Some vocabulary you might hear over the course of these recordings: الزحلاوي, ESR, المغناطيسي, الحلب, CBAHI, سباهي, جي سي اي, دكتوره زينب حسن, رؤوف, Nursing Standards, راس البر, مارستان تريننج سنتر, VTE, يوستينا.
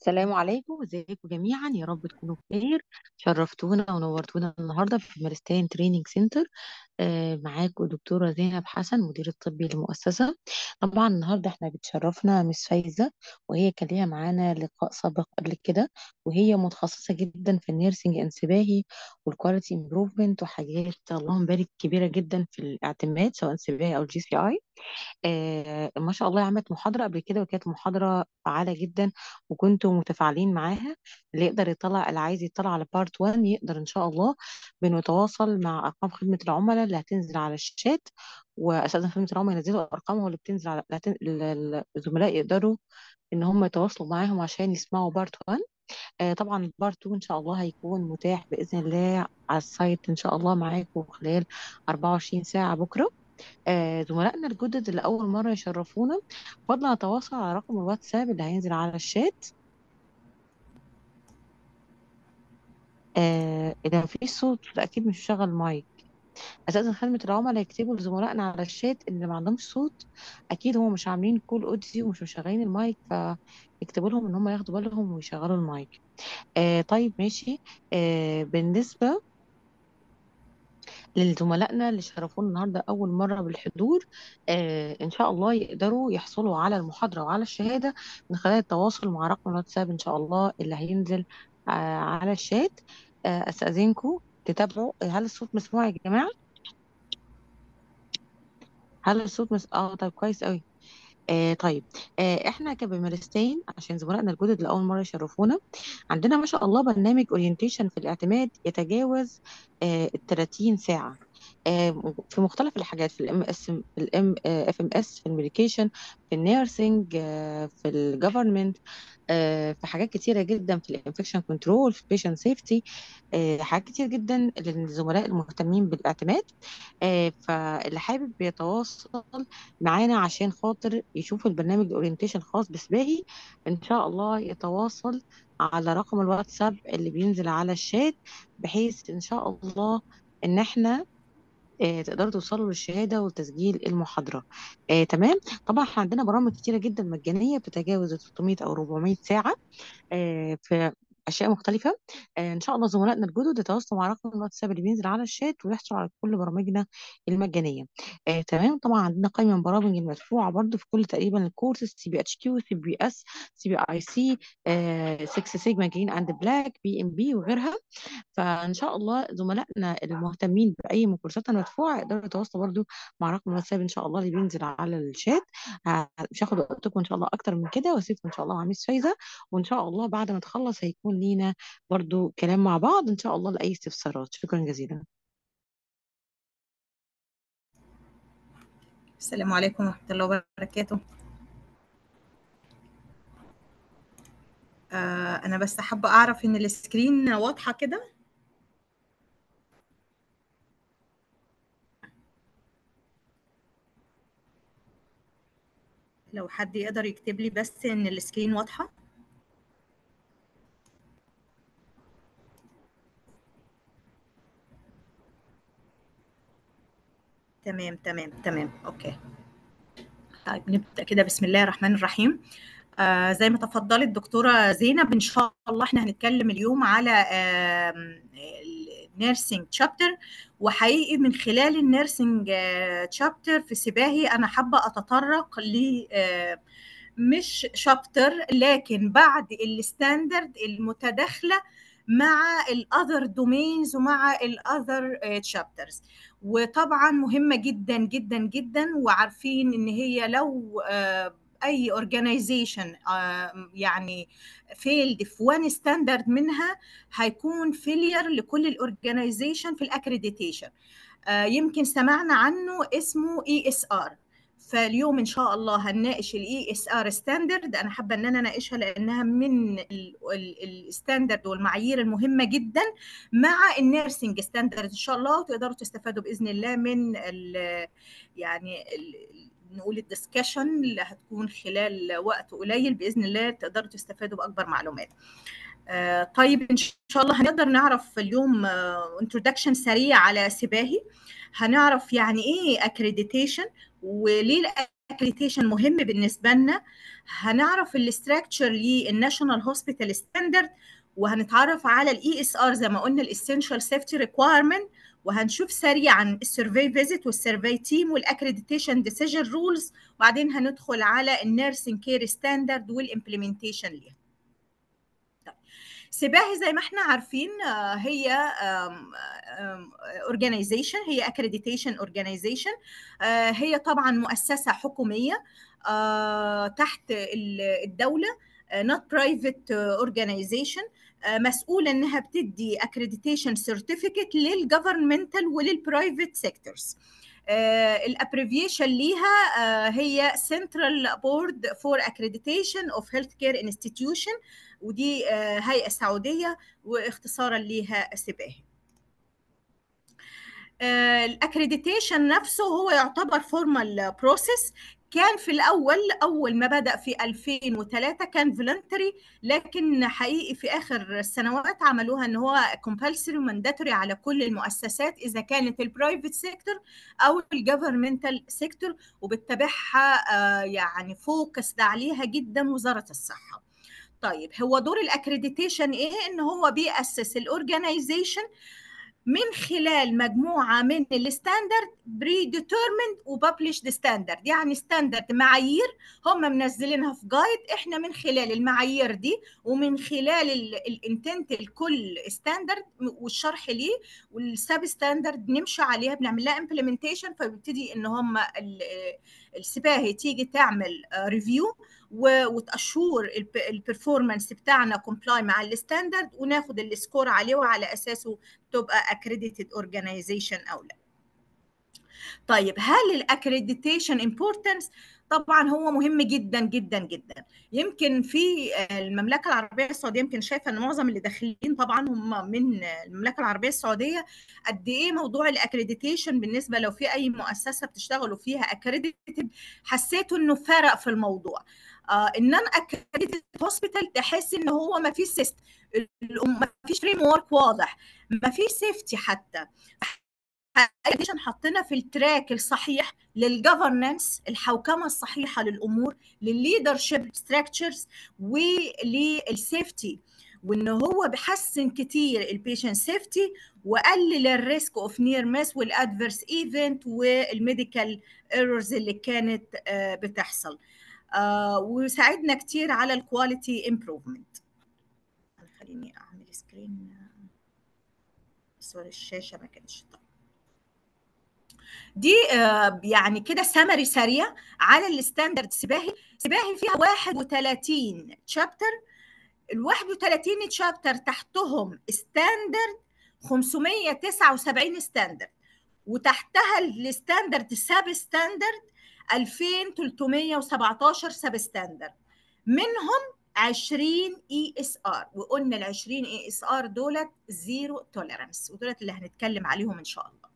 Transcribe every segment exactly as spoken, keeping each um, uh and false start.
السلام عليكم، ازيكم جميعا؟ يا رب تكونوا بخير. شرفتونا ونورتونا النهارده في مارستان تريننج سنتر. آه معاكم دكتوره زينب حسن، مدير الطبي للمؤسسه. طبعا النهارده احنا بتشرفنا مس فايزه، وهي كان ليها معانا لقاء سابق قبل كده، وهي متخصصه جدا في النيرسينج انسباهي والكواليتي امبروفمنت وحاجات اللهم بارك كبيره جدا في الاعتماد سواء انسباهي او الجي سي اي. آه ما شاء الله عملت محاضره قبل كده، وكانت محاضره فعاله جدا وكنتوا متفاعلين معاها. اللي يقدر يطلع اللي عايز يطلع على بارت واحد يقدر ان شاء الله. بنتواصل مع ارقام خدمه العملاء اللي هتنزل على الشات، واساتذه خدمه العملاء ينزلوا ارقامهم اللي بتنزل على الزملاء يقدروا ان هم يتواصلوا معاهم عشان يسمعوا بارت واحد. آه طبعا البارت اتنين ان شاء الله هيكون متاح باذن الله على السايت ان شاء الله معاكم خلال أربعة وعشرين ساعه بكره. آه، زملائنا الجدد اللي أول مرة يشرفونا فضلا هتواصل على رقم الواتساب اللي هينزل على الشات. آه، إذا مفيش صوت أكيد مش شغل مايك. أساتذة خدمة العملاء يكتبوا لزملائنا على الشات اللي ما عندهمش صوت، أكيد هم مش عاملين كول أوديو ومش مشغلين المايك، فيكتبوا لهم إن هم ياخدوا بالهم ويشغلوا المايك. آه، طيب ماشي. آه، بالنسبة لزملائنا اللي شرفونا النهارده اول مره بالحضور، آه ان شاء الله يقدروا يحصلوا على المحاضره وعلى الشهاده من خلال التواصل مع رقم الواتساب ان شاء الله اللي هينزل آه على الشات. آه استاذنكم تتابعوا. هل الصوت مسموع يا جماعه؟ هل الصوت مس... اه طيب كويس قوي. آه طيب آه احنا كبمارستين عشان زملائنا الجدد لاول مره يشرفونا، عندنا ما شاء الله برنامج اورينتيشن في الاعتماد يتجاوز آه ال ثلاثين ساعه آه في مختلف الحاجات، في الام اس الام اف ام اس، في الميديكيشن، في النيرسينج، آه في الجفرمنت، آه في حاجات كتيره جدا، في الانفكشن كنترول، في بيشنت سيفتي، آه حاجات كتير جدا للزملاء المهتمين بالاعتماد. آه فاللي حابب يتواصل معانا عشان خاطر يشوف البرنامج الاورينتيشن خاص بسباهي ان شاء الله يتواصل على رقم الواتساب اللي بينزل على الشات، بحيث ان شاء الله ان احنا آه، تقدروا توصلوا للشهاده وتسجيل المحاضره. آه، تمام. طبعا احنا عندنا برامج كتيره جدا مجانيه بتتجاوز ثلاثمية او أربعمية ساعه آه، في اشياء مختلفه. آه، ان شاء الله زملائنا الجدد يتواصلوا مع رقم الواتساب اللي بينزل على الشات ويحصلوا على كل برامجنا المجانيه. آه، تمام. طبعا عندنا قائمه من البرامج المدفوعه برضو في كل تقريبا الكورسز، سي بي اتش كيو، سي بي اس، سي بي اي سي، ستة سيجما جرين اند بلاك، بي ام بي وغيرها. فان شاء الله زملائنا المهتمين باي من كورساتنا المدفوعه يقدروا يتواصلوا برضو مع رقم الواتساب ان شاء الله اللي بينزل على الشات. آه، مش هاخد وقتكم ان شاء الله اكتر من كده، واسيبكم ان شاء الله مع مس فايزه، وان شاء الله بعد ما تخلص هيكون لينا برضو كلام مع بعض إن شاء الله لأي استفسارات. شكرا جزيلا. السلام عليكم ورحمة الله وبركاته. آه أنا بس حابة أعرف إن السكرين واضحة كده؟ لو حد يقدر يكتب لي بس إن السكرين واضحة. تمام تمام تمام اوكي. طيب نبدا كده. بسم الله الرحمن الرحيم. آه زي ما تفضلت الدكتوره زينب، ان شاء الله احنا هنتكلم اليوم على آه النيرسينج تشابتر، وحقيقي من خلال النيرسينج آه تشابتر في سباهي انا حابه اتطرق ل آه مش شابتر لكن بعد الستاندرد المتداخله مع الاذر دومينز ومع الاذر تشابترز. وطبعا مهمه جدا جدا جدا، وعارفين ان هي لو اي اورجانيزيشن يعني فيلد في وان ستاندرد منها هيكون فيلير لكل الاورجانيزيشن في الاكريديتيشن. يمكن سمعنا عنه اسمه اي اس ار. فاليوم ان شاء الله هنناقش الاي اس ار ستاندرد. انا حابه ان انا اناقشها لانها من الستاندرد والمعايير المهمه جدا مع النيرسينج ستاندرد ان شاء الله، وتقدروا تستفادوا باذن الله من ال يعني ال نقول الدسكشن اللي هتكون خلال وقت قليل باذن الله، تقدروا تستفادوا باكبر معلومات. آه طيب ان شاء الله هنقدر نعرف اليوم انترودكشن آه سريع على سباهي. هنعرف يعني ايه اكريديتيشن وليه الاكريديتيشن مهم بالنسبه لنا. هنعرف الاستراكشر للناشونال هوسبيتال ستاندرد، وهنتعرف على الاي اس ار زي ما قلنا الاسينشال سيفتي ريكويرمنت، وهنشوف سريعا السيرفي فيزيت والسيرفي تيم والاكريديتيشن ديسيجن رولز، وبعدين هندخل على النيرسينج كير ستاندرد والامبلمنتيشن ليها. سباهي زي ما احنا عارفين هي اورجانيزيشن، هي اكريديتيشن اورجانيزيشن، هي طبعا مؤسسه حكوميه تحت الدوله، not private organization، مسؤوله انها بتدي اكريديتيشن سيرتيفيكت للجفرمنتال وللبرايفت سيكتورز. الابريفيشن ليها هي سنترال بورد فور اكريديتيشن اوف هيلث كير انستتيوشن، ودي هيئه سعوديه واختصارا ليها سباهي. الاكريديتيشن نفسه هو يعتبر فورمال بروسيس، كان في الاول اول ما بدا في ألفين وثلاثة كان فولنتري، لكن حقيقي في اخر السنوات عملوها ان هو كومبلسري ومانداتوري على كل المؤسسات اذا كانت البرايفت سيكتور او الجفرمنتال سيكتور، وبتتابعها يعني فوكس ده عليها جدا وزاره الصحه. طيب هو دور الاكريديتيشن ايه؟ ان هو بيأسس الاورجانيزيشن من خلال مجموعه من الستاندرد بري ديتيرمند وببلشد ستاندرد، يعني ستاندرد معايير هم منزلينها في جايد، احنا من خلال المعايير دي ومن خلال الانتنت لكل ستاندرد والشرح ليه والسب ستاندرد نمشي عليها، بنعمل لها امبلمنتيشن، فبيبتدي ان هم السباهي تيجي تعمل ريفيو وتأشور البرفورمانس بتاعنا كومبلاي مع الستاندرد، وناخد السكور عليه وعلى اساسه تبقى accredited organization او لا. طيب هل الاكريديتيشن امبورتنس؟ طبعا هو مهم جدا جدا جدا. يمكن في المملكه العربيه السعوديه يمكن شايفه ان معظم اللي داخلين طبعا هم من المملكه العربيه السعوديه، قد ايه موضوع الاكريديتيشن بالنسبه لو في اي مؤسسه بتشتغلوا فيها اكريديتد حسيتوا انه فرق في الموضوع. آه ان انا اكريديتد هوسبيتال تحس ان هو ما فيش سيستم، ما فيش فريم ورك واضح، ما فيش سيفتي حتى. الاكريديتيشن حطينا في التراك الصحيح للجفرنس، الحوكمه الصحيحه للامور، للليدرشيب ستراكشرز وللسيفتي، وان هو بيحسن كتير البيشنت سيفتي وقلل الريسك اوف نير مس والادفيرس ايفنت والميديكال ايرورز اللي كانت بتحصل، وساعدنا كتير على الكواليتي امبروفمنت. خليني اعمل سكرين صور الشاشه ما كانتش. دي يعني كده سمري سريع على الستاندرد سباهي. سباهي فيها واحد وثلاثين تشابتر، ال واحد وثلاثين تشابتر تحتهم ستاندرد خمسمية وتسعة وسبعين ستاندرد، وتحتها الستاندرد سب ستاندرد ألفين وثلاثمية وسبعتاشر سب ستاندرد، منهم عشرين اي اس ار، وقلنا ال عشرين اي اس ار دولت زيرو توليرانس، ودولت اللي هنتكلم عليهم ان شاء الله.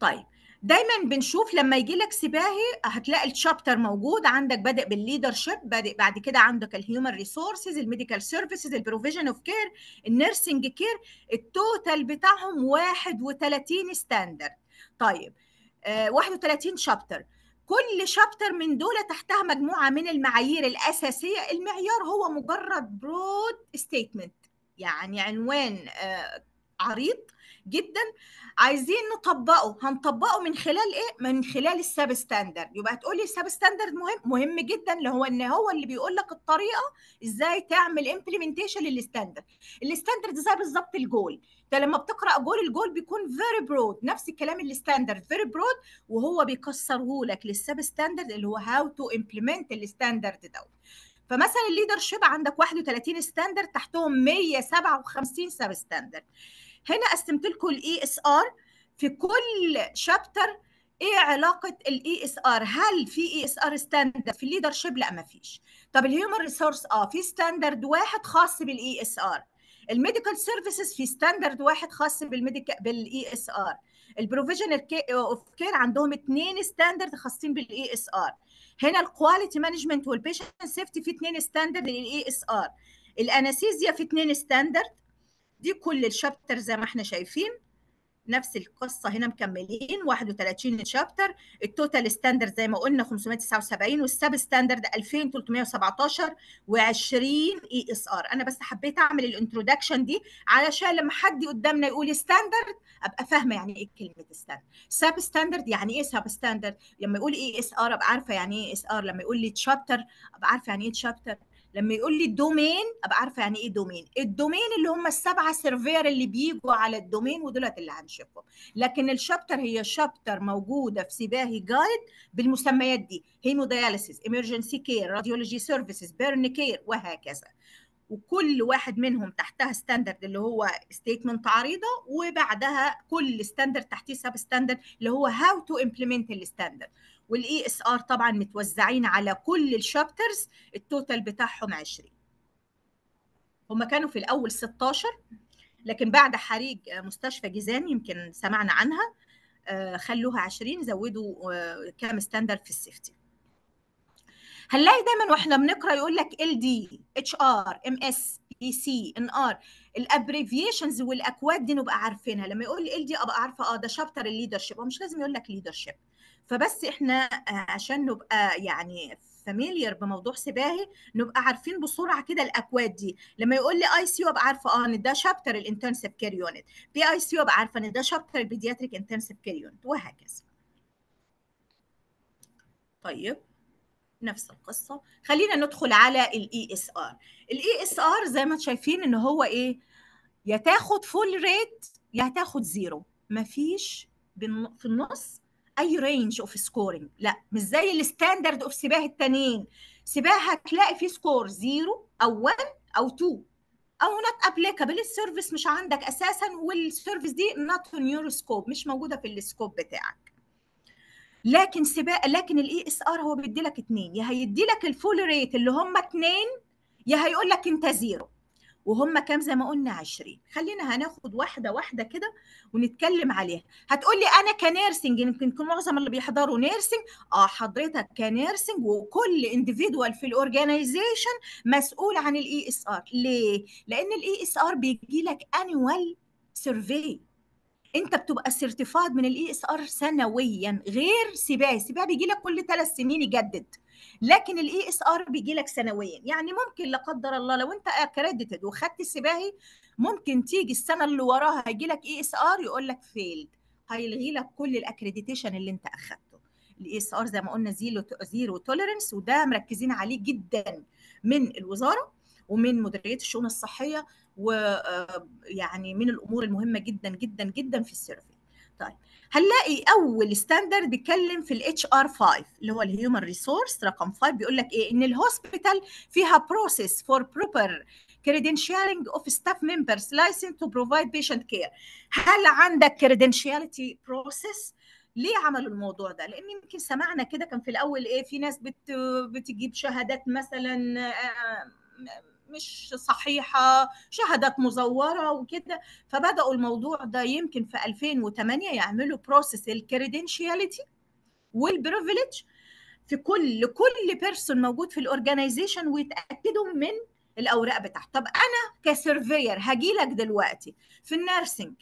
طيب دايما بنشوف لما يجي لك سباهي هتلاقي الشابتر موجود عندك، بادئ بالليدرشيب، بادئ بعد كده عندك الهيومن ريسورسز، الميديكال سيرفيسز، البروفيجن اوف كير، النيرسنج كير، التوتال بتاعهم واحد وثلاثين ستاندرد. طيب آه واحد وثلاثين شابتر، كل شابتر من دول تحتها مجموعه من المعايير الاساسيه. المعيار هو مجرد برود ستيتمنت، يعني عنوان آه عريض جدا عايزين نطبقه، هنطبقه من خلال ايه؟ من خلال السب ستاندرد. يبقى هتقولي السب ستاندرد مهم، مهم جدا، اللي هو ان هو اللي بيقول لك الطريقه ازاي تعمل امبلمنتيشن للستاندرد. الستاندرد زي بالظبط الجول، انت لما بتقرا جول الجول بيكون فيري برود، نفس الكلام الستاندرد فيري برود، وهو بيكسره لك للسب ستاندرد اللي هو هاو تو امبلمنت الستاندرد دوت. فمثلا الليدرشيب عندك واحد وثلاثين ستاندرد، تحتهم مية وسبعة وخمسين سب ستاندرد. هنا قسمت لكم الاي اس ار في كل شابتر. ايه علاقه الاي اس ار؟ هل في اي اس ار ستاندرد في الليدرشيب؟ لا ما فيش. طب الهيومن ريسورس اه في ستاندرد واحد خاص بالاي اس ار. الميديكال سيرفيسز في ستاندرد واحد خاص بالميديكال بالاي اس ار. البروفيجنال اوف كير عندهم اثنين ستاندرد خاصين بالاي اس ار. هنا الكواليتي مانجمنت والبيشنت سيفتي في اثنين ستاندرد للاي اس ار. الانستيزيا في اثنين ستاندرد. دي كل الشابتر زي ما احنا شايفين. نفس القصه هنا مكملين واحد وثلاثين شابتر. التوتال ستاندرد زي ما قلنا خمسمائة وتسعة وسبعين، والسب ستاندرد ألفين وثلاثمائة وسبعة عشر، وعشرين اي اس ار. انا بس حبيت اعمل الانترودكشن دي علشان لما حد قدامنا يقول ستاندرد ابقى فاهمه يعني ايه كلمه ستاندرد. سب ستاندرد يعني ايه سب ستاندرد؟ لما يقول اي اس ار ابقى عارفه يعني ايه اي اس ار، لما يقول لي تشابتر ابقى عارفه يعني ايه تشابتر، لما يقول لي الدومين ابقى عارفه يعني ايه دومين. الدومين اللي هم السبعه سيرفير اللي بيجوا على الدومين ودولت اللي هنشوفهم. لكن الشابتر هي شابتر موجوده في سباهي جايد بالمسميات دي: هيمودياليسيس، امرجنسي كير، راديولوجي سيرفيسز، بيرن كير، وهكذا. وكل واحد منهم تحتها ستاندرد اللي هو ستيتمنت عريضه، وبعدها كل ستاندرد تحتيه سب ستاندرد اللي هو هاو تو امبلمنت الستاندرد. والاي اس ار طبعا متوزعين على كل الشابترز، التوتال بتاعهم عشرين. هم كانوا في الاول ستاشر، لكن بعد حريق مستشفى جيزان يمكن سمعنا عنها خلوها عشرين، زودوا كام ستاندرد في السيفتي. هنلاقي دايما واحنا بنقرا يقول لك ال دي، اتش ار، ام اس، بي سي، ان ار، الابريفيشنز والاكواد دي نبقى عارفينها. لما يقول لي ال دي ابقى عارفه اه ده شابتر الليدر شيب، هو مش لازم يقول لك ليدر شيب. فبس احنا عشان نبقى يعني فاميليار بموضوع سباهي نبقى عارفين بسرعه كده الاكواد دي. لما يقول لي اي سي يو ابقى عارفه اه ان ده شابتر الانتنسيف كير يونت، بي اي سي يو ابقى عارفه ان ده شابتر البيدياتريك انتنسيف كير يونت، وهكذا. طيب نفس القصه، خلينا ندخل على الاي اس ار. الاي اس ار زي ما شايفين ان هو ايه، يا تاخد فول ريت يا هتاخد زيرو، مفيش في النص اي رينج اوف سكورنج. لا مش زي الستاندرد اوف سباهه التانيين، سباهه هتلاقي فيه سكور زيرو او واحد او اتنين او نوت ابليكابل، السيرفيس مش عندك اساسا، والسيرفيس دي نوت في نيورو سكوب، مش موجوده في السكوب بتاعك. لكن سباق لكن الاي اس ار هو بيدي لك اتنين، يا هيدي لك الفول ريت اللي هم اتنين، يا هيقول لك انت زيرو. وهم كام؟ زي ما قلنا عشرين. خلينا هناخد واحده واحده كده ونتكلم عليها. هتقول لي انا كنيرسنج، يمكن يكون معظم اللي بيحضروا نيرسنج. اه حضرتك كنيرسنج وكل انديفيدوال في الاورجانيزيشن مسؤول عن الاي اس ار. ليه؟ لان الاي اس ار بيجي لك انوال سيرفي، انت بتبقى سيرتيفايد من الاي اس ار سنويا، غير سباهي. سباهي بيجي لك كل ثلاث سنين يجدد، لكن الاي اس ار بيجي لك سنويا. يعني ممكن لا قدر الله لو انت اكريديتد وخدت سباهي، ممكن تيجي السنه اللي وراها هيجي لك اي اس ار يقول لك فيلد، هيلغي لك كل الاكريديتيشن اللي انت اخدته. الاي اس ار زي ما قلنا زيرو زيرو توليرنس، وده مركزين عليه جدا من الوزاره ومن مديريه الشؤون الصحيه، ويعني من الامور المهمه جدا جدا جدا في السيرفي. طيب هنلاقي اول ستاندرد بيتكلم في الاتش ار خمسة اللي هو الهيومن ريسورس رقم خمسة، بيقول لك ايه؟ ان الهوسبيتال فيها بروسيس فور بروبر كريدنشالينج اوف ستاف ممبرز لايسن تو بروفايد بيشنت كير. هل عندك كريدنشاليتي بروسيس؟ ليه عملوا الموضوع ده؟ لان يمكن سمعنا كده كان في الاول ايه، في ناس بت بتجيب شهادات مثلا مش صحيحه، شهادات مزوره وكده، فبداوا الموضوع ده يمكن في ألفين وثمانية يعملوا بروسيس الكريدنشياليتي والبريفليج في كل كل بيرسون موجود في الاورجانيزيشن، ويتاكدوا من الاوراق بتاعته. طب انا كسيرفير هاجي لك دلوقتي في النيرسينج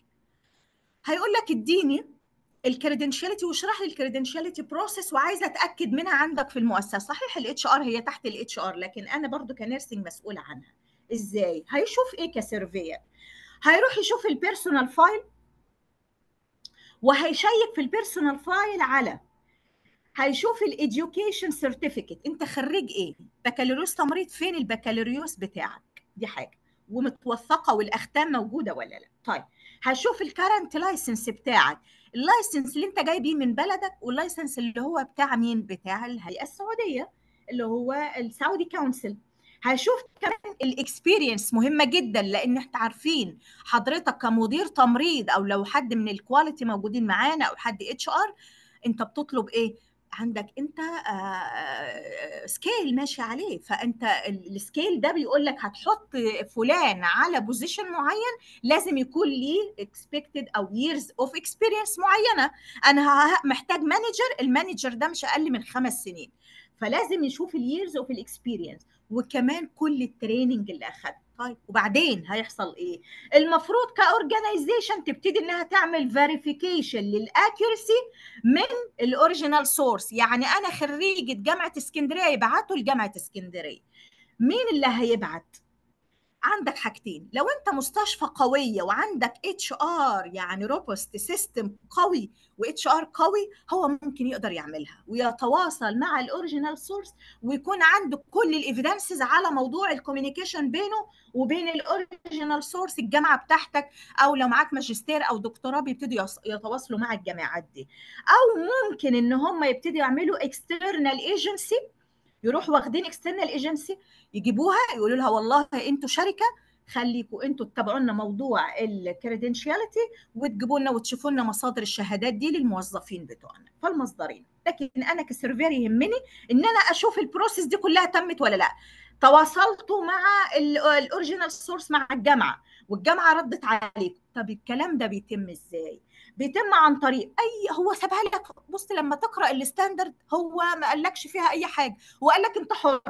هيقول لك اديني الكريدنشياليتي واشرح لي الكريدنشياليتي بروسيس، وعايزه اتاكد منها عندك في المؤسسه. صحيح الاتش ار هي تحت الاتش ار، لكن انا برضو كنيرسنج مسؤوله عنها. ازاي؟ هيشوف ايه كسيرفير؟ هيروح يشوف البيرسونال فايل، وهيشيك في البيرسونال فايل على، هيشوف الاديوكيشن سيرتيفيكت، انت خريج ايه؟ بكالوريوس تمريض، فين البكالوريوس بتاعك؟ دي حاجه، ومتوثقه والاختام موجوده ولا لا. طيب هشوف الكارنت لايسنس بتاعك، اللايسنس اللي انت جاي بيه من بلدك، واللايسنس اللي هو بتاع مين؟ بتاع الهيئه السعوديه اللي هو السعودي كونسل. هشوف كمان الاكسبيرينس، مهمه جدا، لان احنا عارفين حضرتك كمدير تمريض او لو حد من الكواليتي موجودين معانا او حد اتش ار، انت بتطلب ايه؟ عندك انت سكيل ماشي عليه، فانت السكيل ده بيقول لك هتحط فلان على بوزيشن معين لازم يكون ليه اكسبكتد او ييرز اوف اكسبيرينس معينه. انا محتاج مانجر، المانجر ده مش اقل من خمس سنين. فلازم يشوف الييرز اوف الاكسبيرينس وكمان كل التريننج اللي اخده. طيب وبعدين هيحصل ايه؟ المفروض كاورجانيزيشن تبتدي انها تعمل فيريفيكيشن للاكيورسي من الاوريجينال سورس. يعني انا خريجه جامعه اسكندريه يبعتوا لجامعه اسكندريه، مين اللي هيبعت؟ عندك حاجتين، لو انت مستشفى قويه وعندك اتش ار يعني روبوست سيستم قوي واتش ار قوي، هو ممكن يقدر يعملها ويتواصل مع الاوريجينال سورس ويكون عنده كل الايفيدنسز على موضوع الكوميونيكيشن بينه وبين الاوريجينال سورس الجامعه بتاعتك، او لو معاك ماجستير او دكتوراه بيبتدوا يتواصلوا مع الجامعات دي. او ممكن ان هم يبتدوا يعملوا اكسترنال ايجنسي، يروحوا واخدين اكسترنال ايجنسي يجيبوها يقولوا لها والله انتوا شركه خليكوا انتوا تتابعوا لنا موضوع الكريدنشياليتي وتجيبوا لنا وتشوفوا لنا مصادر الشهادات دي للموظفين بتوعنا. فالمصدرين، لكن انا كسيرفير يهمني ان انا اشوف البروسيس دي كلها تمت ولا لا. تواصلتوا مع الاوريجينال سورس مع الجامعه والجامعه ردت عليكم، طب الكلام ده بيتم ازاي؟ بيتم عن طريق اي، هو سابها لك. بص لما تقرا الستاندرد هو ما قالكش فيها اي حاجه، هو قال لك انت حر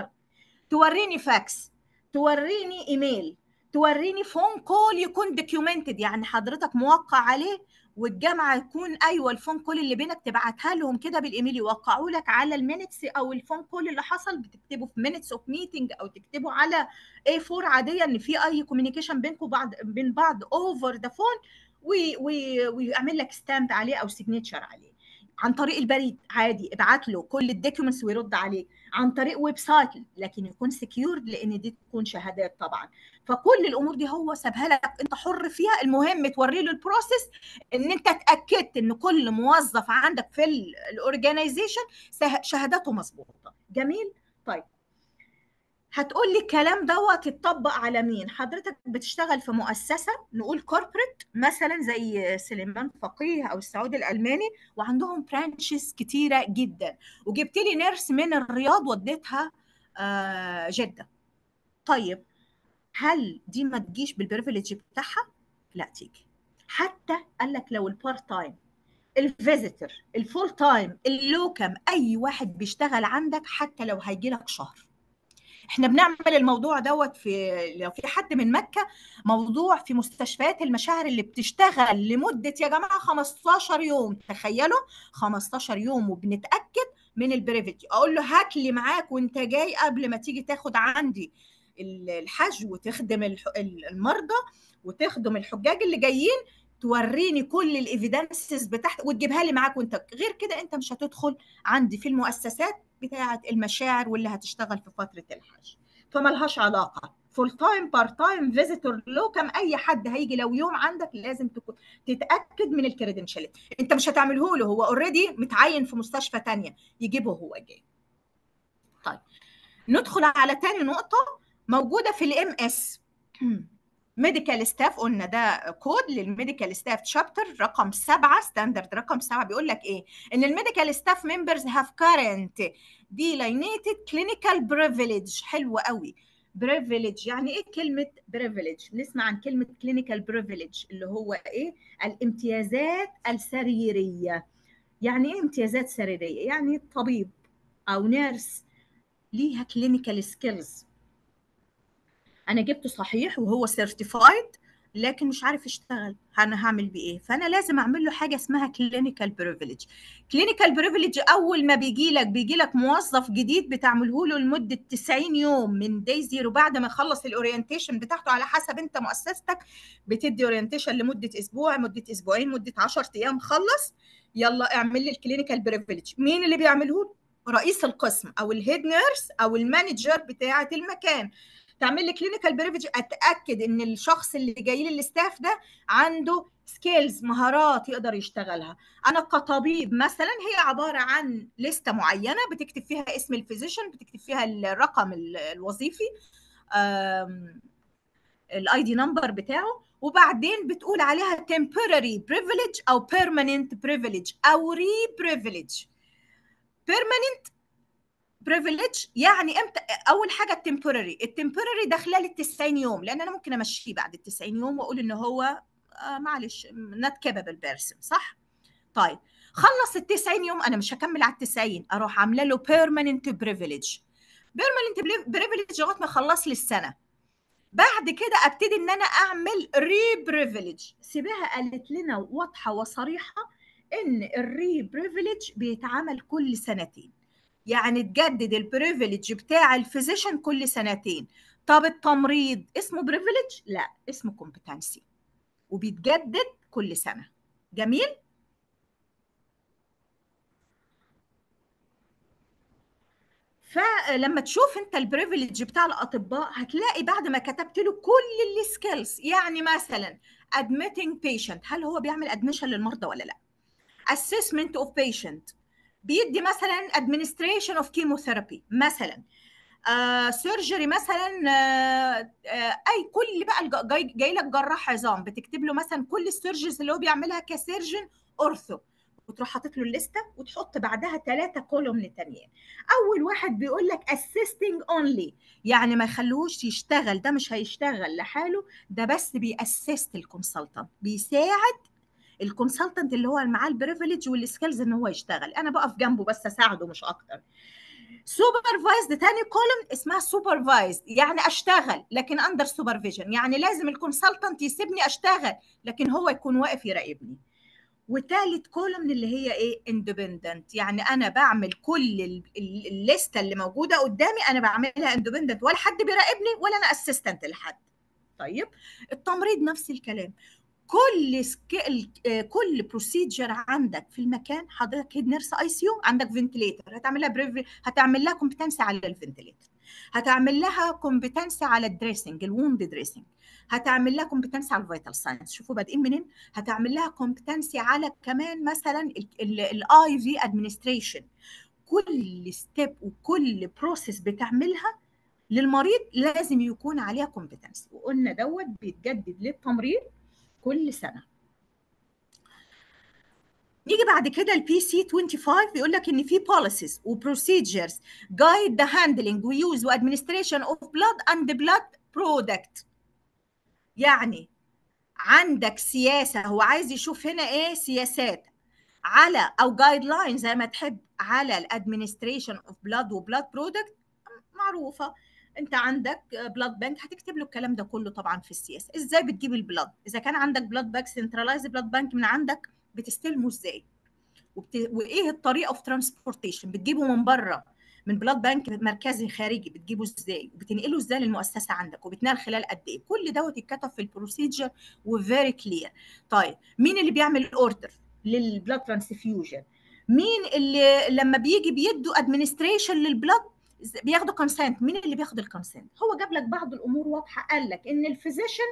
توريني فاكس، توريني ايميل، توريني فون كول يكون دوكيومنتد، يعني حضرتك موقع عليه والجامعه يكون ايوه الفون كول اللي بينك تبعتها لهم كده بالايميل، يوقعوا لك على المينتس او الفون كول اللي حصل، بتكتبه في مينتس اوف ميتنج او تكتبه على إيه فور عاديه ان في اي كوميونيكيشن بينكم بعض بين بعض اوفر ذا فون، ويعمل لك ستامب عليه او سيجنتشر عليه. عن طريق البريد عادي ابعت له كل الدوكيومنتس ويرد عليه، عن طريق ويب سايت لكن يكون سكيورد لان دي تكون شهادات طبعا. فكل الامور دي هو سابها لك انت حر فيها، المهم توري له البروسيس ان انت اتاكدت ان كل موظف عندك في الاورجانيزيشن شهاداته مظبوطه. جميل. طيب هتقول لي الكلام دوت اتطبق على مين؟ حضرتك بتشتغل في مؤسسه نقول كوربريت مثلا زي سليمان فقيه او السعودي الالماني وعندهم برانشز كتيره جدا، وجبت لي نيرس من الرياض وديتها جده. طيب هل دي ما تجيش بالبريفليج بتاعها؟ لا تيجي. حتى قال لك لو البارت تايم، الفيزيتور، الفول تايم، اللوكم، اي واحد بيشتغل عندك حتى لو هيجي لك شهر. احنا بنعمل الموضوع دوت في، لو في حد من مكه، موضوع في مستشفيات المشاهير اللي بتشتغل لمده يا جماعه خمستاشر يوم، تخيلوا خمستاشر يوم، وبنتاكد من البريفيتي. اقول له هات لي معاك وانت جاي قبل ما تيجي تاخد عندي الحج وتخدم المرضى وتخدم الحجاج اللي جايين، توريني كل الايفيدنسز بتاعتك وتجيبها لي معاك وانت، غير كده انت مش هتدخل عندي في المؤسسات بتاعه المشاعر واللي هتشتغل في فتره الحج. فملهاش علاقه فول تايم، بارت تايم، فيزيتور، لوكم، اي حد هيجي لو يوم عندك لازم تكون تتاكد من الكريدنشال. انت مش هتعمله له، هو اوريدي متعين في مستشفى ثانيه يجيبه هو جاي. طيب ندخل على ثاني نقطه موجوده في الام اس ميديكال ستاف. قلنا ده كود للميديكال ستاف تشابتر رقم سبعة، ستاندرد رقم سبعة، بيقول لك ايه؟ ان الميديكال ستاف ممبرز هاف كارنت ديلاينيتد كلينيكال بريفيليج. حلو قوي. بريفيليج يعني ايه كلمه بريفيليج؟ نسمع عن كلمه كلينيكال بريفيليج اللي هو ايه؟ الامتيازات السريريه. يعني ايه امتيازات سريريه؟ يعني الطبيب او نيرس ليها كلينيكال سكيلز، انا جبته صحيح وهو سيرتيفايد لكن مش عارف يشتغل، انا هعمل بيه ايه؟ فانا لازم اعمل له حاجه اسمها كلينيكال بريفيليج. كلينيكال بريفيليج اول ما بيجي لك بيجي لك موظف جديد بتعمله له لمده تسعين يوم من داي زيرو، بعد ما يخلص الاورينتيشن بتاعته على حسب انت مؤسستك بتدي اورينتيشن لمده اسبوع، مده اسبوعين، مده عشرة ايام، خلص يلا اعمل لي الكلينيكال بريفيليج. مين اللي بيعمله له؟ رئيس القسم او الهيد نيرس او المانجر بتاعه المكان. تعمل لي كلينيكال بريفيليج، اتاكد ان الشخص اللي جاي لي الستاف ده عنده سكيلز، مهارات يقدر يشتغلها. انا كطبيب مثلا هي عباره عن لسته معينه بتكتب فيها اسم الفيزيشن، بتكتب فيها الرقم الوظيفي الاي دي نمبر بتاعه، وبعدين بتقول عليها تمبوراري بريفيليج او بيرمننت بريفيليج او ري بريفيليج. بيرمننت بريفيليج يعني امتى؟ اول حاجه التمبوراري، التمبوراري ده خلال ال تسعين يوم، لان انا ممكن امشيه بعد ال تسعين يوم واقول ان هو آه معلش نات كابابل بيرسون، صح؟ طيب خلص التسعين يوم انا مش هكمل على التسعين، اروح عامله له بيرمننت بريفيليج. بيرمننت بريفيليج لغايه ما يخلص لي السنه. بعد كده ابتدي ان انا اعمل ري بريفيليج. سيبها قالت لنا واضحه وصريحه ان الري بريفيليج بيتعمل كل سنتين. يعني تجدد البريفيليج بتاع الفيزيشن كل سنتين. طب التمريض اسمه بريفيليج؟ لا، اسمه كومبتنسي وبيتجدد كل سنه. جميل. فلما تشوف انت البريفيليج بتاع الاطباء هتلاقي بعد ما كتبت له كل السكيلز، يعني مثلا admitting patient، هل هو بيعمل admission للمرضى ولا لا؟ assessment of patient، بيدي مثلا administration of chemotherapy مثلا، سيرجري uh, مثلا، uh, uh, اي كل بقى جاي, جاي لك جراح عظام بتكتب له مثلا كل السيرجرز اللي هو بيعملها كسيرجن اورثو، وتروح حاطط له الليسته وتحط بعدها ثلاثه كولوم تانيين. اول واحد بيقول لك assisting only، يعني ما يخلوهوش يشتغل، ده مش هيشتغل لحاله، ده بس بيأسست الكونسلتنت، بيساعد الكونسلتنت اللي هو معاه البريفيليج والسكيلز ان هو يشتغل، انا بقف جنبه بس اساعده مش اكتر. سوبرفايزد تاني كولوم اسمها سوبرفايزد، يعني اشتغل لكن اندر سوبرفيجن، يعني لازم الكونسلتنت يسيبني اشتغل لكن هو يكون واقف يراقبني. وثالث كولوم اللي هي ايه؟ اندبندنت، يعني انا بعمل كل الليسته اللي موجوده قدامي انا بعملها اندبندنت، ولا حد بيراقبني ولا انا اسيستنت لحد. طيب التمريض نفس الكلام، كل سكيل، كل بروسيجر عندك في المكان، حضرتك هيد نيرس اي سي يو، عندك فنتليتر هتعمل لها بريف، هتعمل لها كومبتنسي على الفنتليتر، هتعمل لها كومبتنسي على الدريسنج الوند دريسنج، هتعمل لها كومبتنسي على الفيتال ساينس، شوفوا بادئين منين، هتعمل لها كومبتنسي على كمان مثلا الاي في ادمنستريشن. كل ستيب وكل بروسيس بتعملها للمريض لازم يكون عليها كومبتنسي، وقلنا دوت بيتجدد للتمريض كل سنه. نيجي بعد كده البي سي خمسة وعشرين بيقول لك ان في policies وبروسيجرز جايد ذا هاندلنج ويوز وادمنستريشن اوف بلاد اند بلاد برودكت. يعني عندك سياسه، هو عايز يشوف هنا ايه سياسات على او جايد لاين زي ما تحب على الادمنستريشن اوف بلاد وبلاد برودكت معروفه. انت عندك بلاد بانك هتكتب له الكلام ده كله طبعا في السياسه، ازاي بتجيب البلاد، اذا كان عندك بلاد باك سنترلايز بلاد بانك من عندك بتستلمه ازاي، وبت... وايه الطريقه اوف ترانسبورتيشن، بتجيبه من بره من بلاد بانك مركزي خارجي بتجيبه ازاي، وبتنقله ازاي للمؤسسه عندك، وبتنقل خلال قد ايه، كل دوت اتكتب في البروسيجر وفيري كلير. طيب مين اللي بيعمل اوردر للبلاد ترانسفيوجن، مين اللي لما بيجي بيدوا ادمنستريشن للبلاد بياخدوا كونسنت، مين اللي بياخد الكونسنت؟ هو جاب لك بعض الامور واضحه، قال لك ان الفيزيشن،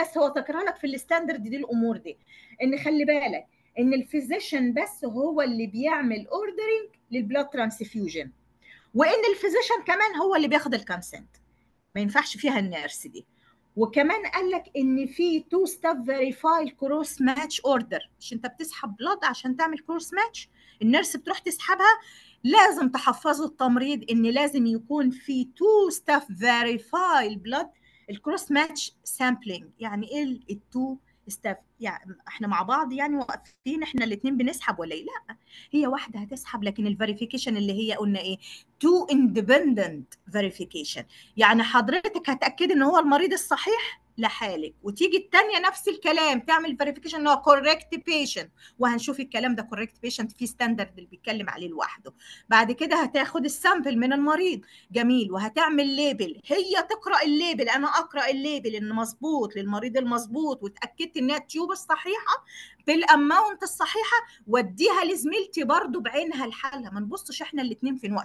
بس هو تكرار لك في الستاندرد دي الامور دي، ان خلي بالك ان الفيزيشن بس هو اللي بيعمل اوردرنج للبلاد ترانسفيوجن، وان الفيزيشن كمان هو اللي بياخد الكونسنت، ما ينفعش فيها النيرس دي. وكمان قال لك ان في تو ستاب فيريفاي كروس ماتش اوردر، مش انت بتسحب بلاد عشان تعمل كروس ماتش، النيرس بتروح تسحبها، لازم تحفظوا التمريض ان لازم يكون في تو ستاف فيريفاي بلاد الكروس ماتش سامبلينج. يعني ايه التو ستاف؟ يعني احنا مع بعض يعني واقفين احنا الاثنين بنسحب ولا ايه؟ لا، هي واحده هتسحب، لكن الفيريفيكيشن اللي هي قلنا ايه؟ تو اندبندنت فيريفيكيشن، يعني حضرتك هتاكد ان هو المريض الصحيح لحالك، وتيجي الثانيه نفس الكلام تعمل فيريفيكيشن ان هو كوريكت بيشنت، وهنشوف الكلام ده كوريكت بيشنت في ستاندرد اللي بيتكلم عليه لوحده. بعد كده هتاخد السامبل من المريض، جميل، وهتعمل ليبل، هي تقرا الليبل، انا اقرا الليبل ان مظبوط للمريض المظبوط، واتاكدت انها التيوب الصحيحه بالاماونت الصحيحه، واديها لزميلتي برده بعينها لحالها، ما نبصش احنا الاثنين في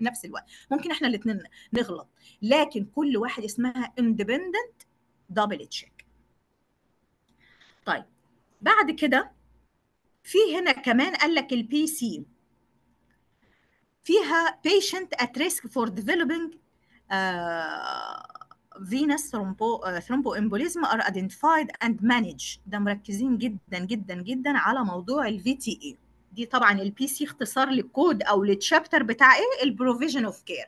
نفس الوقت، ممكن احنا الاثنين نغلط، لكن كل واحد اسمها اندبندنت دبل تشيك. طيب بعد كده في هنا كمان قال لك البي سي فيها patient at risk for developing فينس ثرومبو امبوليزم ار identified and managed. ده مركزين جدا جدا جدا على موضوع الفي تي اي دي. طبعا البي سي اختصار للكود او للتشابتر بتاع ايه؟ البروفيجن اوف كير.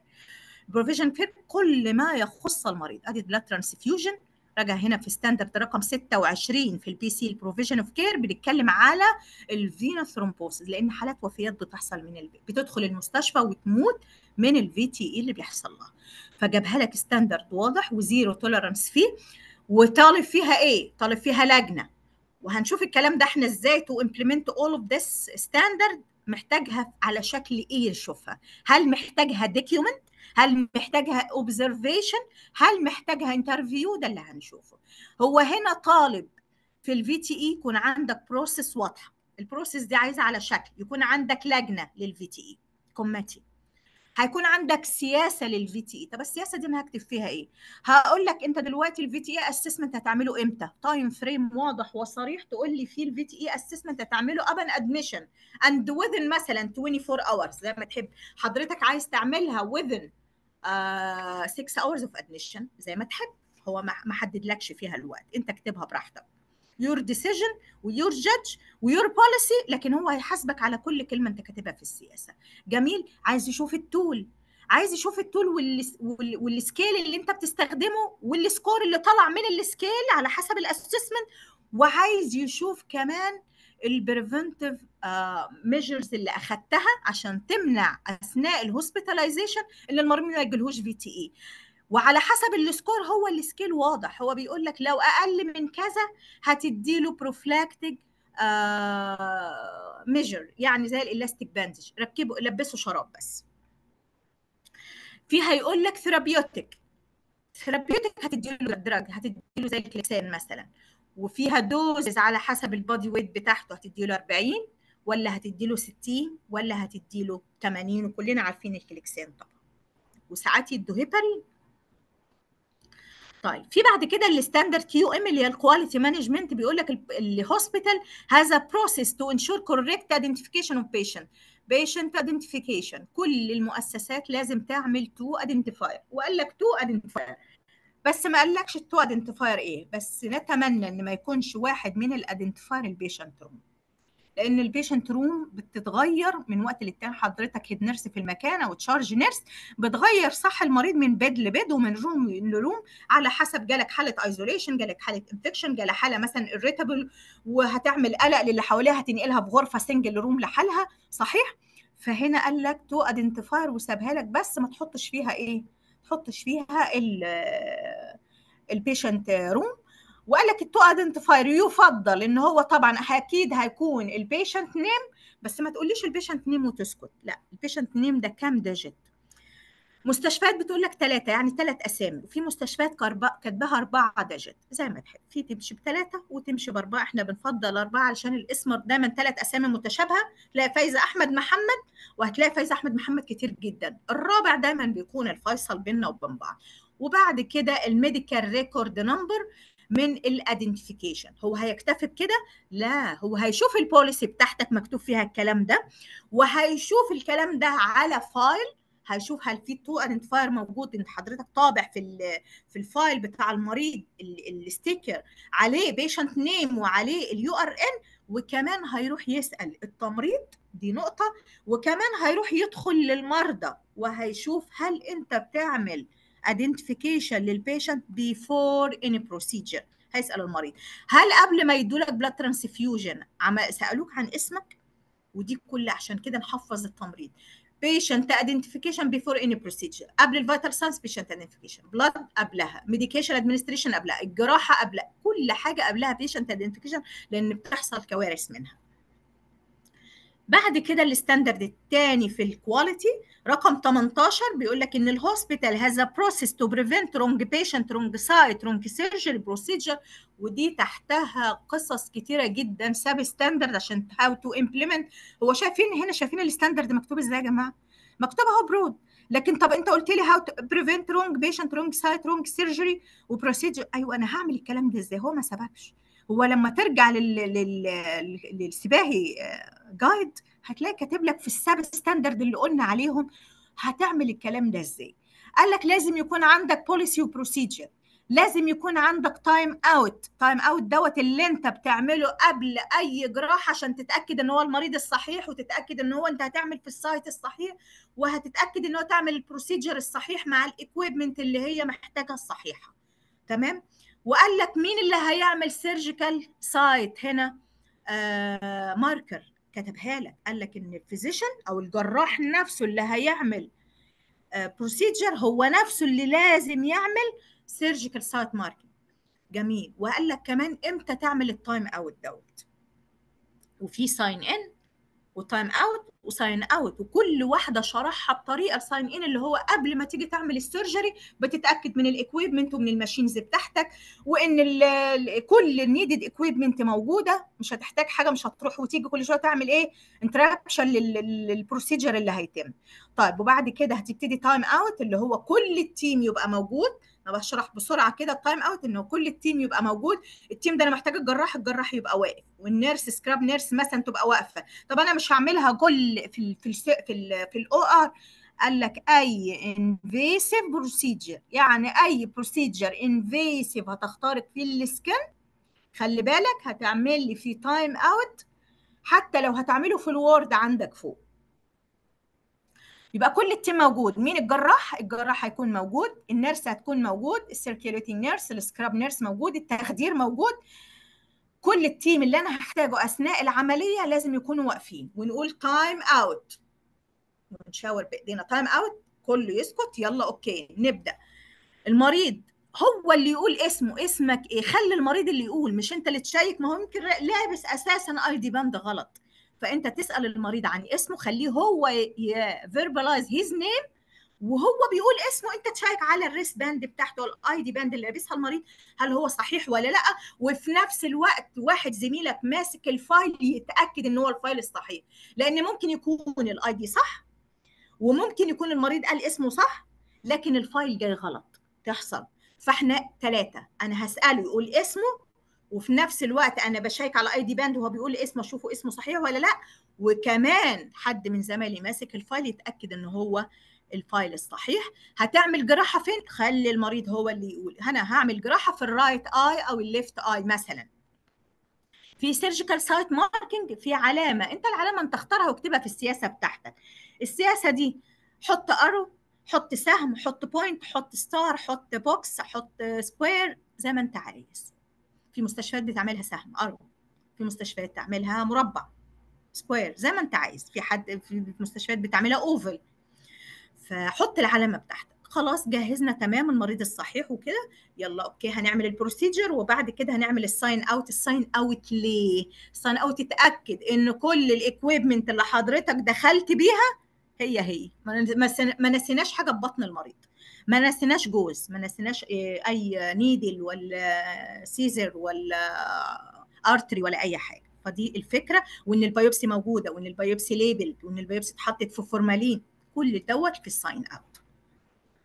بروفيجن كير كل ما يخص المريض، ادي بلاد ترانسفيوجن، راجع هنا في ستاندرد رقم ستة وعشرين في البي سي البروفيجن اوف كير، بنتكلم على الفينا ثرومبوسيس، لان حالات وفيات بتحصل من البيت، بتدخل المستشفى وتموت من الفي تي اي اللي بيحصل لها. فجابها لك ستاندرد واضح وزيرو توليرانس فيه، وطالب فيها ايه؟ طالب فيها لجنه، وهنشوف الكلام ده احنا ازاي تو امبلمنت اول اوف ذس ستاندرد. محتاجها على شكل ايه نشوفها؟ هل محتاجها دوكيومنت؟ هل محتاجها اوبزرفيشن؟ هل محتاجها انترفيو؟ ده اللي هنشوفه. هو هنا طالب في الفي تي اي يكون عندك بروسيس واضحه، البروسيس دي عايزه على شكل يكون عندك لجنه للفي تي اي كوميتي، هيكون عندك سياسه للفي تي اي. طب السياسه دي انا هكتب فيها ايه؟ هقول لك انت دلوقتي الفي تي اي اسسمنت هتعمله امتى؟ تايم فريم واضح وصريح تقول لي فيه الفي تي اي اسسمنت هتعمله ابن ادميشن اند وذن مثلا أربعة وعشرين اورز، زي ما تحب حضرتك عايز تعملها وذن ستة اورز اوف ادميشن زي ما تحب، هو ما حددلكش فيها الوقت، انت اكتبها براحتك. يور ديسيجن ويور جادج ويور بوليسي، لكن هو هيحاسبك على كل كلمه انت كاتبها في السياسه. جميل، عايز يشوف التول، عايز يشوف التول والسكيل اللي انت بتستخدمه والسكور اللي طلع من السكيل على حسب الاسسمنت، وعايز يشوف كمان البريفنتيف ميجرز اللي اخذتها عشان تمنع اثناء الهوسبيتاليزيشن اللي المريض ما يجيلهوش في تي اي. وعلى حسب السكور هو السكيل واضح، هو بيقول لك لو اقل من كذا هتدي له بروفلاكتيك ميجر، يعني زي الالاستيك باندج، ركبه لبسه شراب بس. في هيقول لك ثيرابيوتيك، ثيرابيوتيك هتدي له دراج، هتدي له زي الكليكسان مثلا، وفيها دوزز على حسب البادي ويت بتاعته، هتدي له أربعين ولا هتدي له ستين ولا هتدي له ثمانين، وكلنا عارفين الكليكسان طبعا، وساعات يدوا هيبرين. طيب في بعد كده الستاندرد كيو ام اللي هي الكواليتي مانجمنت، بيقول لك الهوسبيتال هاز ا بروسيس تو انشور كوريكت ايدنتيفيكيشن اوف بيشنت، بيشنت ايدنتيفيكيشن، كل المؤسسات لازم تعمل تو ايدنتيفاير، وقال لك تو ايدنتيفاير بس ما قالكش التو ايدنتيفاير ايه، بس نتمنى ان ما يكونش واحد من الايدنتيفاير البيشنت روم، لان البيشنت روم بتتغير من وقت للتاني، حضرتك هيد نيرس في المكان او تشارج نيرس بتغير صح المريض من بيد لبيد ومن روم لروم على حسب جالك حاله ايزوليشن، جالك حاله انفكشن، جالك حاله مثلا اريتابل وهتعمل قلق للي حواليها، هتنقلها بغرفه سنجل روم لحالها صحيح. فهنا قال لك تو ايدنتيفاير وسابها لك، بس ما تحطش فيها ايه؟ ما تحطش فيها البيشنت روم، وقال لك التو ايدنتيفاير يفضل ان هو طبعا اكيد هيكون البيشنت نيم، بس ما تقوليش البيشنت نيم وتسكت، لا البيشنت نيم ده كام ديجيت. مستشفيات بتقول لك ثلاثه، يعني ثلاث اسامي، وفي مستشفيات كاتباها اربعه ديجيت زي ما تحب، في تمشي بثلاثه وتمشي باربعه، احنا بنفضل اربعه علشان الاسم دايما ثلاث اسامي متشابهه، تلاقي فايزه احمد محمد وهتلاقي فايزه احمد محمد كتير جدا، الرابع دايما بيكون الفيصل بيننا وبين بعض. وبعد كده الميديكال ريكورد نمبر من الادنتيفيكيشن، هو هيكتفي بكده؟ لا، هو هيشوف البوليسي بتاعتك مكتوب فيها الكلام ده، وهيشوف الكلام ده على فايل، هيشوف هل في تو ايدنتيفاير موجود ان حضرتك طابع في في الفايل بتاع المريض الستيكر عليه بيشنت نيم وعليه اليو ار ان، وكمان هيروح يسال التمريض، دي نقطه، وكمان هيروح يدخل للمرضى وهيشوف هل انت بتعمل identification للبيشنت before any procedure. هيسأل المريض هل قبل ما يدولك بلاد ترانسفيوجن سألوك عن اسمك، ودي كلها عشان كده نحفظ التمريض. patient identification before any procedure، قبل الفيتال سانس patient identification، blood قبلها، medication administration قبلها، الجراحة قبلها، كل حاجة قبلها patient identification لأن بتحصل كوارث منها. بعد كده الستاندرد الثاني في الكواليتي رقم ثمانية عشر بيقول لك ان الهوسبيتال هاز ا بروسيس تو بريفنت رونج بيشنت رونج سايت رونج سيرجري بروسيجر، ودي تحتها قصص كتيره جدا ساب ستاندرد عشان هاو تو امبلمنت. هو شايفين هنا، شايفين الستاندرد مكتوب ازاي يا جماعه؟ مكتوب اهو برود، لكن طب انت قلت لي هاو تو بريفنت رونج بيشنت رونج سايت رونج سيرجري وبروسيجر، ايوه انا هعمل الكلام ده ازاي؟ هو ما سبقش. هو لما ترجع لل لل للسباهي جايد هتلاقي كاتب لك في الساب ستاندرد اللي قلنا عليهم هتعمل الكلام ده ازاي. قال لك لازم يكون عندك بوليسي وبروسيجر، لازم يكون عندك تايم اوت، تايم اوت دوت اللي انت بتعمله قبل اي جراحه عشان تتاكد ان هو المريض الصحيح، وتتاكد ان هو انت هتعمل في السايت الصحيح، وهتتاكد ان هو تعمل البروسيجر الصحيح مع الاكويبمنت اللي هي محتاجه الصحيحه، تمام؟ وقال لك مين اللي هيعمل سيرجيكال سايت هنا آه ماركر، كتبها لك، قال لك ان الفيزيشن او الجراح نفسه اللي هيعمل آه بروسيجر هو نفسه اللي لازم يعمل سيرجيكال سايت ماركر. جميل. وقال لك كمان امتى تعمل التايم اوت دوت، وفي ساين ان وتايم اوت وساين اوت، وكل واحده شرحها بطريقه. ساين ان اللي هو قبل ما تيجي تعمل السيرجري بتتاكد من الاكويبمنت ومن الماشينز بتاعتك، وان ال كل النيدد اكويبمنت موجوده، مش هتحتاج حاجه، مش هتروح وتيجي كل شويه تعمل ايه انترابشن للبروسيجر اللي هيتم. طيب وبعد كده هتبتدي تايم اوت اللي هو كل التيم يبقى موجود. انا بشرح بسرعه كده التايم اوت انه كل التيم يبقى موجود. التيم ده انا محتاج الجراح، الجراح يبقى واقف، والنيرس سكراب نيرس مثلا تبقى واقفه. طب انا مش هعملها كل في ال في ال في, ال في الاو ار. قال لك اي انفيسيف بروسيجر، يعني اي بروسيجر انفيسيف هتخترق في السكن، خلي بالك هتعمل لي في تايم اوت، حتى لو هتعمله في الوورد عندك فوق. يبقى كل التيم موجود. مين الجراح؟ الجراح هيكون موجود، النيرس هتكون موجود، السيركيوليتنج نيرس، السكراب نيرس موجود، التخدير موجود. كل التيم اللي انا هحتاجه اثناء العمليه لازم يكونوا واقفين. ونقول تايم اوت، ونشاور بايدينا تايم اوت، كله يسكت، يلا اوكي نبدا. المريض هو اللي يقول اسمه. اسمك ايه؟ خلي المريض اللي يقول، مش انت اللي تشيك. ما هو يمكن لابس اساسا اي دي باند غلط، فانت تسال المريض عن اسمه، خليه هو يفيربلايز هيز نيم وهو بيقول اسمه. انت تشيك على الريس باند بتاعته، الاي دي باند اللي لابسها المريض، هل هو صحيح ولا لا. وفي نفس الوقت واحد زميلك ماسك الفايل يتاكد ان هو الفايل الصحيح، لان ممكن يكون الاي دي صح وممكن يكون المريض قال اسمه صح لكن الفايل جاي غلط، تحصل. فاحنا ثلاثه، انا هساله يقول اسمه، وفي نفس الوقت انا بشيك على اي دي باند وهو بيقول اسمه، اشوفه اسمه صحيح ولا لا، وكمان حد من زمايلي ماسك الفايل يتاكد ان هو الفايل الصحيح. هتعمل جراحه فين؟ خلي المريض هو اللي يقول. انا هعمل جراحه في الرايت اي او الليفت اي مثلا. في سيرجيكال سايت ماركينج، في علامه، انت العلامه انت اختارها واكتبها في السياسه بتاعتك. السياسه دي حط ارو، حط سهم، حط بوينت، حط ستار، حط بوكس، حط سكوير، زي ما انت عايز. في مستشفيات بتعملها سهم ارو، في مستشفيات تعملها مربع سكوير، زي ما انت عايز. في حد في مستشفيات بتعملها اوفل. فحط العلامه بتاعتك. خلاص جهزنا تمام المريض الصحيح وكده، يلا اوكي هنعمل البروسيجر. وبعد كده هنعمل الساين اوت. الساين اوت ليه؟ الساين اوت تتاكد ان كل الاكويبمنت اللي حضرتك دخلت بيها هي هي، ما نسيناش حاجه في بطن المريض، ما نسيناش جوز، ما نسيناش اي نيدل ولا سيزر ولا ارتري ولا اي حاجه. فدي الفكره. وان البيوبسي موجوده، وان البيوبسي ليبل، وان البيوبسي اتحطت في فورمالين، كل دوت في الساين اوت.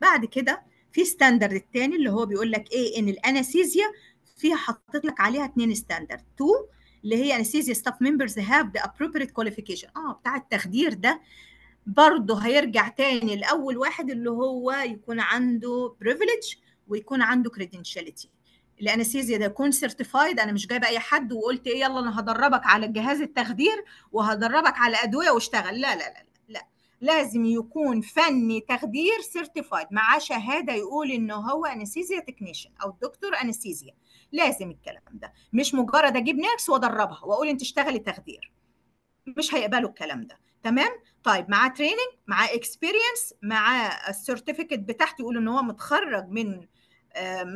بعد كده في ستاندرد الثاني اللي هو بيقول لك ايه، ان الانستيزيا فيها حاطط لك عليها اثنين ستاندرد. تو اللي هي انستيزيا ستاف ممبرز هاف ذا ابروبريت كواليفيكيشن، اه بتاع التخدير ده برضه هيرجع تاني لأول واحد اللي هو يكون عنده بريفليج ويكون عنده كريدنشاليتي. الانستيزيا ده يكون سيرتيفايد، انا مش جايبه اي حد وقلت ايه يلا انا هدربك على الجهاز التخدير وهدربك على ادويه واشتغل، لا لا لا لا، لازم يكون فني تخدير سيرتيفايد معاه شهاده يقول انه هو انستيزيا تكنيشن او دكتور انستيزيا. لازم الكلام ده، مش مجرد اجيب نيرس وادربها واقول انت اشتغلي تخدير، مش هيقبلوا الكلام ده. تمام. طيب مع تريننج، مع اكسبيرينس، مع السيرتيفيكت بتاعته يقول ان هو متخرج من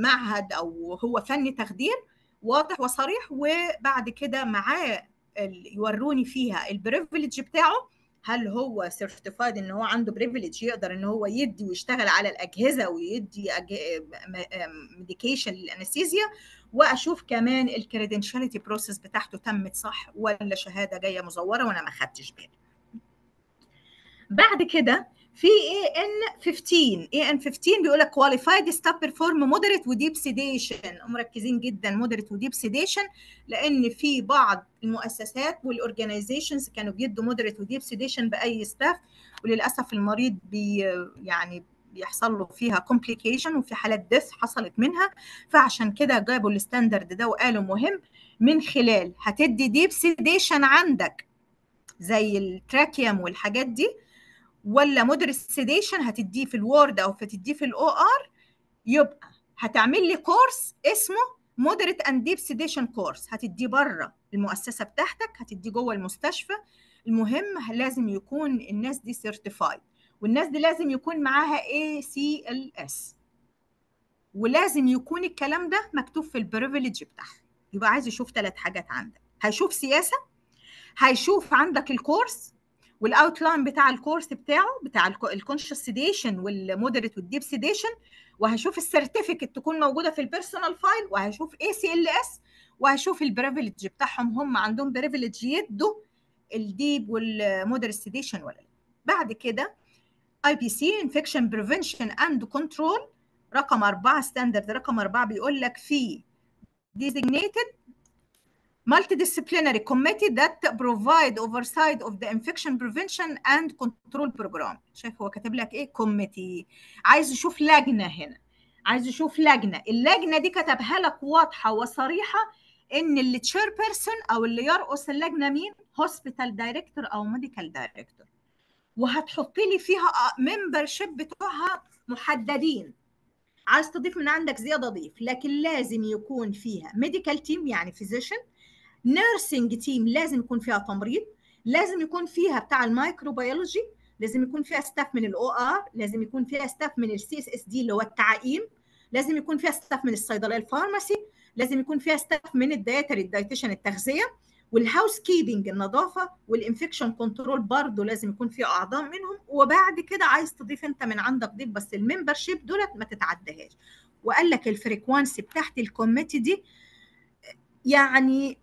معهد او هو فني تخدير، واضح وصريح. وبعد كده معاه يوروني فيها البريفليج بتاعه، هل هو سيرتيفايد ان هو عنده بريفليج يقدر ان هو يدي ويشتغل على الاجهزه ويدي ميديكيشن للانستيزيا، واشوف كمان الكريدنشاليتي بروسيس بتاعته تمت صح ولا شهاده جايه مزوره وانا ما خدتش بالي. بعد كده في اي ان خمستاشر، اي ان خمستاشر بيقول لك كواليفايد ستاب بيرفورم مودريت وديب سيديشن. مركزين جدا مودريت وديب سيديشن، لان في بعض المؤسسات والاورجنايزيشنز كانوا بيدوا مودريت وديب سيديشن باي ستاف، وللاسف المريض بي يعني بيحصل له فيها كومبليكيشن، وفي حالات ديث حصلت منها. فعشان كده جابوا الستاندرد ده وقالوا مهم من خلال هتدي ديب سيديشن عندك زي التراكيوم والحاجات دي، ولا مودريت سيديشن هتديه في الوورد او هتديه في الاو ار، يبقى هتعمل لي كورس اسمه مودريت اند ديب سيديشن كورس هتديه بره المؤسسه بتاعتك، هتديه جوه المستشفى. المهم لازم يكون الناس دي سيرتيفايد، والناس دي لازم يكون معاها اي سي ال اس، ولازم يكون الكلام ده مكتوب في البريفليج بتاعها. يبقى عايز يشوف ثلاث حاجات عندك، هيشوف سياسه، هيشوف عندك الكورس والاوتلاين بتاع الكورس بتاعه بتاع الكونشس سيديشن والمودريت والديب سيديشن، وهشوف السيرتيفيكت تكون موجوده في البيرسونال فايل، وهشوف اي سي ال اس، وهشوف البريفليج بتاعهم، هم عندهم بريفليج يدوا الديب والمودريت سيديشن ولا لا. بعد كده اي بي سي انفكشن بريفنشن اند كنترول رقم أربعة، ستاندرد رقم أربعة بيقول لك في designated multidisciplinary committee that provide oversight of the infection prevention and control program. شايف هو كاتب لك ايه؟ committee. عايز يشوف لجنه هنا، عايز يشوف لجنه، اللجنه دي كتبها لك واضحه وصريحه ان اللي تشير بيرسون او اللي يرقص اللجنه مين؟ hospital director او medical director. وهتحط لي فيها membership بتوعها محددين، عايز تضيف من عندك زياده ضيف، لكن لازم يكون فيها ميديكال تيم يعني فيزيشن، نيرسينج تيم لازم يكون فيها تمريض، لازم يكون فيها بتاع المايكروبيولوجي، لازم يكون فيها ستاف من الاو ار، لازم يكون فيها ستاف من السي اس اس دي اللي هو التعقيم، لازم يكون فيها ستاف من الصيدليه الفارماسي، لازم يكون فيها ستاف من الدايتري الدايتيشن التغذيه، والهاوس كيبنج النظافه، والانفكشن كنترول برضه لازم يكون في اعضاء منهم. وبعد كده عايز تضيف انت من عندك ضيف، بس الممبر شيب دولت ما تتعدهاش. وقال لك الفريكوانسي بتاعت الكوميتي دي يعني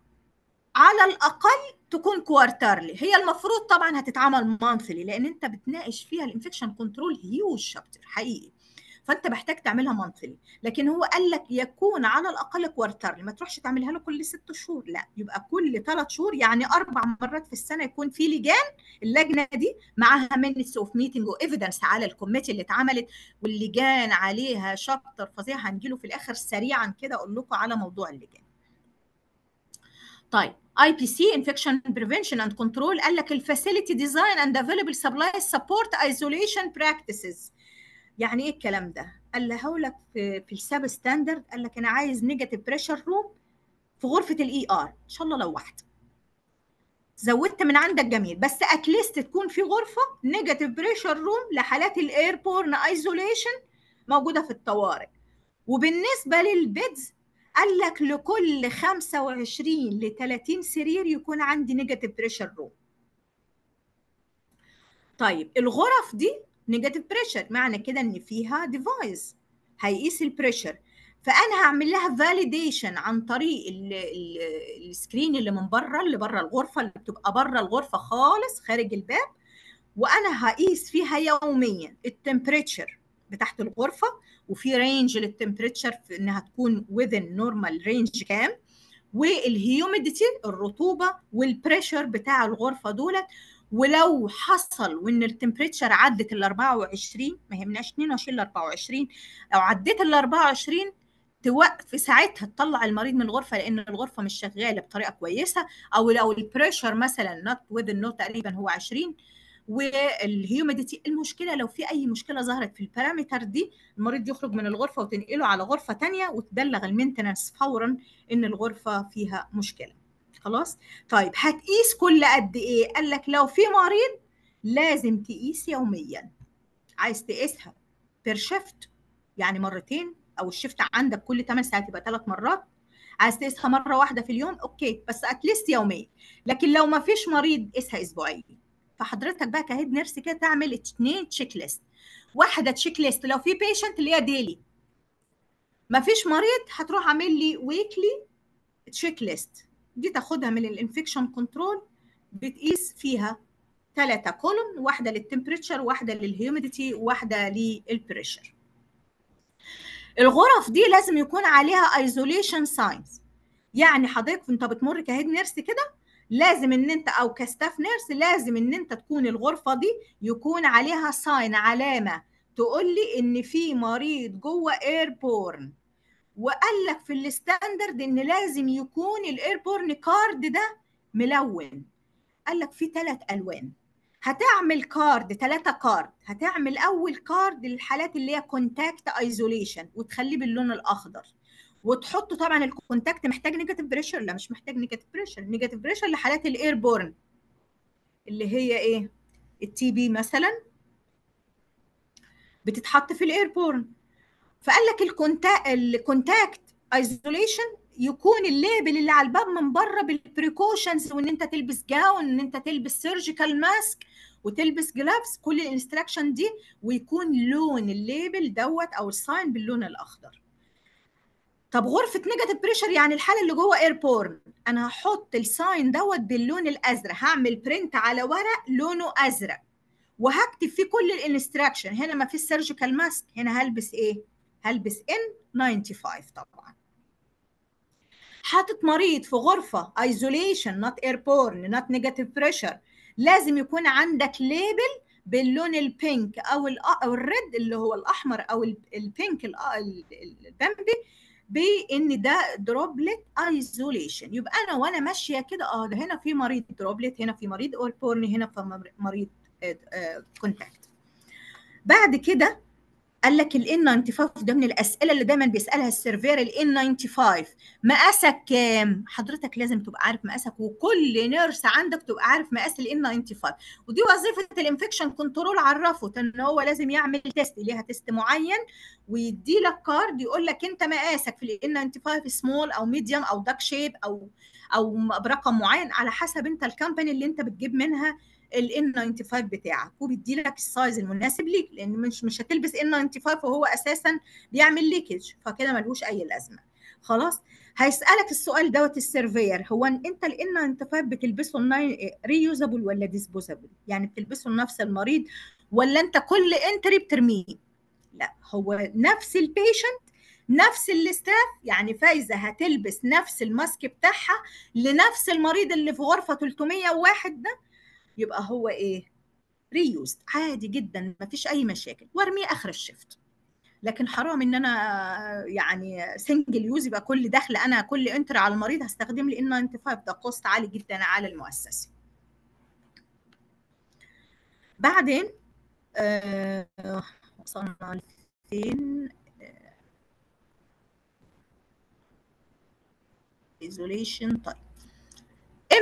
على الاقل تكون كوارترلي، هي المفروض طبعا هتتعمل مانثلي لان انت بتناقش فيها الانفكشن كنترول هيوج شابتر حقيقي، فانت محتاج تعملها مانثلي، لكن هو قال لك يكون على الاقل كوارترلي، ما تروحش تعملها له كل ست شهور، لا يبقى كل ثلاث شهور، يعني اربع مرات في السنه يكون في لجان، اللجنه دي معاها مينتس اوف ميتنج وايفيدنس على الكوميتي اللي اتعملت، واللجان عليها شابتر فظيع هنجي له في الاخر سريعا كده اقول لكم على موضوع اللجان. طيب اي بي سي انفكشن بريفنشن اند كنترول قال لك الفاسيلتي ديزاين اند افيلبل سبلاي سبورت ايزوليشن براكتسز. يعني ايه الكلام ده؟ قال له هقولك في في الساب ستاندرد، قال لك انا عايز نيجاتيف بريشر روم في غرفه الاي ار، ان شاء الله لو واحده. زودت من عندك جميل، بس اتليست تكون في غرفه نيجاتيف بريشر روم لحالات الاير بورن ايزوليشن موجوده في الطوارئ. وبالنسبه للبيدز قال لك لكل خمسة وعشرين لتلاتين سرير يكون عندي نيجاتيف بريشر روم. طيب الغرف دي نيجاتيف بريشر معنى كده ان فيها ديفايس هيقيس البريشر، فانا هعمل لها فاليديشن عن طريق السكرين اللي من بره، اللي بره الغرفه اللي بتبقى بره الغرفه خالص خارج الباب، وانا هقيس فيها يوميا التمبريتشر بتاعت الغرفه، وفي رينج للتمبريتشر في انها تكون وذن نورمال رينج كام، والهيوميديتي الرطوبه، والبريشر بتاع الغرفه دولت. ولو حصل وان التمبريتشر عدت ال أربعة وعشرين ما يهمناش اتنين وعشرين ل أربعة وعشرين، لو عدت ال أربعة وعشرين توقف ساعتها، تطلع المريض من الغرفه لان الغرفه مش شغاله بطريقه كويسه، او لو البريشر مثلا نوت وذ النوت تقريبا هو عشرين، والهيوميديتي المشكله لو في اي مشكله ظهرت في البارامتر دي المريض يخرج من الغرفه وتنقله على غرفه ثانيه، وتبلغ المينتنس فورا ان الغرفه فيها مشكله. خلاص؟ طيب هتقيس كل قد ايه؟ قال لك لو في مريض لازم تقيس يوميا. عايز تقيسها بير شيفت يعني مرتين، او الشيفت عندك كل تمن ساعات يبقى ثلاث مرات. عايز تقيسها مره واحده في اليوم، اوكي، بس اتليست يوميا. لكن لو ما فيش مريض قيسها اسبوعيا. فحضرتك بقى كهيد نيرس كده تعمل اثنين تشيك ليست. واحده تشيك ليست لو في بيشنت اللي هي ديلي. ما فيش مريض هتروح عامل لي ويكلي تشيك ليست. دي تاخدها من الانفكشن كنترول، بتقيس فيها ثلاثة كولوم، واحدة للتمبريتشر، واحدة للهيوميديتي، واحدة للبريشر. الغرف دي لازم يكون عليها ايزوليشن ساينز، يعني حضرتك انت بتمر كهيد نيرس كده لازم ان انت او كستاف نيرس لازم ان انت تكون الغرفة دي يكون عليها ساين، علامة تقول لي ان في مريض جوه اير بورن. وقال لك في الستاندرد ان لازم يكون الايربورن كارد ده ملون. قال لك في ثلاث الوان، هتعمل كارد ثلاثه كارد، هتعمل اول كارد للحالات اللي هي كونتاكت ايزوليشن وتخليه باللون الاخضر، وتحطوا طبعا الكونتاكت محتاج نيجاتيف بريشر؟ لا مش محتاج نيجاتيف بريشر. نيجاتيف بريشر لحالات الاير بورن اللي هي ايه؟ التي بي مثلا بتتحط في الاير بورن. فقال لك الكونتاكت الكونتاكت ايزوليشن يكون الليبل اللي على الباب من بره بالبريكوشنز، وان انت تلبس جاون، ان انت تلبس سيرجيكال ماسك، وتلبس جلافز، كل الانستراكشن دي، ويكون لون الليبل دوت او الساين باللون الاخضر. طب غرفه نيجاتيف بريشر يعني الحاله اللي جوه اير بورن، انا هحط الساين دوت باللون الازرق، هعمل برنت على ورق لونه ازرق وهكتب فيه كل الانستراكشن. هنا ما فيش سيرجيكال ماسك، هنا هلبس ايه؟ هلبس إن خمسة وتسعين طبعا. حاطط مريض في غرفه ايزوليشن نوت اير بورن نوت نيجاتيف بريشر، لازم يكون عندك ليبل باللون البينك او او الريد اللي هو الاحمر او البينك البامبي، بان ده دروبلت ايزوليشن. يبقى انا وانا ماشيه كده اه ده هنا في مريض دروبلت، هنا في مريض اير بورن، هنا في مريض كونتاكت. بعد كده قال لك ال إن خمسة وتسعين ده من الاسئله اللي دايما بيسالها السيرفير. ال إن خمسة وتسعين مقاسك كام؟ حضرتك لازم تبقى عارف مقاسك، وكل نيرس عندك تبقى عارف مقاس ال إن خمسة وتسعين، ودي وظيفه الانفكشن كنترول. عرفه ان هو لازم يعمل تيست، ليها تيست معين ويدي لك كارد يقول لك انت مقاسك في ال إن خمسة وتسعين سمول او ميديوم او داك شيب او او برقم معين على حسب انت الكامباني اللي انت بتجيب منها ال إن خمسة وتسعين بتاعك، وبيدي لك السايز المناسب ليك، لان مش مش هتلبس إن خمسة وتسعين وهو اساسا بيعمل ليكج، فكده ملوش اي لازمه. خلاص هيسالك السؤال دوت السيرفير، هو انت ال إن خمسة وتسعين بتلبسه ريوزابل ولا ديسبوزابل؟ يعني بتلبسه لنفس المريض ولا انت كل انتري بترميه؟ لا، هو نفس البيشنت نفس الاستاف، يعني فايزه هتلبس نفس الماسك بتاعها لنفس المريض اللي في غرفه ثلاثمية وواحد ده، يبقى هو ايه؟ ريوزد عادي جدا، ما فيش اي مشاكل، وارميه اخر الشفت. لكن حرام ان انا يعني سنجل يوز يبقى كل دخل انا كل انتر على المريض هستخدم لي إن خمسة وتسعين، ده كوست عالي جدا على المؤسسه. بعدين آه وصلنا لفين؟ ايزوليشن. طيب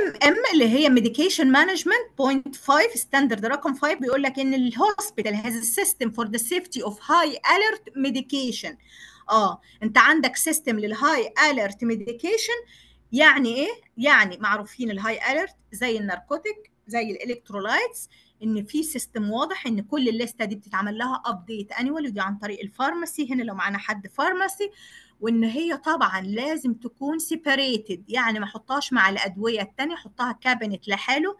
ام ام اللي هي ميديكيشن مانجمنت بوينت خمسة ستاندرد رقم خمسة، بيقول لك ان الهوسبيتال هاز سيستم فور ذا سيفتي اوف هاي اليرت ميديكيشن. اه انت عندك سيستم للهاي اليرت ميديكيشن. يعني ايه؟ يعني معروفين الهاي اليرت زي الناركوتيك زي الالكترولايتس، ان في سيستم واضح ان كل الليسته دي بتتعمل لها ابديت انيوال، ودي عن طريق الفارماسي هنا لو معانا حد فارماسي، وان هي طبعا لازم تكون سيباريتد، يعني ما احطهاش مع الادويه الثانيه، احطها كابينت لحاله،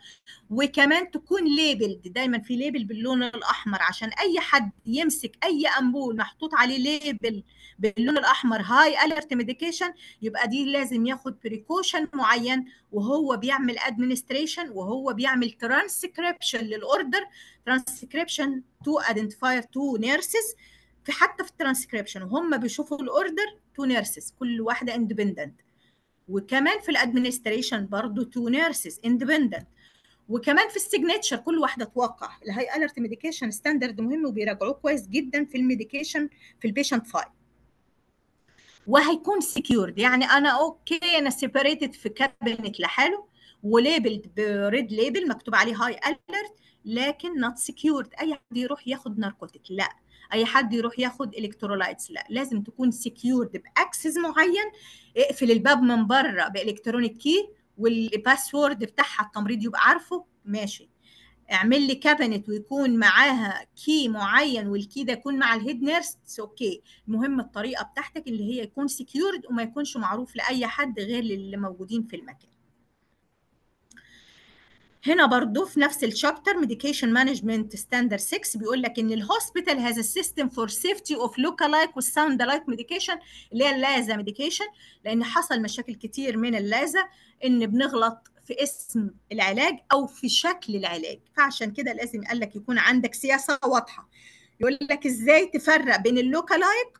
وكمان تكون ليبلد، دايما في ليبل باللون الاحمر عشان اي حد يمسك اي امبول محطوط عليه ليبل باللون الاحمر هاي اليرت ميديكيشن يبقى دي لازم ياخد بريكوشن معين وهو بيعمل ادمنستريشن، وهو بيعمل ترانسكريبشن للاوردر، ترانسكريبشن تو ايدنتيفاير تو نيرسز، في حتى في الترانسكريبشن وهم بيشوفوا الاوردر تو نيرسز كل واحده اندبندنت، وكمان في الادمنستريشن برضه تو نيرسز اندبندنت، وكمان في السيجنتشر كل واحده توقع. الهاي اليرت ميديكيشن ستاندرد مهم وبيراجعوه كويس جدا في الميديكيشن في البيشنت فايل. وهيكون سكيورد، يعني انا اوكي انا سيبريتد في كابينت لحاله وليبلد بريد ليبل مكتوب عليه هاي اليرت، لكن نوت سكيورد. اي حد يروح ياخد ناركوتيك؟ لا. اي حد يروح ياخد الكترولايتس؟ لا. لازم تكون سكيورد باكسس معين، اقفل الباب من بره بالكترونيك كي والباسورد بتاعها التمريض يبقى عارفه، ماشي. اعمل لي كابينت ويكون معاها كي معين والكي ده يكون مع الهيد نيرس، اوكي. المهم الطريقه بتاعتك اللي هي يكون سكيورد وما يكونش معروف لاي حد غير اللي موجودين في المكان. هنا برضه في نفس الشابتر ميديكيشن مانجمنت ستاندرد ستة بيقول لك ان الهوسبيتال هاز سيستم فور سيفتي اوف لوكالايك والساوند لايك ميديكيشن، اللي هي اللازا ميديكيشن، لان حصل مشاكل كتير من اللازا ان بنغلط في اسم العلاج او في شكل العلاج، فعشان كده لازم قال لك يكون عندك سياسه واضحه. يقول لك ازاي تفرق بين اللوكالايك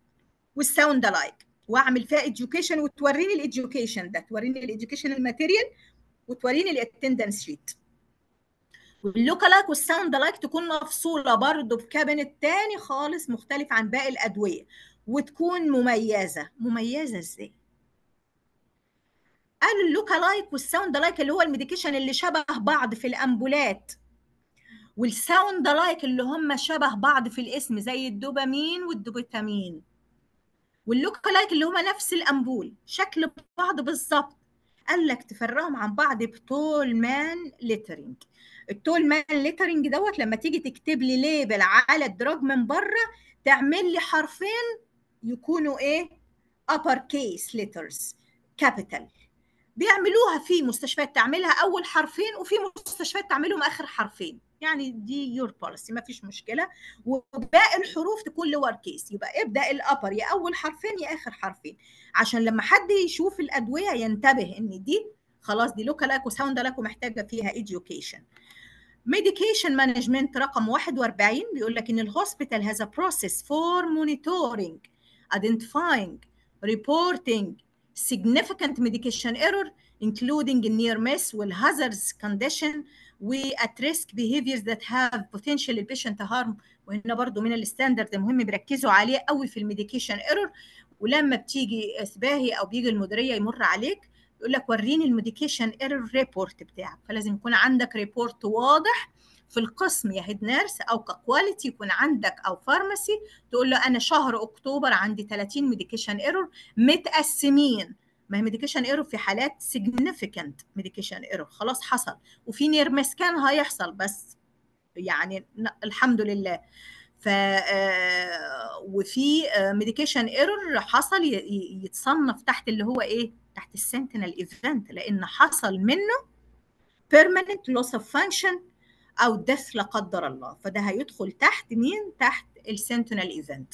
والساوند لايك، واعمل فيها اديوكيشن وتوريني الاديوكيشن ده، توريني الاديوكيشن الماتيريال وتوريني الاتندنس شيت. واللوكالايك والساوند لايك تكون مفصوله برضه بكابينت تاني خالص مختلف عن باقي الادويه، وتكون مميزه. مميزه ازاي؟ قالوا اللوكا لايك والساوند لايك اللي هو الميديكيشن اللي شبه بعض في الامبولات، والساوند لايك اللي هم شبه بعض في الاسم زي الدوبامين والدوبوتامين، واللوكا لايك اللي هم نفس الامبول شكل بعض بالظبط. قال لك تفرقهم عن بعض بتول مان ليترنج. التول مان ليترنج دوت لما تيجي تكتب لي ليبل على الدراج من بره تعمل لي حرفين يكونوا ايه؟ upper case letters capital. بيعملوها في مستشفيات تعملها اول حرفين، وفي مستشفيات تعملهم اخر حرفين، يعني دي يور بوليسي ما فيش مشكله. وباقي الحروف تكون لور كيس، يبقى ابدا الابر يا اول حرفين يا اخر حرفين، عشان لما حد يشوف الادويه ينتبه ان دي خلاص دي لوكال اكو ساوند لك ومحتاجه فيها education. ميديكيشن مانجمنت رقم واحد وأربعين بيقول لك ان الهوسبيتال هاز ا بروسيس فور مونيتورنج ايدنتيفاينج ريبورتنج significant medication error including near miss والhazards condition at risk behaviors that have potential patient harm. وهنا برضو من الستاندرد المهم بيركزوا عليه قوي في الميديكيشن ايرور، ولما بتيجي سباهي او بيجي المديريه يمر عليك يقول لك وريني الميديكيشن ايرور ريبورت بتاعك، فلازم يكون عندك ريبورت واضح في القسم يا هيد نيرس او ككواليتي يكون عندك او فارماسي تقول له انا شهر اكتوبر عندي ثلاثين ميديكيشن ايرور متقسمين. ما هي ميديكيشن ايرور في حالات سيجنيفيكانت ميديكيشن ايرور خلاص حصل، وفي نير مس كان هيحصل بس يعني الحمد لله. ف وفي ميديكيشن ايرور حصل يتصنف تحت اللي هو ايه؟ تحت السنتينل ايفنت، لان حصل منه permanent loss of function أو دث لا قدر الله، فده هيدخل تحت مين؟ تحت السنتينل ايفنت.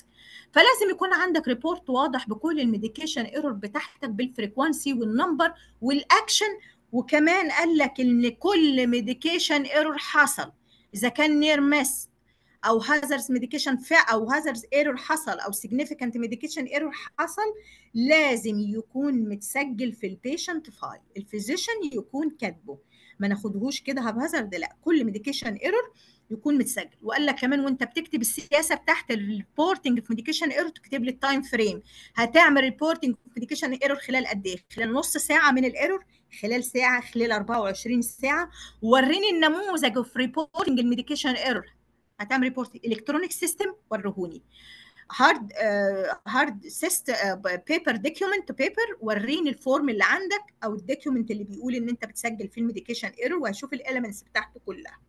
فلازم يكون عندك ريبورت واضح بكل الميديكيشن ايرور بتاعتك بالفريكوانسي والنمبر والاكشن، وكمان قال لك ان كل ميديكيشن ايرور حصل اذا كان نير مس او هازرز ميديكيشن او هازرز ايرور حصل او سيجنيفيكانت ميديكيشن ايرور حصل لازم يكون متسجل في البيشنت فايل، الفيزيشن يكون كاتبه، ما ناخدهوش كده هبهزر، لا كل ميديكيشن ايرور يكون متسجل. وقال لك كمان وانت بتكتب السياسه بتاعت الريبورتنج في ميديكيشن ايرور تكتب لي التايم فريم، هتعمل ريبورتنج في ميديكيشن ايرور خلال قد ايه؟ خلال نص ساعه من الايرور، خلال ساعه، خلال أربعة وعشرين ساعه. وريني النموذج في ريبورتنج الميديكيشن ايرور، هتعمل ريبورت الكترونيك سيستم وريهوني، هارد هارد سيست بيبر دوكيومنت بيبر وريني الفورم اللي عندك او الدوكيومنت اللي بيقول ان انت بتسجل فيه الميديكيشن ايرور، وهشوف الاليمنتس بتاعته كلها.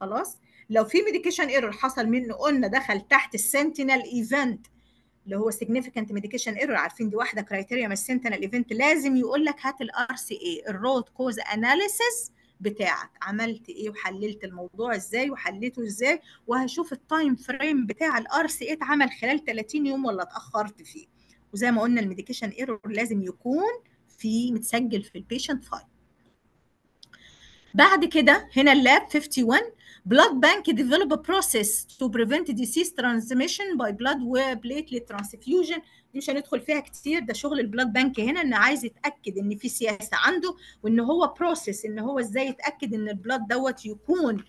خلاص لو في ميديكيشن ايرور حصل منه قلنا دخل تحت السنتينل ايفنت اللي هو سيجنيفيكانت ميديكيشن ايرور، عارفين دي واحده كرايتيريا من السنتينل ايفنت، لازم يقول لك هات الار سي اي الروت كوز اناليسيس بتاعك، عملت ايه وحللت الموضوع ازاي وحليته ازاي، وهشوف التايم فريم بتاع الار سي ايه اتعمل خلال ثلاثين يوم ولا اتاخرت فيه. وزي ما قلنا الميديكيشن ايرور لازم يكون في متسجل في البيشنت فايل. بعد كده هنا اللاب واحد وخمسين بلاد بانك ديفلوب بروسيس تو بريفنت ديسيز ترانسميشن باي بلاد وبليتليت ترانسفيوجن، دي مش هندخل فيها كتير، ده شغل البلاد بانك هنا ان عايز يتاكد ان في سياسه عنده وان هو بروسيس، ان هو ازاي يتاكد ان البلاد دوت يكون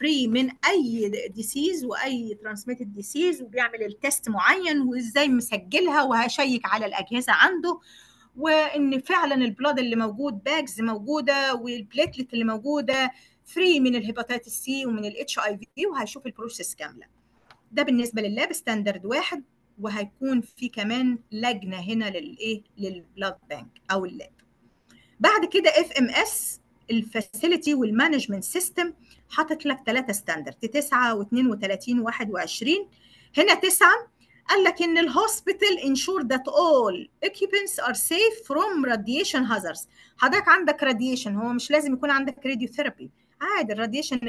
فري من اي ديسيز واي ترانسميتد ديسيز، وبيعمل التيست معين وازاي مسجلها، وهشيك على الاجهزه عنده وان فعلا البلاد اللي موجود باجز موجوده والبليتلت اللي موجوده فري من الهيباتيتس سي ومن الاتش اي في، وهشوف البروسيس كامله. ده بالنسبه لللاب ستاندرد واحد، وهيكون في كمان لجنه هنا للايه؟ للبلاد بانك او اللاب. بعد كده اف ام اس الفاسيلتي والمانجمنت سيستم حاطط لك ثلاثه ستاندرد تسعة واثنين وثلاثين وواحد وعشرين. هنا تسعه قال لك ان الهوسبيتال انشور ذات اول اكيوبنتس ار سيف فروم راديشن هازاردز. حضرتك عندك راديشن، هو مش لازم يكون عندك راديو ثيرابي، عادي الراديشن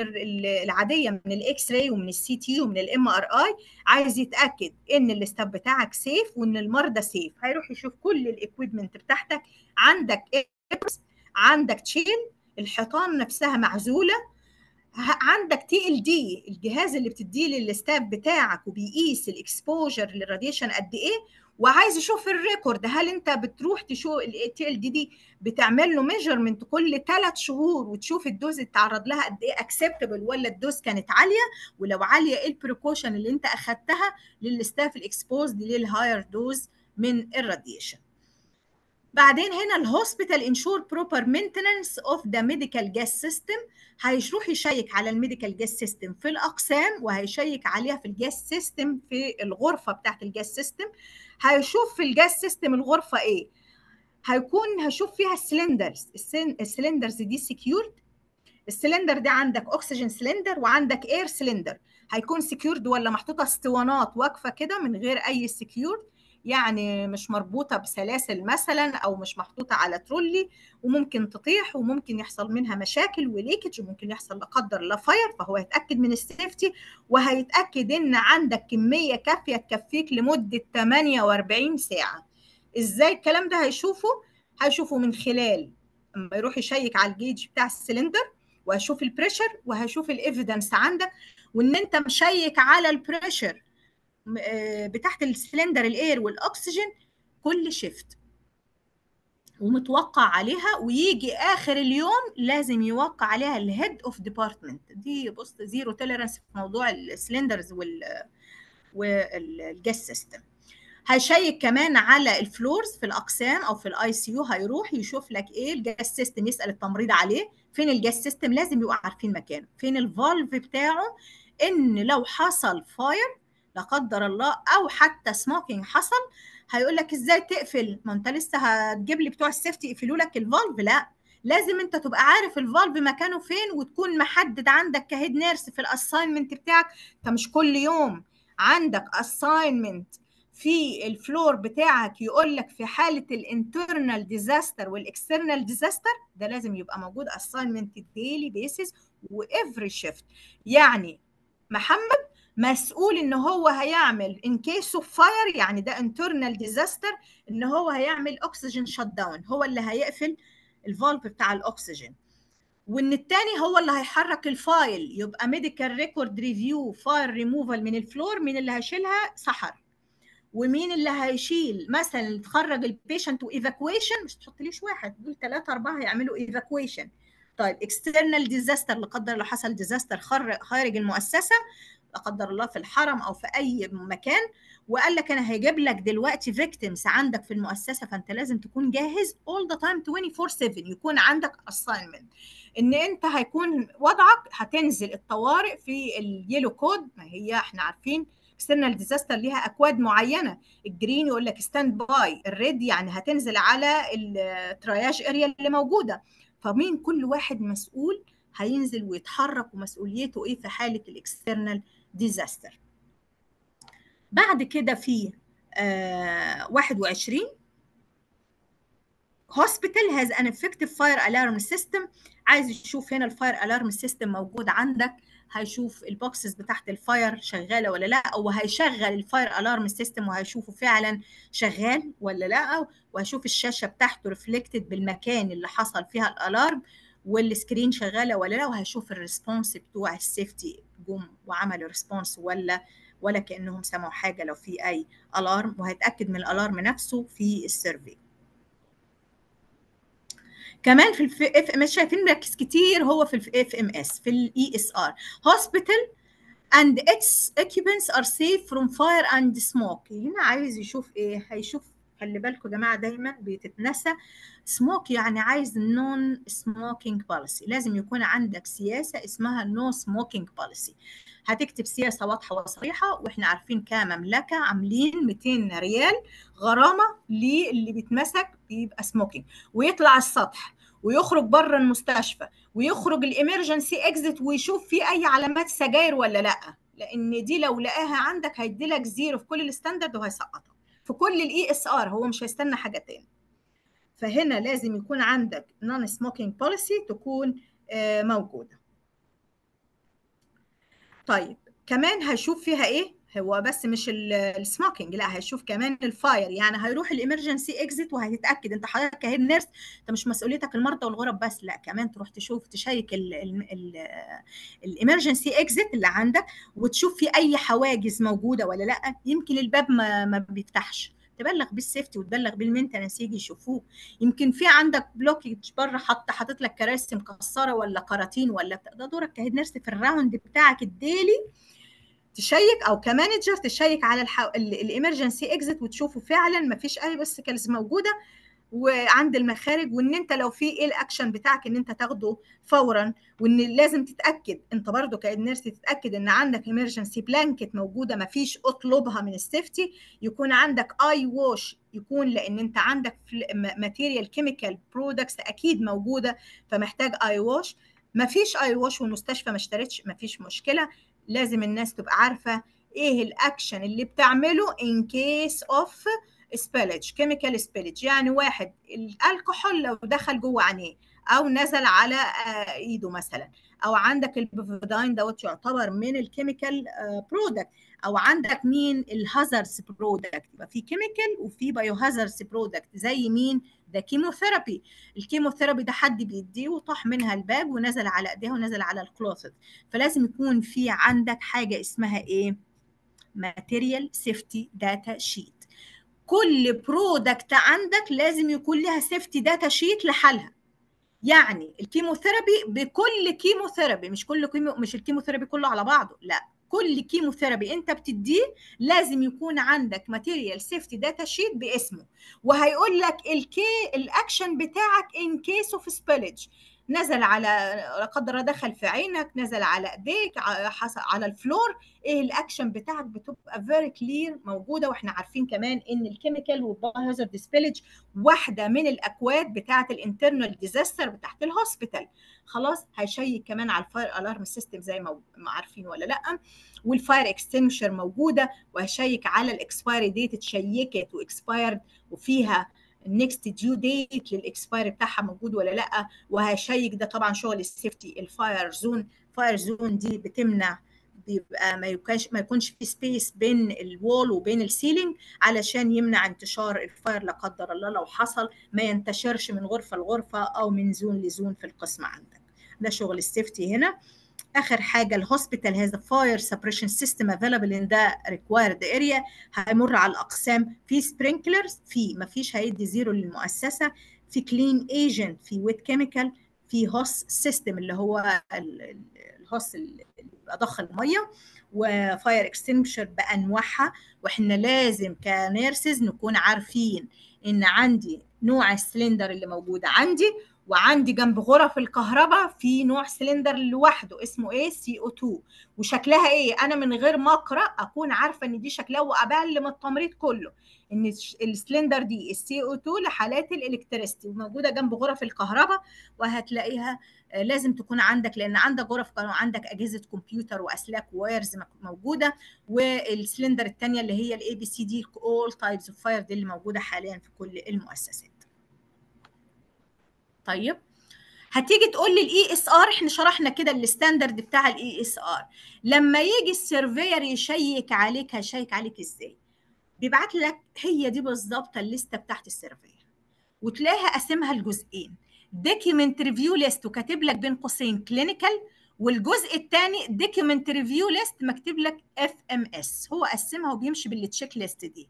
العاديه من الاكس راي ومن السي تي ومن الام ار اي، عايز يتاكد ان الاستاب بتاعك سيف وان المرضى سيف، هيروح يشوف كل الاكويبمنت بتاعتك، عندك إبرس، عندك تشين، الحيطان نفسها معزوله، عندك تي ال دي، الجهاز اللي بتديه للستاف بتاعك وبيقيس الاكسبوجر للراديشن قد ايه، وعايز اشوف الريكورد. هل انت بتروح تشوف التي ال دي دي بتعمل له ميجرمنت كل ثلاث شهور وتشوف الدوز اتعرض لها قد ايه اكسبتبل، ولا الدوز كانت عاليه، ولو عاليه ايه البريكوشن اللي انت اخذتها للستاف الاكسبوزد للهاير دوز من الراديشن. بعدين هنا الهوسبيتال انشور بروبر مينتننس اوف ذا ميديكال جاس سيستم، هيروح يشيك على الميديكال جاس سيستم في الاقسام، وهيشيك عليها في الجاس سيستم في الغرفه بتاعت الجاس سيستم. هيشوف في الجاس سيستم الغرفه ايه، هيكون هشوف فيها السلندرز، السلندرز دي سكيورد، السلندر ده عندك اكسجين سلندر وعندك اير سلندر، هيكون سكيورد ولا محطوطه اسطوانات واقفه كده من غير اي سكيورد، يعني مش مربوطه بسلاسل مثلا او مش محطوطه على ترولي، وممكن تطيح وممكن يحصل منها مشاكل وليكج، وممكن يحصل لا قدر الله فاير. فهو هيتاكد من السيفتي، وهيتاكد ان عندك كميه كافيه تكفيك لمده ثمانية وأربعين ساعه. ازاي الكلام ده هيشوفه؟ هيشوفه من خلال اما يروح يشيك على الجيج بتاع السلندر، وهشوف البريشر، وهشوف الايفيدنس عندك، وان انت مشيك على البريشر بتاعت السلندر الاير والاكسجين كل شيفت ومتوقع عليها، ويجي اخر اليوم لازم يوقع عليها الهيد اوف ديبارتمنت. دي بص زيرو توليرانس في موضوع السلندرز وال والجاس سيستم. هيشيك كمان على الفلورز في الاقسام او في الاي سي يو، هيروح يشوف لك ايه الجاس سيستم، يسال التمريض عليه فين الجاس سيستم، لازم يبقوا عارفين مكانه فين الفالف بتاعه، ان لو حصل فاير لا قدر الله او حتى سموكينج حصل، هيقول لك ازاي تقفل؟ ما انت لسه هتجيب لي بتوع السيفتي يقفلوا لك الفالف، لا لازم انت تبقى عارف الفالف مكانه فين، وتكون محدد عندك كهيد نيرس في الاساينمنت بتاعك. انت مش كل يوم عندك اساينمنت في الفلور بتاعك يقول لك في حاله الانترنال ديزاستر والاكسترنال ديزاستر، ده لازم يبقى موجود اساينمنت ديلي بيسز وافري شيفت. يعني محمد مسؤول ان هو هيعمل ان كيس اوف فاير، يعني ده انترنال ديزاستر، ان هو هيعمل اكسجين شت داون، هو اللي هيقفل الفالف بتاع الاكسجين، وان الثاني هو اللي هيحرك الفايل، يبقى ميديكال ريكورد ريفيو فايل ريموفال من الفلور، مين اللي هيشيلها؟ سحر. ومين اللي هيشيل مثلا تخرج البيشنت وايفاكويشن؟ مش تحطليش واحد، دول ثلاثه اربعه هيعملوا ايفاكويشن. طيب اكسترنال ديزاستر، لا قدر الله حصل ديزاستر خارج المؤسسه لا قدر الله في الحرم او في اي مكان، وقال لك انا هجيب لك دلوقتي فيكتيمز عندك في المؤسسه، فانت لازم تكون جاهز all the time twenty four seven. يكون عندك assignment ان انت هيكون وضعك هتنزل الطوارئ في اليلو كود، ما هي احنا عارفين external disaster ليها اكواد معينه، الجرين يقول لك stand by، الريد يعني هتنزل على الترياج اريا اللي موجوده. فمين كل واحد مسؤول هينزل ويتحرك ومسؤوليته ايه في حاله الاكسترنال ديزاستر. بعد كده في آه واحد وعشرين hospital has an effective fire alarm system. عايز يشوف هنا الفاير alarm system موجود عندك، هيشوف البوكسز بتاعت الفاير شغاله ولا لا، او هيشغل الفاير alarm system وهيشوفه فعلا شغال ولا لا، وهيشوف الشاشه بتاعته ريفلكتد بالمكان اللي حصل فيها الالارم والسكرين شغاله ولا لا، وهشوف الريسبونس بتوع السيفتي جم وعملوا ريسبونس ولا ولا كانهم سمعوا حاجه لو في اي الارم، وهيتاكد من الالارم نفسه في السيرفي. كمان في الاف ام اس شايفين مركز كتير هو في الاف ام اس في الاي اس ار، هوسبيتال اند اتس اكيبنس ار سيف فروم فاير اند سموك. هنا عايز يشوف ايه؟ هيشوف، خلي بالكم يا جماعه دايما بتتنسى سموك، يعني عايز نون سموكينج بوليسي، لازم يكون عندك سياسه اسمها نو سموكينج بوليسي. هتكتب سياسه واضحه وصريحه، واحنا عارفين كمملكه عاملين مئتين ريال غرامه للي بيتمسك بيبقى سموكينج، ويطلع السطح ويخرج بره المستشفى ويخرج الامرجنسي اكزيت ويشوف في اي علامات سجاير ولا لا، لان دي لو لقاها عندك هيديلك زيرو في كل الستاندرد وهيسقطك في كل الاي اس ار، هو مش هيستنى حاجه تاني. فهنا لازم يكون عندك نون سموكينج بوليسي تكون موجوده. طيب كمان هشوف فيها ايه؟ هو بس مش السموكينج، لا هيشوف كمان الفاير، يعني هيروح الامرجنسي اكزيت وهيتاكد. انت حضرتك كهيد نيرس انت مش مسؤوليتك المرضى والغرب بس، لا كمان تروح تشوف تشيك الامرجنسي اكزيت اللي عندك وتشوف في اي حواجز موجوده ولا لا. يمكن الباب ما, ما بيفتحش، تبلغ بالسيفتي وتبلغ بالمينتنس يجي يشوفوه. يمكن في عندك بلوكج بره، حط حاطط لك كراسي مكسره ولا كراتين ولا بتاع، ده دورك كهيد نيرس في الراوند بتاعك الديلي تشيك، او كمانجر تشيك على الامرجنسي اكزيت وتشوفه فعلا ما فيش اي بسكلز موجوده وعند المخارج، وان انت لو في ايه الاكشن بتاعك ان انت تاخده فورا. وان لازم تتاكد انت برده كادنيرس تتاكد ان عندك امرجنسي بلانكت موجوده ما فيش، اطلبها من السيفتي. يكون عندك اي ووش، يكون لان انت عندك ماتيريال كيميكال برودكتس اكيد موجوده فمحتاج اي ووش. ما فيش اي ووش والمستشفى ما اشترتش ما فيش مشكله، لازم الناس تبقى عارفه ايه الاكشن اللي بتعمله ان كيس اوف سبيلج كيميكال سبيلج. يعني واحد الكحول لو دخل جوه عينيه او نزل على ايده مثلا، او عندك البيفيداين دوت يعتبر من الكيميكال برودكت، او عندك مين الهازاردز برودكت، يبقى في كيميكال وفي بايو هازاردز برودكت. زي مين ده؟ كيموثيرابي. الكيموثيرابي ده حد بيديه وطاح منها الباب ونزل على ايديها ونزل على الكلوثت، فلازم يكون في عندك حاجه اسمها ايه، ماتيريال سيفتي داتا شيت. كل برودكت عندك لازم يكون لها سيفتي داتا شيت لحالها. يعني الكيموثيرابي بكل كيموثيرابي، مش كل كيمو مش الكيموثيرابي كله على بعضه، لا كل كيموثيرابي انت بتديه لازم يكون عندك ماتيريال سيفتي داتا شيت باسمه، وهيقول لك الكي الاكشن بتاعك ان كيس اوف سبيلج. نزل على لا قدر الله، دخل في عينك، نزل على ايديك، حصل على الفلور، ايه الاكشن بتاعك، بتبقى فيري كلير موجوده. واحنا عارفين كمان ان الكيميكال والبايوهازارد سبيلج واحده من الاكواد بتاعه الانترنال ديزاستر بتاعه الهوسبيتال. خلاص هيشيك كمان على الفاير الارم سيستم زي ما عارفين ولا لا، والفاير اكستنشر موجوده، وهيشيك على الاكسبايري ديت، اتشيكت واكسبايرد وفيها النكست ديو ديت للاكسباير بتاعها موجود ولا لا، وهشيك. ده طبعا شغل السيفتي. الفاير زون، فاير زون دي بتمنع، بيبقى ما يكونش ما يكونش في سبيس بين الوول وبين السيلينج علشان يمنع انتشار الفاير لا قدر الله، لو حصل ما ينتشرش من غرفه لغرفه او من زون لزون في القسم عندك. ده شغل السيفتي هنا. اخر حاجه الهوسبيتال هذا فاير سبريشن سيستم افيلبل ان ذا ريكوايرد اريا. هيمر على الاقسام، في سبرينكلرز، في ما فيش هيدي زيرو للمؤسسه، في كلين ايجنت، في ويت كيميكال، في هوس سيستم اللي هو الهوس اللي بيبقى ضخ الميه، وفاير اكستنشر بانواعها. واحنا لازم كنيرسز نكون عارفين ان عندي نوع السلندر اللي موجود عندي، وعندي جنب غرف الكهرباء في نوع سلندر لوحده اسمه ايه، سي او اتنين، وشكلها ايه. انا من غير ما اقرا اكون عارفه ان دي شكلها، وابل من التمريض كله ان السلندر دي السي او اتنين لحالات الالكتريستي، وموجوده جنب غرف الكهرباء. وهتلاقيها لازم تكون عندك، لان عندك غرف كانوا عندك اجهزه كمبيوتر واسلاك وايرز موجوده، والسلندر الثانيه اللي هي الاي بي سي دي اول تايبز اوف فاير دي اللي موجوده حاليا في كل المؤسسات. طيب هتيجي تقول لي الاي اس ار، احنا شرحنا كده الستاندرد بتاع الاي اس ار. لما يجي السيرفير يشيك عليك، هيشيك عليك ازاي؟ بيبعت لك هي دي بالظبط الليسته بتاعت السيرفير، وتلاقيها قاسمها لجزئين، دوكيومنت ريفيو ليست وكاتب لك بين قوسين كلينيكال، والجزء الثاني دوكيومنت ريفيو ليست مكتوب لك اف ام اس. هو قسمها وبيمشي بالتشيك ليست دي.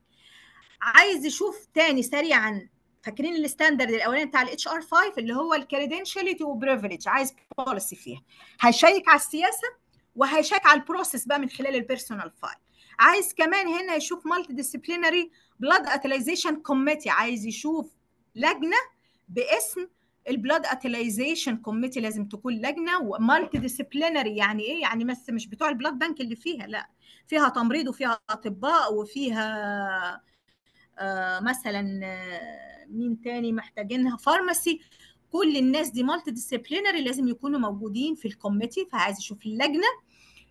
عايز يشوف تاني سريعا، فاكرين الستاندرد الاولاني بتاع الاتش ار خمسة اللي هو الكريدنشاليتي وبريفليج، عايز بوليسي فيها، هيشيك على السياسه وهيشيك على البروسيس بقى من خلال البيرسونال فايل. عايز كمان هنا يشوف مالتي ديسيبلينري بلاد اتيلايزيشن كوميتي، عايز يشوف لجنه باسم البلاد اتيلايزيشن كوميتي، لازم تكون لجنه ومالتي ديسيبلينري. يعني ايه؟ يعني بس مش بتوع البلاد بانك اللي فيها، لا فيها تمريض وفيها اطباء وفيها آه مثلا آه مين تاني محتاجينها، فارماسي. كل الناس دي مالتي ديسيبلينري لازم يكونوا موجودين في الكوميتي. فعايز يشوف اللجنه،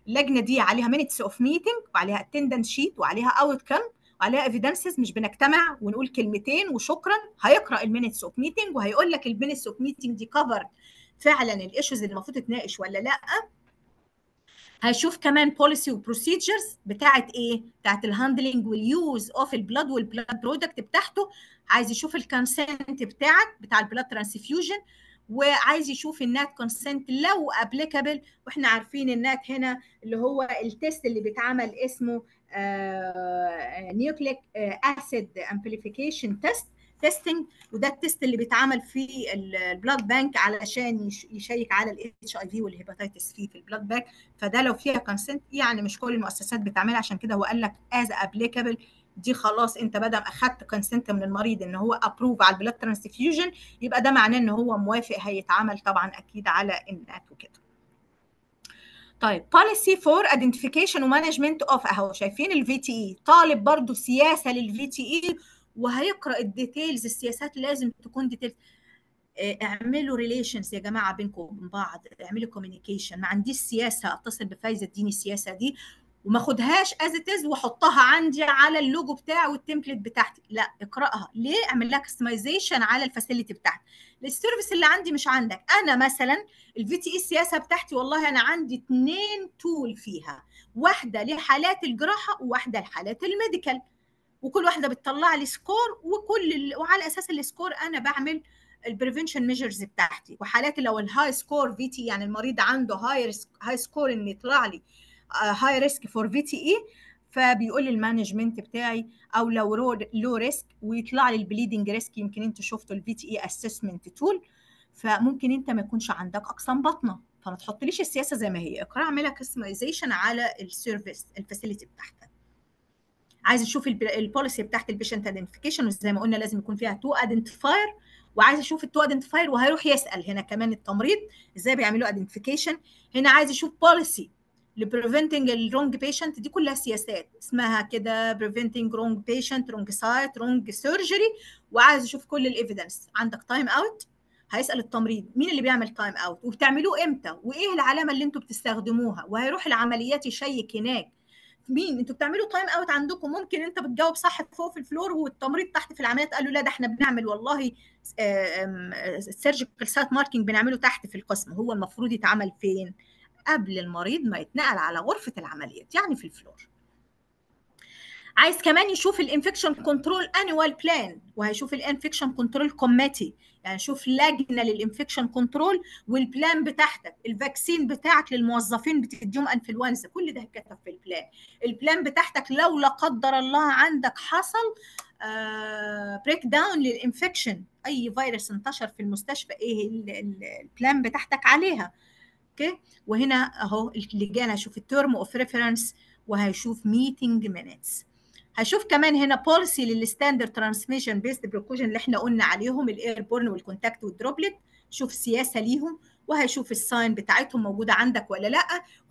اللجنه دي عليها مينتس اوف ميتنج، وعليها اتندنس شيت، وعليها اوت كم، وعليها ايفيدنسز. مش بنجتمع ونقول كلمتين وشكرا، هيقرا المينتس اوف ميتنج وهيقول لك المينتس اوف ميتنج دي كفرد فعلا الايشوز اللي المفروض تتناقش ولا لا. هشوف كمان بوليسي وبروسيجرز بتاعت ايه؟ بتاعت الهاندلنج واليوز اوف البلاد والبلاد برودكت بتاعته، عايز يشوف الكونسنت بتاعك بتاع البلاد ترانسفيوجن، وعايز يشوف النات كونسنت لو ابليكابل، واحنا عارفين النات هنا اللي هو التيست اللي بيتعمل اسمه نيوكليك اسيد امبليفيكيشن تيست تيستنج، وده التيست اللي بيتعمل في البلاد بانك علشان يشيك على الاتش اي في والهيباتيتس في في البلاد بانك، فده لو فيها كونسنت يعني مش كل المؤسسات بتعملها، عشان كده هو قال لك از ابليكابل، دي خلاص انت بدل اخدت كونسنت من المريض ان هو ابروف على البلاد ترانسفيوجن يبقى ده معناه ان هو موافق، هيتعمل طبعا اكيد على النات وكده. طيب بوليسي فور ايدنتيفيكيشن ومانجمنت اوف، اهو شايفين الفي تي اي، طالب برضو سياسه للفي تي اي وهيقرا الديتيلز، السياسات لازم تكون ديتيلز. اعملوا ريليشنز يا جماعه بينكم وبين بعض، اعملوا كوميونيكيشن، ما عنديش سياسه اتصل بفايزه اديني السياسه دي وما اخدهاش از تز واحطها عندي على اللوجو بتاعي والتمبلت بتاعتي، لا اقراها، ليه؟ اعمل لها كستمايزيشن على الفاسيلتي بتاعتي، السيرفيس اللي عندي مش عندك. انا مثلا الفي تي اي السياسه بتاعتي والله انا عندي اثنين تول فيها، واحده لحالات الجراحه وواحده لحالات الميديكال، وكل واحده بتطلع لي سكور، وكل ال... وعلى اساس السكور انا بعمل البريفنشن ميجرز بتاعتي، وحالات لو الهاي سكور في تي، يعني المريض عنده هاي هاي سكور ان يطلع لي هاي ريسك فور في تي اي، فبيقول لي المانجمنت بتاعي، او لو لو ريسك ويطلع لي البليدنج ريسك، يمكن انتوا شفتوا الفي تي اي اسسمنت تول، فممكن انت ما يكونش عندك اقسام بطنه، فما تحطليش السياسه زي ما هي، اقرا اعملها كستمايزيشن على السيرفيس الفاسيلتي بتاعتك. عايز اشوف البوليسي بتاعت البيشنت ايدنتيفيكيشن، وزي ما قلنا لازم يكون فيها تو ايدنتيفاير، وعايز اشوف التو ايدنتيفاير وهيروح يسال هنا كمان التمريض ازاي بيعملوا ايدنتيفيكيشن، هنا عايز اشوف بوليسي لبريفنتنج الرونج بيشنت، دي كلها سياسات اسمها كده بريفنتنج رونج بيشنت، رونج سايت، رونج سيرجري، وعايز اشوف كل الايفيدنس. عندك تايم اوت، هيسال التمريض مين اللي بيعمل تايم اوت وبتعملوه امتى وايه العلامه اللي انتوا بتستخدموها، وهيروح العمليات يشيك هناك مين انتوا بتعملوا تايم اوت عندكم، ممكن انت بتجاوب صح فوق في الفلور والتمريض تحت في العمليات قال له لا ده احنا بنعمل والله السيرجيكال سايت ماركينج بنعمله تحت في القسم، هو المفروض يتعمل فين؟ قبل المريض ما يتنقل على غرفه العمليات، يعني في الفلور. عايز كمان يشوف الانفكشن كنترول انوال بلان، وهيشوف الانفكشن كنترول كوميتي، يعني شوف لجنه للانفكشن كنترول والبلان بتاعتك، الفاكسين بتاعك للموظفين بتديهم انفلونزا، كل ده اتكتب في البلان، البلان بتاعتك لو لا قدر الله عندك حصل بريك داون للانفكشن، اي فيروس انتشر في المستشفى ايه البلان بتاعتك عليها. اوكي، وهنا اهو اللجان هشوف التيرم اوف ريفرنس وهيشوف ميتنج مينيتس. هشوف كمان هنا بوليسي للستاندرد ترانسميشن بيست بريكوجن اللي احنا قلنا عليهم، الاير بورن والكونتاكت والدروبلت، شوف سياسه ليهم، وهشوف الساين بتاعتهم موجوده عندك ولا لا،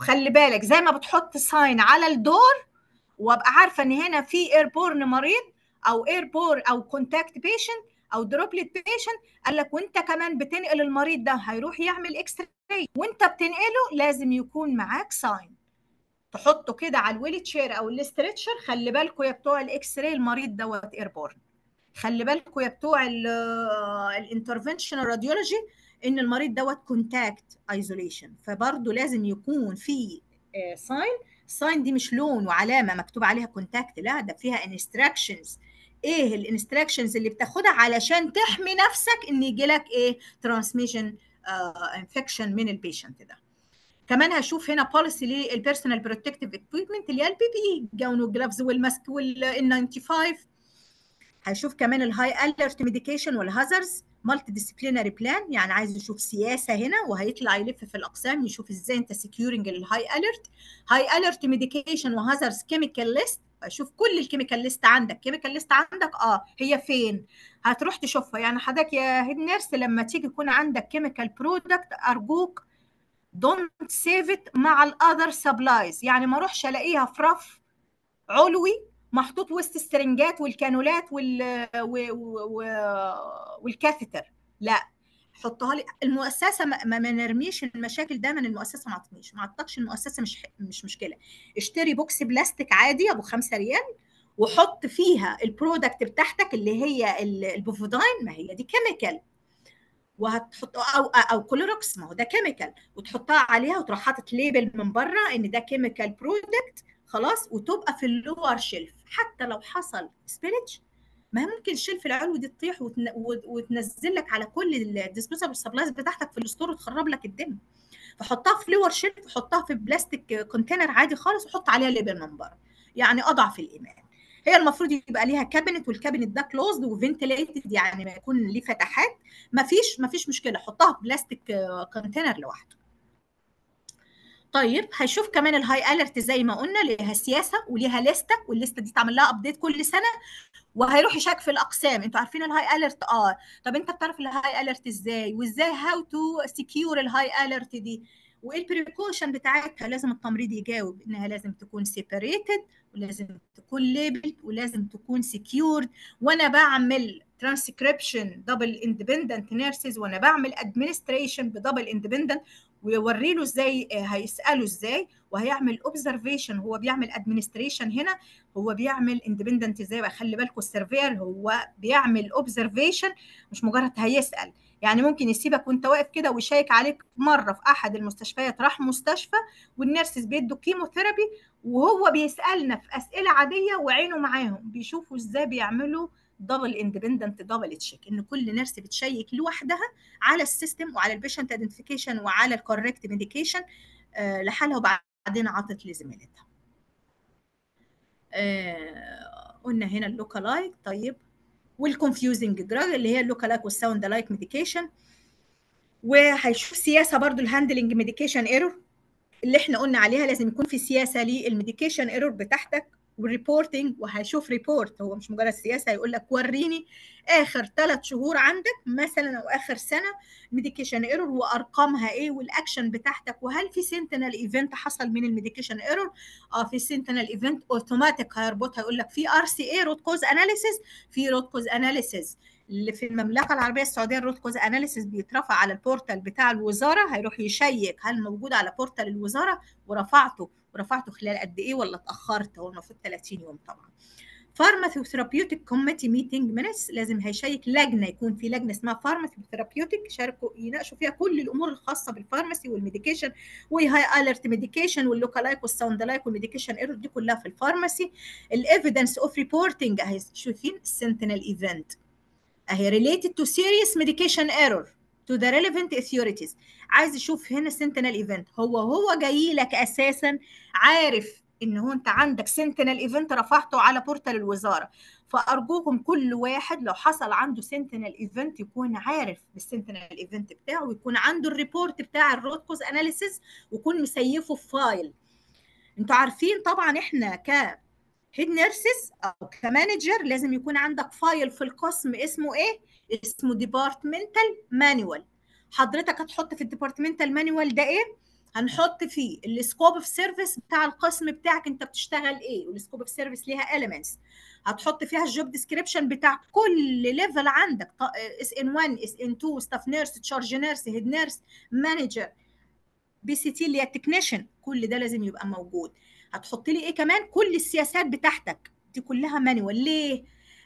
وخلي بالك زي ما بتحط ساين على الدور وابقى عارفه ان هنا في اير بورن مريض او اير بور او كونتاكت بيشنت او دروبلت بيشنت، قال لك وانت كمان بتنقل المريض ده هيروح يعمل اكسترا راي، وانت بتنقله لازم يكون معاك ساين تحطه كده على الويل تشير او الاسترتشر، خلي بالكم يا بتوع الاكس راي المريض دوت ايربورن، خلي بالكم يا بتوع الانترفنشنال راديولوجي ان المريض دوت كونتاكت ايزوليشن، فبرضه لازم يكون في ساين، الساين دي مش لون وعلامه مكتوب عليها كونتاكت، لا ده فيها انستراكشنز، ايه الانستراكشنز اللي بتاخدها علشان تحمي نفسك ان يجي لك ايه ترانسميشن انفكشن من البيشنت ده. كمان هشوف هنا بوليسي للبيرسونال بروتكتيف اكويبمنت اللي هي البي بي اي، الجاون والجلافز والماسك وال خمسة وتسعين. هشوف كمان الهاي اليرت ميديكيشن والهازرز، مالتي ديسيبلينري بلان، يعني عايز يشوف سياسه هنا وهيطلع يلف في الاقسام يشوف ازاي انت سكيورنج الهاي اليرت، هاي اليرت ميديكيشن وهازرز كيميكال ليست، اشوف كل الكيميكال ليست عندك، كيميكال ليست عندك اه هي فين؟ هتروح تشوفها، يعني حضرتك يا هيد نيرس لما تيجي يكون عندك كيميكال برودكت ارجوك don't save it مع الاذر سبلايز، يعني ما اروحش الاقيها في رف علوي محطوط وسط السرنجات والكانولات وال والكاثيتر، لا حطها لي المؤسسه، ما, ما نرميش المشاكل دايما، المؤسسه ما عطتنيش ما عطتكش المؤسسه مش مش مشكله، اشتري بوكس بلاستيك عادي ابو خمسة ريال وحط فيها البرودكت بتاعتك اللي هي البوفوداين، ما هي دي كيميكال، وهتحط او او كلوروكس، ما هو ده كيميكال، وتحطها عليها وتروح حاطط ليبل من بره ان ده كيميكال برودكت، خلاص، وتبقى في اللور شيلف. حتى لو حصل سبيلج، ما هي ممكن الشلف العلوي دي تطيح وتن... وتنزل لك على كل الديسبوزابل سبلايز بتاعتك في الستور وتخرب لك الدنيا. فحطها في لور شيلف، وحطها في بلاستيك كونتينر عادي خالص، وحط عليها ليبل من بره، يعني اضعف الايمان. هي المفروض يبقى ليها كابينت، والكابينت ده كلوزد وفنتليتد، يعني ما يكون ليه فتحات. ما فيش ما فيش مشكله، حطها في بلاستيك كونتينر لوحده. طيب هيشوف كمان الهاي اليرت زي ما قلنا، ليها سياسه وليها لسته، واللسته دي تعمل لها ابديت كل سنه، وهيروح يشاك في الاقسام. انتوا عارفين الهاي اليرت، اه طب انت بتعرف الهاي اليرت ازاي، وازاي هاو تو سكيور الهاي اليرت دي، وايه البريكوشن بتاعتها. لازم التمريض يجاوب انها لازم تكون سيبريتد، ولازم تكون ليبل، ولازم تكون سكيورد. وانا بعمل ترانسكريبشن دبل اندبندنت نيرسز، وانا بعمل ادمنستريشن بدبل اندبندنت، ويوري له ازاي، هيساله ازاي، وهيعمل اوبزرفيشن. هو بيعمل ادمنستريشن هنا، هو بيعمل اندبندنت ازاي بقى. خلي بالكم السيرفير هو بيعمل اوبزرفيشن، مش مجرد هيسال. يعني ممكن يسيبك وانت واقف كده ويشيك عليك. مره في احد المستشفيات راح مستشفى والنيرسز بيدوا كيموثيرابي، وهو بيسالنا في اسئله عاديه وعينه معاهم، بيشوفوا ازاي بيعملوا دبل اندبندنت دبل تشيك، ان كل نيرس بتشيك لوحدها على السيستم وعلى البيشنت ايدنتيفيكيشن وعلى الكوريكت ميديكيشن آه لحالها، وبعدين عطت لزميلتها. آه قلنا هنا اللوكالايك. طيب والكونفيوزنج دراج اللي هي اللوكالايك والساوند لايك ميديكيشن. وهيشوف سياسه برضو الهاندلنج ميديكيشن ايرور اللي احنا قلنا عليها، لازم يكون في سياسه للميديكيشن ايرور بتاعتك. والريبورتنج، وهشوف ريبورت، هو مش مجرد سياسه، هيقول لك وريني اخر ثلاث شهور عندك مثلا او اخر سنه ميديكيشن ايرور وارقامها ايه، والاكشن بتاعتك، وهل في سنتينال ايفنت حصل من الميديكيشن ايرور. اه في سنتينال ايفنت، اوتوماتيك هيربطها يقول لك في ار سي اي روت كوز اناليسيز. في روت كوز اناليسيز اللي في المملكه العربيه السعوديه، الروت كوز اناليسيز بيترفع على البورتال بتاع الوزاره، هيروح يشيك هل موجود على بورتال الوزاره، ورفعته ورفعته خلال قد ايه، ولا اتاخرت. هو المفروض ثلاثين يوم طبعا. فارماثيوثيرابيوتيك كوميتي ميتنج مينتس، لازم هيشيك لجنه، يكون في لجنه اسمها فارماثيوثيرابيوتيك يشاركوا يناقشوا فيها كل الامور الخاصه بالفارماسي والميديكيشن والهاي اليرت ميديكيشن واللوكالايك والساوند لايك والميديكيشن ايرور، دي كلها في الفارماسي. الايفيدنس اوف ريبورتنج، هيشوفين السنتينال ايفنت اهي related to serious medication error to the relevant authorities. عايز يشوف هنا sentinel event. هو هو جاي لك اساسا عارف ان هو انت عندك sentinel event رفعته على بورتال الوزاره، فارجوكم كل واحد لو حصل عنده sentinel event يكون عارف بالsentinel event بتاعه، ويكون عنده الريبورت بتاع الروت كوز اناليسيس، ويكون مسيفه في فايل. انتوا عارفين طبعا احنا ك هيد نيرسز او كمانجر لازم يكون عندك فايل في القسم اسمه ايه؟ اسمه ديبارتمنتال مانوال. حضرتك هتحط في الديبارتمنتال مانوال ده ايه؟ هنحط فيه السكوب اوف سيرفيس بتاع القسم بتاعك، انت بتشتغل ايه؟ والسكوب اوف سيرفيس ليها اليمنتس. هتحط فيها الجوب ديسكريبشن بتاع كل ليفل عندك، اس ان واحد، اس ان اتنين، ستاف نيرس، تشارج نيرس، هيد نيرس، مانجر، بي سي تي اللي هي التكنيشن، كل ده لازم يبقى موجود. هتحط لي ايه كمان؟ كل السياسات بتاعتك دي كلها مانوال. ليه؟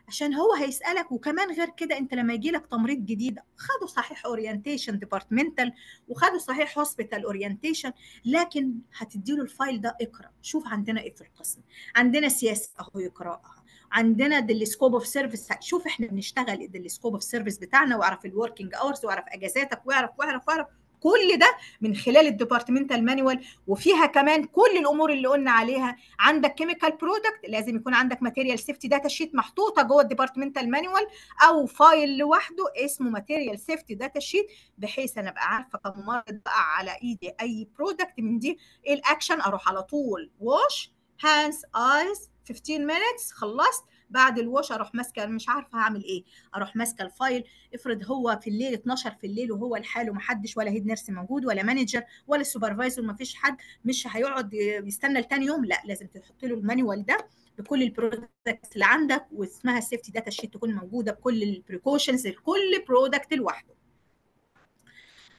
عشان هو هيسالك. وكمان غير كده انت لما يجي لك تمريض جديد، خدوا صحيح اورينتيشن ديبارتمنتال وخدوا صحيح هوسبيتال اورينتيشن، لكن هتدي له الفايل ده اقرا، شوف عندنا ايه في القسم، عندنا سياسه اهو يقراها، عندنا ديلسكوب اوف سيرفيس، شوف احنا بنشتغل الديلسكوب اوف سيرفيس بتاعنا، واعرف الوركينج اورز، واعرف اجازاتك، واعرف واعرف واعرف كل ده من خلال الديبارتمنتال مانوال. وفيها كمان كل الامور اللي قلنا عليها. عندك كيميكال برودكت، لازم يكون عندك ماتيريال سيفتي داتا شيت محطوطه جوه الديبارتمنتال مانوال، او فايل لوحده اسمه ماتيريال سيفتي داتا شيت، بحيث انا ابقى عارفه كممرض بقى على ايدي اي برودكت من دي ايه الاكشن، اروح على طول واش هاندز ايز خمستاشر مينتس. خلصت بعد الوش اروح ماسكه، مش عارفه هعمل ايه، اروح ماسكه الفايل. افرض هو في الليل اتناشر في الليل وهو لحاله، محدش ولا هيد نيرس موجود ولا مانجر ولا سوبرفايزر، مفيش حد، مش هيقعد يستنى لتاني يوم، لا لازم تحط له المانيوال ده بكل البرودكتس اللي عندك، واسمها السيفتي داتا شيت تكون موجوده بكل البريكوشنز لكل برودكت لوحده.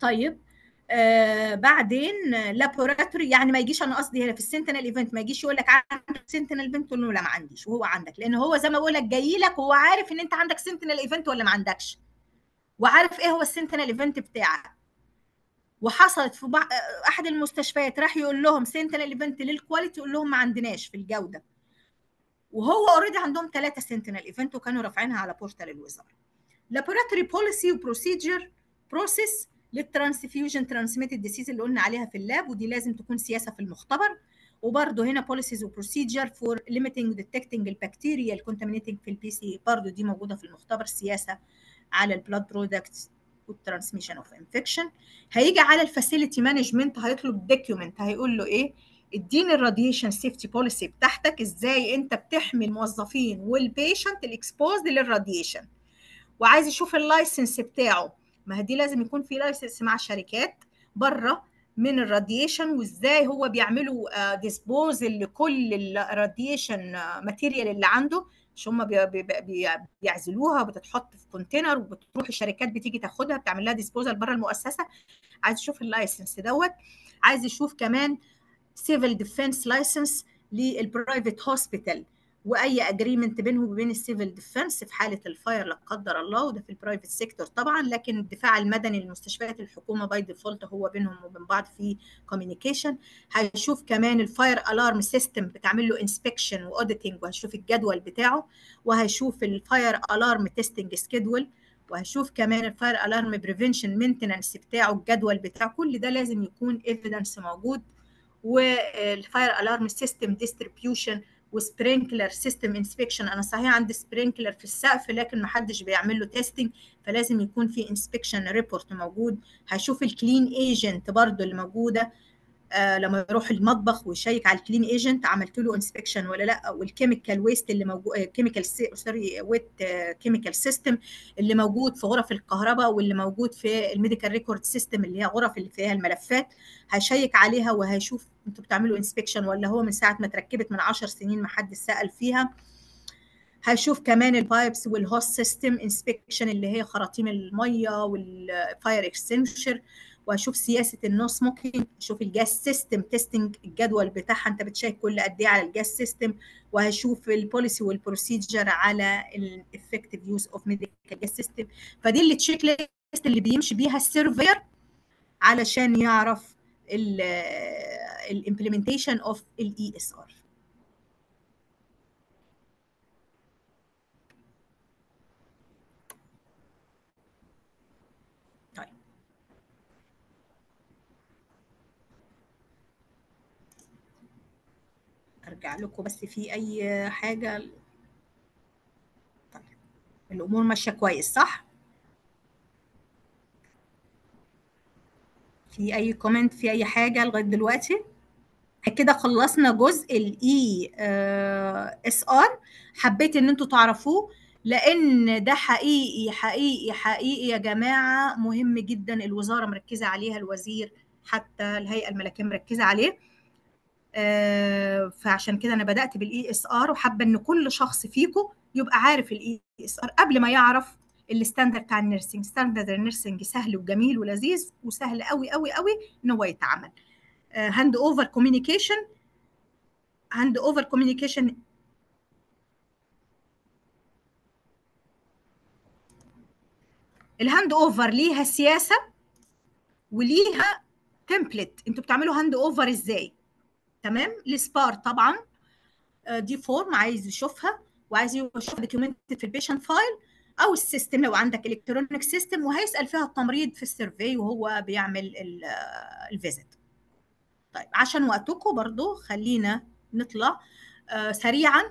طيب آه بعدين لابوراتوري، يعني ما يجيش، انا قصدي هنا في السنتينال ايفنت ما يجيش يقول لك عندك سنتينال ايفنت تقول له لا ما عنديش وهو عندك، لان هو زي ما بقول لك جاي لك هو عارف ان انت عندك سنتينال ايفنت ولا ما عندكش، وعارف ايه هو السنتينال ايفنت بتاعك. وحصلت في بعض احد المستشفيات راح يقول لهم سنتينال ايفنت للكواليتي، يقول لهم ما عندناش في الجوده، وهو اوريدي عندهم ثلاثه سنتينال ايفنت وكانوا رافعينها على بورتال الوزاره. لابوراتوري بوليسي وبروسيجر بروسيس للترانسفيوجن ترانسميتد ديسيز اللي قلنا عليها في اللاب، ودي لازم تكون سياسه في المختبر. وبرده هنا بوليسيز وبروسيجر فور ليميتنج ديتكتنج البكتيريا الكونتامينيتنج في البي سي، برده دي موجوده في المختبر، سياسه على البلاد برودكتس والترانسميشن اوف انفكشن. هيجي على الفاسيلتي مانجمنت هيطلب دوكيومنت، هيقول له ايه؟ اديني الراديشن سيفتي بوليسي بتاعتك، ازاي انت بتحمي الموظفين والبيشنت الاكسبوزد للراديشن. وعايز يشوف اللايسنس بتاعه، ما هي دي لازم يكون في لايسنس مع شركات بره من الراديشن، وازاي هو بيعملوا ديسبوز لكل الراديشن ماتيريال اللي عنده، مش هم بيعزلوها وبتتحط في كونتينر وبتروح الشركات بتيجي تاخدها بتعمل لها ديسبوزال بره المؤسسه. عايز يشوف اللايسنس دوت. عايز يشوف كمان سيفل ديفنس لايسنس للبرايفت هوسبيتال، واي اجريمنت بينهم وبين السيفل ديفنس في حاله الفاير لا قدر الله، وده في البرايفت سيكتور طبعا. لكن الدفاع المدني لمستشفيات الحكومه باي ديفولت هو بينهم وبين بعض في كوميونيكيشن. هنشوف كمان الفاير الارم سيستم بتعمل له انسبكشن واوديتنج، وهشوف الجدول بتاعه، وهشوف الفاير الارم تيستنج سكيدول، وهشوف كمان الفاير الارم بريفنشن مينتننس بتاعه، الجدول بتاعه. كل ده لازم يكون ايفيدنس موجود. والفاير الارم سيستم ديستريبيوشن وسبرينكلر سيستم انسبكشن. انا صحيح عندي سبرينكلر في السقف لكن ما حدش بيعمل له تيستنج، فلازم يكون في انسبكشن ريبورت موجود. هشوف الكلين ايجنت برده اللي موجوده، آه لما يروح المطبخ ويشيك على الكلين ايجنت عملت له انسبكشن ولا لا. والكيميكال ويست اللي موجود، كيميكال سوري ويت كيميكال سيستم اللي موجود في غرف الكهرباء واللي موجود في الميديكال ريكورد سيستم اللي هي غرف اللي فيها الملفات، هشيك عليها وهشوف انتوا بتعملوا انسبكشن ولا هو من ساعه ما اتركبت من عشر سنين ما حد سال فيها. هشوف كمان البايبس والهوس سيستم انسبكشن اللي هي خراطيم الميه والفاير اكستنشر. وهشوف سياسه النو سموكينج، هشوف الجاس سيستم تيستنج الجدول بتاعها انت بتشيك كل قد ايه على الجاس سيستم، وهشوف البوليسي والبروسيجر على الافكتيف يوز اوف ميديكال جاس سيستم. فدي اللي تشيك ليست اللي بيمشي بيها السيرفير علشان يعرف الامبلمنتيشن اوف الاي اس ار. ارجع لكم بس في اي حاجه. طيب الامور ماشيه كويس صح؟ في اي كومنت في اي حاجه لغايه دلوقتي؟ كده خلصنا جزء الاي اس ار. حبيت ان انتوا تعرفوه لان ده حقيقي حقيقي حقيقي يا جماعه مهم جدا. الوزاره مركزه عليها، الوزير حتى الهيئه الملكيه مركزه عليه، فعشان كده انا بدات بالاي اس ار، وحابه ان كل شخص فيكم يبقى عارف الاي اس ار قبل ما يعرف الستاندرد بتاع النيرسينج. ستاندرد النيرسينج سهل وجميل ولذيذ وسهل قوي قوي قوي ان هو يتعمل. هاند اوفر كوميونيكيشن، هاند اوفر كوميونيكيشن الهاند اوفر ليها سياسه وليها تمبلت. انتوا بتعملوا هاند اوفر ازاي؟ تمام. السبار طبعا دي فورم عايز يشوفها، وعايز يشوف دوكيومنتد في البيشنت فايل او السيستم لو عندك الكترونيك سيستم، وهيسال فيها التمريض في السيرفي وهو بيعمل الفيزيت. طيب عشان وقتكم برضو خلينا نطلع آه سريعا.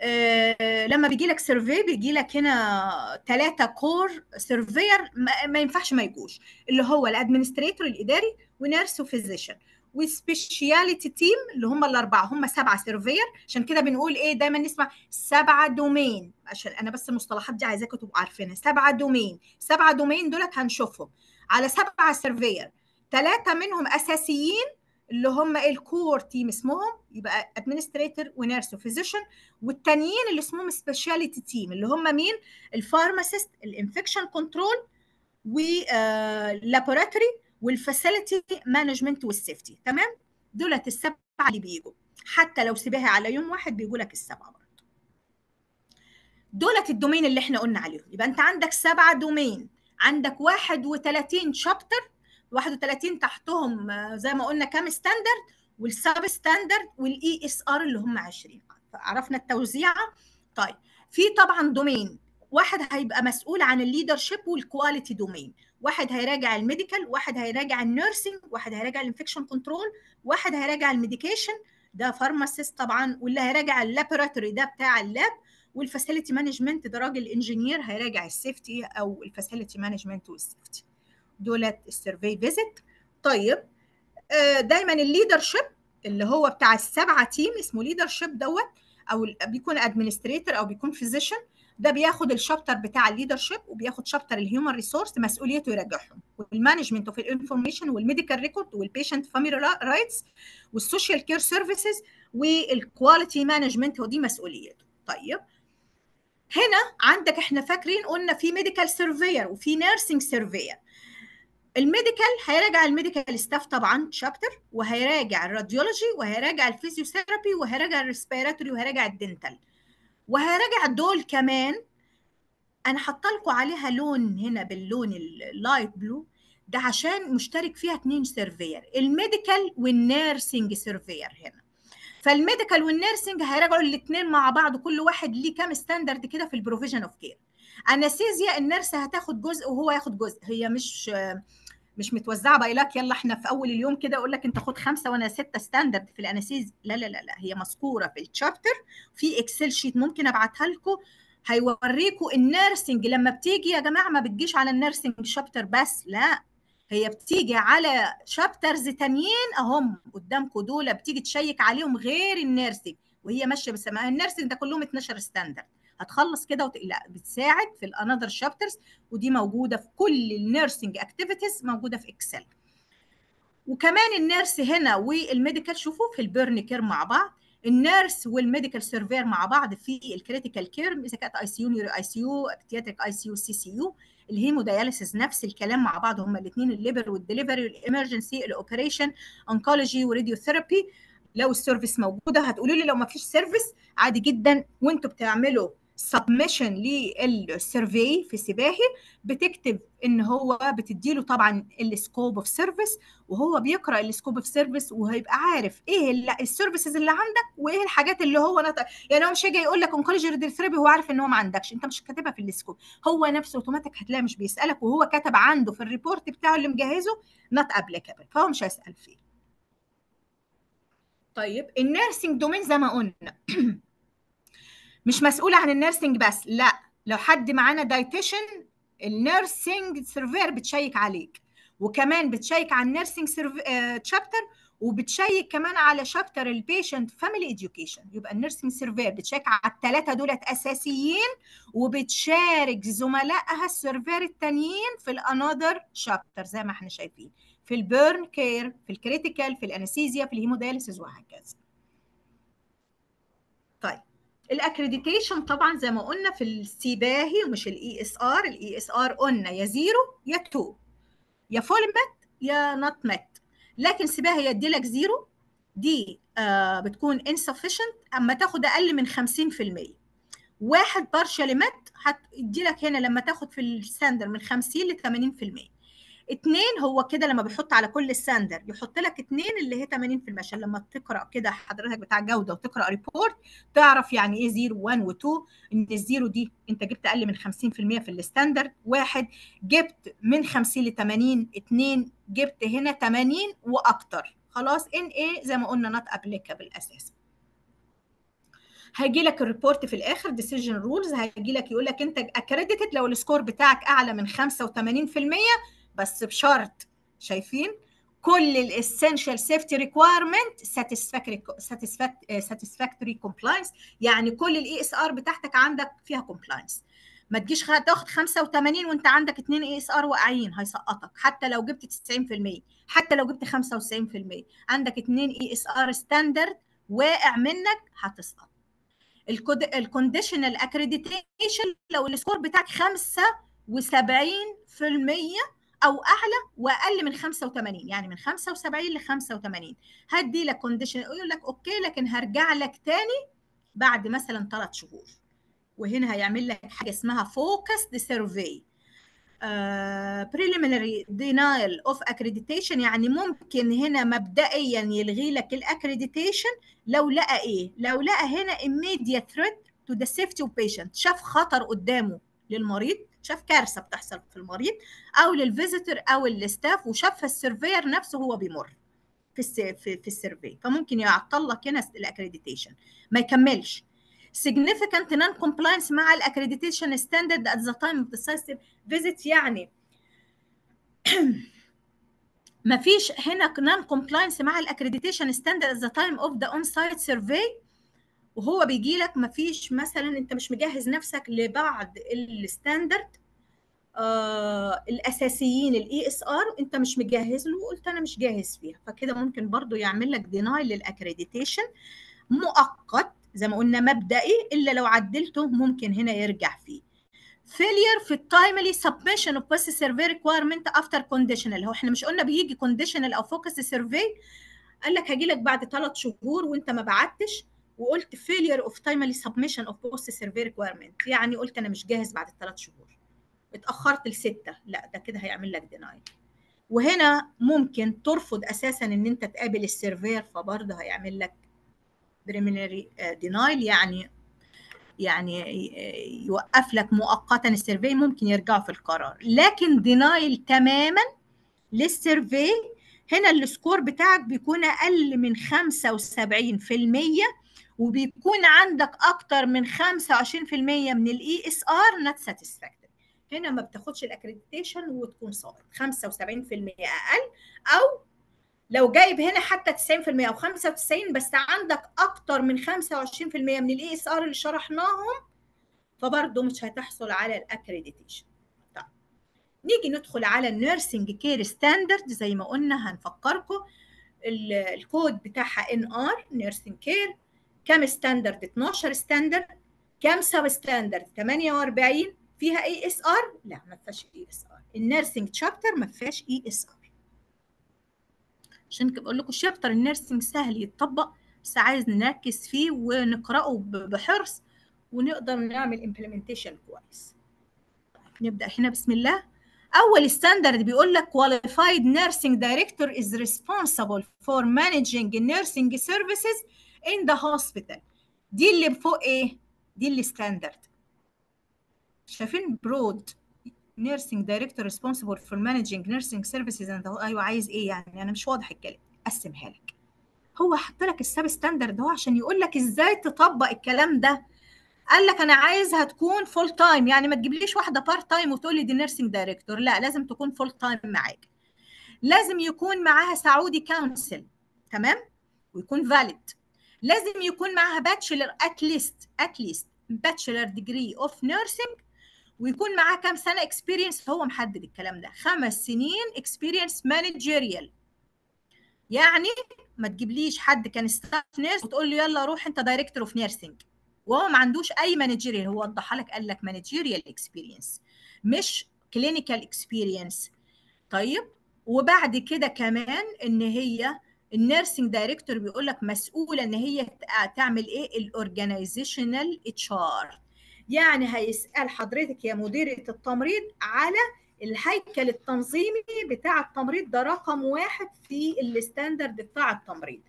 آه لما بيجي لك سيرفي بيجي لك هنا ثلاثه كور سيرفير ما, ما ينفعش ما يجوش، اللي هو الادمنستريتور الاداري ونيرس وفيزيشن والسبيشياليتي تيم اللي هم الاربعه. هم سبعه سيرفير، عشان كده بنقول ايه دايما نسمع سبعه دومين، عشان انا بس المصطلحات دي عايزاكم تبقوا عارفينها. سبعه دومين، سبعه دومين دولت هنشوفهم على سبعه سيرفير، ثلاثه منهم اساسيين اللي هم الكور تيم اسمهم يبقى ادمنستريتور ونيرس وفيزيشن، والتانيين اللي اسمهم سبيشياليتي تيم اللي هم مين؟ الفارماسيست، الانفكشن كنترول، واللابوراتوري، والفاسيلتي مانجمنت، والسيفتي. تمام؟ دولت السبعه اللي بيجوا، حتى لو سيبها على يوم واحد بيجوا لك السبعه برضه. دولت الدومين اللي احنا قلنا عليهم، يبقى انت عندك سبعه دومين. عندك واحد وثلاثين شابتر، واحد وثلاثين تحتهم زي ما قلنا كام ستاندرد والسب ستاندرد والاي اس ار اللي هم عشرين. عرفنا التوزيعه. طيب في طبعا دومين، واحد هيبقى مسؤول عن الليدرشيب والكواليتي دومين، واحد هيراجع الميديكال، واحد هيراجع النيرسينج، واحد هيراجع الانفكشن كنترول، واحد هيراجع الميديكيشن ده فارماسيست طبعا، واللي هيراجع اللابوراتوري ده بتاع اللاب، والفاسيلتي مانجمنت ده راجل انجينير هيراجع السيفتي او الفاسيلتي مانجمنت والسيفتي. دولت السيرفي فيزيت. طيب دايما الليدرشيب اللي هو بتاع السبعه تيم اسمه ليدرشيب دوت، او بيكون ادمنستريتور او بيكون فيزيشن، ده بياخد الشابتر بتاع الليدرشيب وبياخد شابتر الهيومن ريسورس مسؤوليته يراجعهم، والمانجمنت اوف الانفورميشن والميديكال ريكورد والبيشنت فاميلي رايتس والسوشيال كير سيرفيسز والكواليتي مانجمنت، ودي مسؤوليته. طيب هنا عندك احنا فاكرين قلنا في ميديكال سيرفير وفي نيرسينج سيرفير. الميديكال هيراجع الميديكال ستاف طبعا شابتر، وهيراجع الراديولوجي، وهيراجع الفيزيوثيرابي، وهيراجع الريسبيراتوري، وهيراجع الدنتال، وهراجع دول كمان. انا حاطه لكم عليها لون هنا باللون اللايت بلو ده عشان مشترك فيها اتنين سيرفير، الميديكال والنيرسينج سيرفير هنا. فالميديكال والنيرسينج هيراجعوا الاثنين مع بعض، كل واحد ليه كام ستاندرد كده في البروفيجن اوف كير. انستيزيا النيرس هتاخد جزء وهو هياخد جزء، هي مش مش متوزعه باي لاك يلا احنا في اول اليوم كده اقول لك انت خد خمسه وانا سته ستاندرد في الاناسيز، لا لا لا لا، هي مذكوره في الشابتر في اكسل شيت ممكن ابعتها لكم هيوريكم النيرسينج لما بتيجي يا جماعه ما بتجيش على النيرسينج شابتر بس، لا هي بتيجي على شابترز تانيين اهم قدامكم دول بتيجي تشيك عليهم غير النيرسينج وهي ماشيه بسماها النيرسينج ده كلهم اتناشر ستاندرد. هتخلص كده وتقلق بتساعد في الانذر شابترز، ودي موجوده في كل النيرسينج اكتيفيتيز موجوده في اكسل. وكمان النيرس هنا والميديكال شوفوا في البيرن كير مع بعض، النيرس والميديكال سيرفير مع بعض في الكريتيكال كير اذا كانت اي سي يو، نيورو اي سي يو، بيدياتريك اي سي يو، سي سي يو، الهيمودياليسيس نفس الكلام مع بعض هما الاثنين، الليبر والدليفري، الامرجنسي، الاوبريشن، انكولوجي وراديوثيرابي. لو السيرفيس موجوده هتقولوا لي، لو ما فيش سيرفيس عادي جدا وانتوا بتعملوا سبمشن للسيرفي في سباهي بتكتب ان هو بتدي له طبعا السكوب اوف سيرفيس، وهو بيقرا السكوب اوف سيرفيس وهيبقى عارف ايه السيرفيسز اللي عندك وايه الحاجات اللي هو نط... يعني هو مش هيجي يقول لك اونكولوجي راديوثيرابي هو عارف ان هو ما عندكش، انت مش كاتبها في السكوب، هو نفسه اوتوماتيك هتلاقي مش بيسالك، وهو كتب عنده في الريبورت بتاعه اللي مجهزه نوت ابليكابل فهو مش هيسال فيه. طيب النيرسينج دومين زي ما قلنا مش مسؤولة عن النيرسينج بس، لا لو حد معانا دايتيشن النيرسينج سيرفير بتشيك عليك، وكمان بتشيك على النيرسينج شابتر، وبتشيك كمان على شابتر البيشنت فاميلي اديوكيشن. يبقى النيرسينج سيرفير بتشيك على الثلاثه دولت اساسيين، وبتشارك زملائها السيرفير التانيين في الانذر شابتر زي ما احنا شايفين في البيرن كير، في الكريتيكال، في الانستيزيا، في الهيمودياليسيس وهكذا. طيب الاكريديتيشن طبعا زي ما قلنا في السباهي ومش الاي اس ار، الاي اس ار قلنا يا زيرو يا اتنين، يا فول مات يا نوت مات، لكن سباهي يدي لك زيرو دي آه بتكون insufficient اما تاخد اقل من خمسين في المية، واحد partially مات هتدي لك هنا لما تاخد في الساندر من خمسين ل ثمانين في المية، اتنين هو كده لما بيحط على كل ستاندر يحط لك اتنين اللي هي ثمانين في المية، عشان لما تقرا كده حضرتك بتاع جوده وتقرا ريبورت تعرف يعني ايه زيرو واحد و2، ان الزيرو دي انت جبت اقل من خمسين في المية في الستاندرد، واحد جبت من خمسين ل ثمانين، اتنين جبت هنا ثمانين واكتر، خلاص ان ايه زي ما قلنا نوت ابليكابل اساسا. هيجي لك الريبورت في الاخر ديسيجن رولز، هيجي لك يقول لك انت اكريديتد لو السكور بتاعك اعلى من خمسة وثمانين في المية، بس بشرط شايفين كل الاسينشال سيفتي ريكويرمنت ساتسفاكتوري كومبلاينس، يعني كل الاي اس ار بتاعتك عندك فيها كومبلاينس. ما تجيش تاخد خمسة وثمانين وانت عندك اتنين اي اس ار واقعين هيسقطك، حتى لو جبت تسعين في المية، حتى لو جبت خمسة وتسعين في المية، عندك اتنين اي اس ار ستاندرد واقع منك هتسقط. الكونديشنال اكريديتيشن لو السكور بتاعك خمسة وسبعين في المية او اعلى واقل من خمسة وثمانين، يعني من خمسة وسبعين ل خمسة وثمانين هدي لك كونديشن يقول لك اوكي لكن هرجع لك تاني بعد مثلا ثلاث شهور. وهنا هيعمل لك حاجه اسمها فوكس سيرفي، preliminary denial of accreditation، يعني ممكن هنا مبدئيا يلغي لك الاكريديتيشن لو لقى ايه؟ لو لقى هنا immediate threat to the safety of patient، شاف خطر قدامه للمريض، شاف كارثه بتحصل في المريض او للفيزيتور او للستاف، وشافها السيرفير نفسه هو بيمر في في السيرفي، فممكن يعطل لك هنا الاكريديتيشن ما يكملش. significant non-compliance مع الاكريديتيشن standard at the time of the site visit، يعني ما فيش هنا non-compliance مع الاكريديتيشن standard at the time of the on-site survey، وهو بيجي لك ما فيش مثلا انت مش مجهز نفسك لبعض الستاندرد آه الاساسيين الاي اس ار، انت مش مجهز له وقلت انا مش جاهز فيها، فكده ممكن برضو يعمل لك ديناي للاكريديتيشن مؤقت زي ما قلنا مبدئي، الا لو عدلته ممكن هنا يرجع فيه. فيلير في التايملي سبمشن اوف بس سيرفي ريكويرمنت افتر كونديشنال، هو احنا مش قلنا بيجي كونديشنال او فوكس سيرفي، قال لك هاجي لك بعد ثلاث شهور وانت ما بعتش وقلت failure of timely submission of post survey requirement، يعني قلت انا مش جاهز بعد الثلاث شهور، اتاخرت لسته، لا ده كده هيعمل لك denial. وهنا ممكن ترفض اساسا ان انت تقابل السيرفير، فبرضه هيعمل لك preliminary denial، يعني يعني يوقف لك مؤقتا السيرفي، ممكن يرجعوا في القرار. لكن denial تماما للسيرفي، هنا السكور بتاعك بيكون اقل من خمسة وسبعين بالمية وبيكون عندك اكتر من خمسة وعشرين بالمية من الاي اس ار نوت ساتسفاكتوري، هنا ما بتاخدش الاكريديتيشن وتكون صابر، خمسة وسبعين بالمية اقل، او لو جايب هنا حتى تسعين بالمية او خمسة وتسعين، بس عندك اكتر من خمسة وعشرين بالمية من الاي اس ار اللي شرحناهم، فبرضه مش هتحصل على الاكريديتيشن. طيب نيجي ندخل على النيرسينج كير ستاندرد، زي ما قلنا هنفكركم الكود بتاعها ان ار نيرسينج كير، كام ستاندرد؟ اتناشر ستاندرد، كام سب ستاندرد؟ تمنية واربعين، فيها اي اس ار؟ لا ما فيهاش اي اس ار، النيرسينج تشابتر ما فيهاش اي اس ار. عشان كده بقول لكم الشابتر النيرسينج سهل يتطبق، بس عايز نركز فيه ونقراه بحرص ونقدر نعمل امبلمنتيشن كويس. نبدا هنا بسم الله. اول ستاندرد بيقول لك qualified nursing director is responsible for managing nursing services in the hospital. دي اللي فوق ايه؟ دي اللي ستاندرد. شايفين برود nursing director responsible for managing nursing services and the... ايوه عايز ايه يعني؟ انا مش واضح الكلام، قسمها لك. هو حط لك السب ستاندرد اهو عشان يقول لك ازاي تطبق الكلام ده. قال لك انا عايزها تكون فول تايم، يعني ما تجيبليش واحده بارت تايم وتقول لي دي nursing director، لا لازم تكون فول تايم معاك. لازم يكون معاها سعودي كونسل، تمام؟ ويكون valid. لازم يكون معاها باتشلر اتليست اتليست باتشلر ديجري اوف نيرسينج، ويكون معاها كام سنه اكسبيرينس، هو محدد الكلام ده، خمس سنين اكسبيرينس مانجيريال. يعني ما تجيبليش حد كان ستاف نيرس وتقول له يلا روح انت دايركتور اوف نيرسينج وهو ما عندوش اي مانجيريال، هو وضحها لك قال لك مانجيريال اكسبيرينس مش كلينيكال اكسبيرينس. طيب وبعد كده كمان ان هي النيرسينج دايركتور بيقول لك مسؤوله ان هي تعمل ايه؟ الاورجنايزيشنال اتش ار، يعني هيسال حضرتك يا مديره التمريض على الهيكل التنظيمي بتاع التمريض، ده رقم واحد في الستاندرد بتاع التمريض.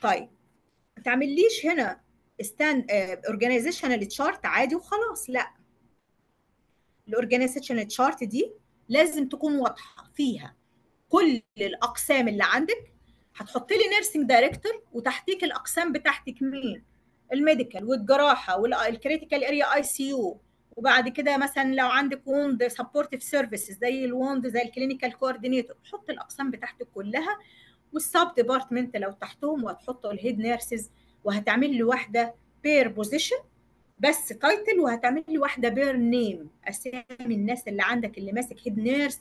طيب ما تعمليش هنا ستاند اورجنايزيشنال تشارت عادي وخلاص، لا. الاورجنايزيشنال تشارت دي لازم تكون واضحه فيها كل الاقسام اللي عندك، هتحطي لي نيرسينج دايركتور وتحتيك الاقسام بتاعتك مين؟ الميديكال والجراحه والكريتيكال اريا اي سي يو، وبعد كده مثلا لو عندك ووند سبورتيف سيرفيسز زي الووند زي الكلينيكال كوردينيتور، حط الاقسام بتاعتك كلها، والسب ديبارتمنت لو تحتهم، وهتحطوا الهيد نيرسز، وهتعمل لي واحده بير بوزيشن بس تايتل، وهتعمل لي واحده بير نيم، اسامي الناس اللي عندك اللي ماسك هيد نيرس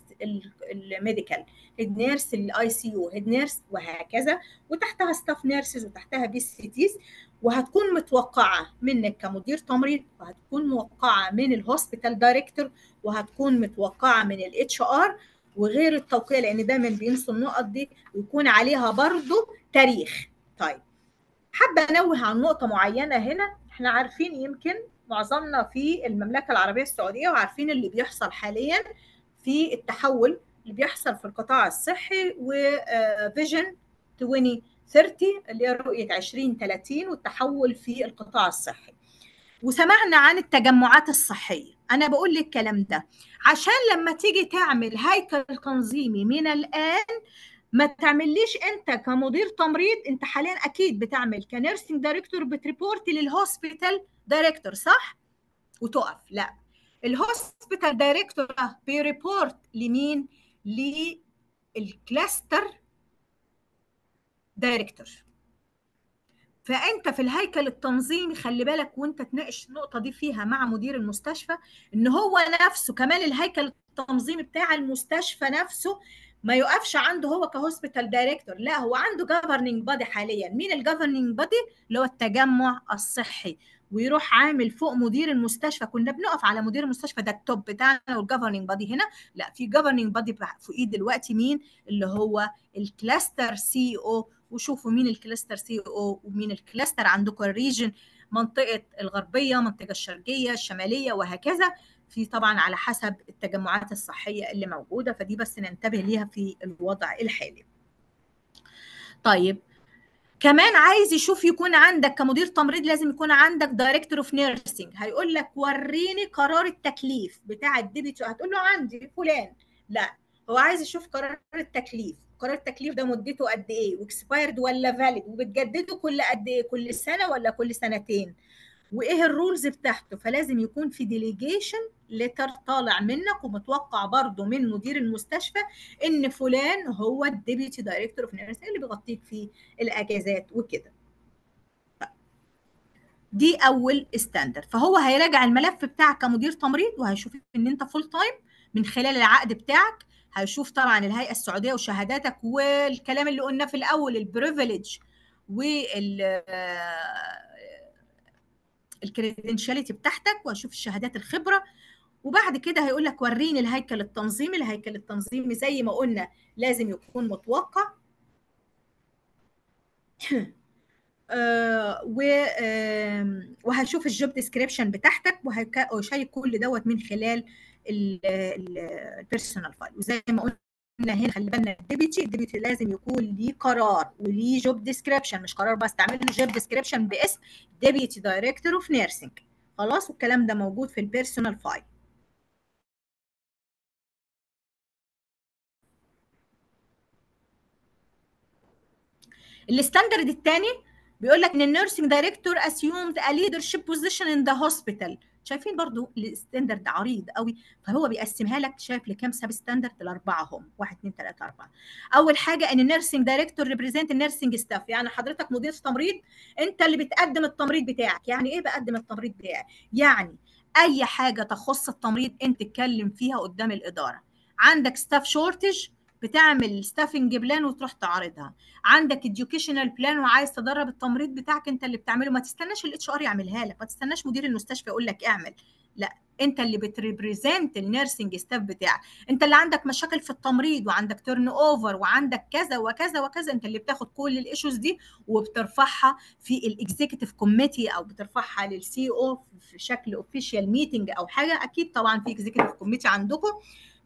الميديكال، هيد نيرس الاي سي يو، هيد نيرس، وهكذا، وتحتها ستاف نيرسز، وتحتها بي سي تيز، وهتكون متوقعه منك كمدير تمريض، وهتكون موقعه من الهوسبيتال دايركتور، وهتكون متوقعه من الاتش ار، وغير التوقيع لان دايما بينسوا النقط دي، ويكون عليها برضو تاريخ. طيب حابه انوه عن نقطه معينه هنا، احنا عارفين يمكن معظمنا في المملكة العربية السعودية وعارفين اللي بيحصل حاليا في التحول اللي بيحصل في القطاع الصحي وفيجن ألفين وثلاثين اللي هي رؤية عشرين ثلاثين والتحول في القطاع الصحي. وسمعنا عن التجمعات الصحية. أنا بقول لك الكلام ده عشان لما تيجي تعمل هيكل تنظيمي من الآن ما تعمليش أنت كمدير تمريض، أنت حاليا أكيد بتعمل كنيرسينج دايركتور بتريبورتي للهوسبيتال دايركتور صح؟ وتقف. لا، الهوسبيتال دايركتور بيريبورت لمين؟ للكلاستر دايركتور. فانت في الهيكل التنظيمي خلي بالك، وانت تناقش النقطه دي فيها مع مدير المستشفى، ان هو نفسه كمان الهيكل التنظيمي بتاع المستشفى نفسه ما يقفش عنده هو كهوسبيتال دايركتور، لا هو عنده جافرنينج بادي حاليا. مين الجافرنينج بادي؟ اللي هو التجمع الصحي، ويروح عامل فوق مدير المستشفى. كنا بنقف على مدير المستشفى، ده التوب بتاعنا والجافرنينج بادي هنا، لا في جافرنينج بادي فوقيه دلوقتي مين؟ اللي هو الكلاستر سي او. وشوفوا مين الكلاستر سي او ومين الكلاستر عندكم الريجن، منطقه الغربيه، منطقه الشرقيه، الشماليه، وهكذا، في طبعا على حسب التجمعات الصحيه اللي موجوده، فدي بس ننتبه ليها في الوضع الحالي. طيب كمان عايز يشوف يكون عندك كمدير تمريض لازم يكون عندك دايركتور اوف نيرسينج. هيقول لك وريني قرار التكليف بتاع الديبيتي، هتقول له عندي فلان، لا هو عايز يشوف قرار التكليف. قرار التكليف ده مدته قد ايه؟ واكسبايرد ولا فاليد؟ وبتجدده كل قد ايه؟ كل سنه ولا كل سنتين؟ وايه الرولز بتاعته؟ فلازم يكون في ديليجيشن لتر طالع منك ومتوقع برضه من مدير المستشفى ان فلان هو الديبيوتي دايركتور اوف نيرسينج اللي بيغطيك في الاجازات وكده. دي اول ستاندرد. فهو هيراجع الملف بتاعك كمدير تمريض وهيشوف ان انت فول تايم من خلال العقد بتاعك. هيشوف طبعا الهيئه السعوديه وشهاداتك والكلام اللي قلناه في الاول، البريفليج وال الكريدنشاليتي بتاعتك، وهشوف الشهادات الخبره. وبعد كده هيقول لك وريني الهيكل التنظيمي. الهيكل التنظيمي زي ما قلنا لازم يكون متوقع آه و آه وهشوف الجوب ديسكريبشن بتاعتك، وهشيك كل دوت من خلال البيرسونال فايل. وزي ما قلنا هنا خلي بالنا الديبيتي، الديبيتي لازم يكون ليه قرار وليه جوب ديسكريبشن، مش قرار بس تعمل له جوب ديسكريبشن باسم ديبيتي دايركتور اوف نيرسينج خلاص. والكلام ده موجود في البيرسونال فايل. الستاندرد الثاني بيقول لك ان النيرسينج دايركتور اسيومد ا ليدرشيب بوزيشن ان ذا هوسبيتال. شايفين برضو الستاندرد عريض قوي، فهو بيقسمها لك شايف لكام سب ستاندرد؟ الاربعه هم واحد اثنين ثلاثة أربعة. اول حاجه ان النيرسينج دايركتور ريبريزنت النيرسينج ستاف، يعني حضرتك مدير تمريض انت اللي بتقدم التمريض بتاعك. يعني ايه بقدم التمريض بتاعي؟ يعني اي حاجه تخص التمريض انت تتكلم فيها قدام الاداره. عندك ستاف شورتج بتعمل ستافنج بلان وتروح تعرضها. عندك اديوكيشنال بلان وعايز تدرب التمريض بتاعك انت اللي بتعمله. ما تستناش الاتش ار يعملها لك، ما تستناش مدير المستشفى يقول لك اعمل، لا انت اللي بتريبريزنت النيرسينج ستاف بتاعك. انت اللي عندك مشاكل في التمريض وعندك تيرن اوفر وعندك كذا وكذا وكذا، انت اللي بتاخد كل الايشوز دي وبترفعها في الاكزيكتيف كوميتي او بترفعها للسي او في شكل اوفيشال ميتنج او حاجه. اكيد طبعا في اكزيكتيف كوميتي عندكم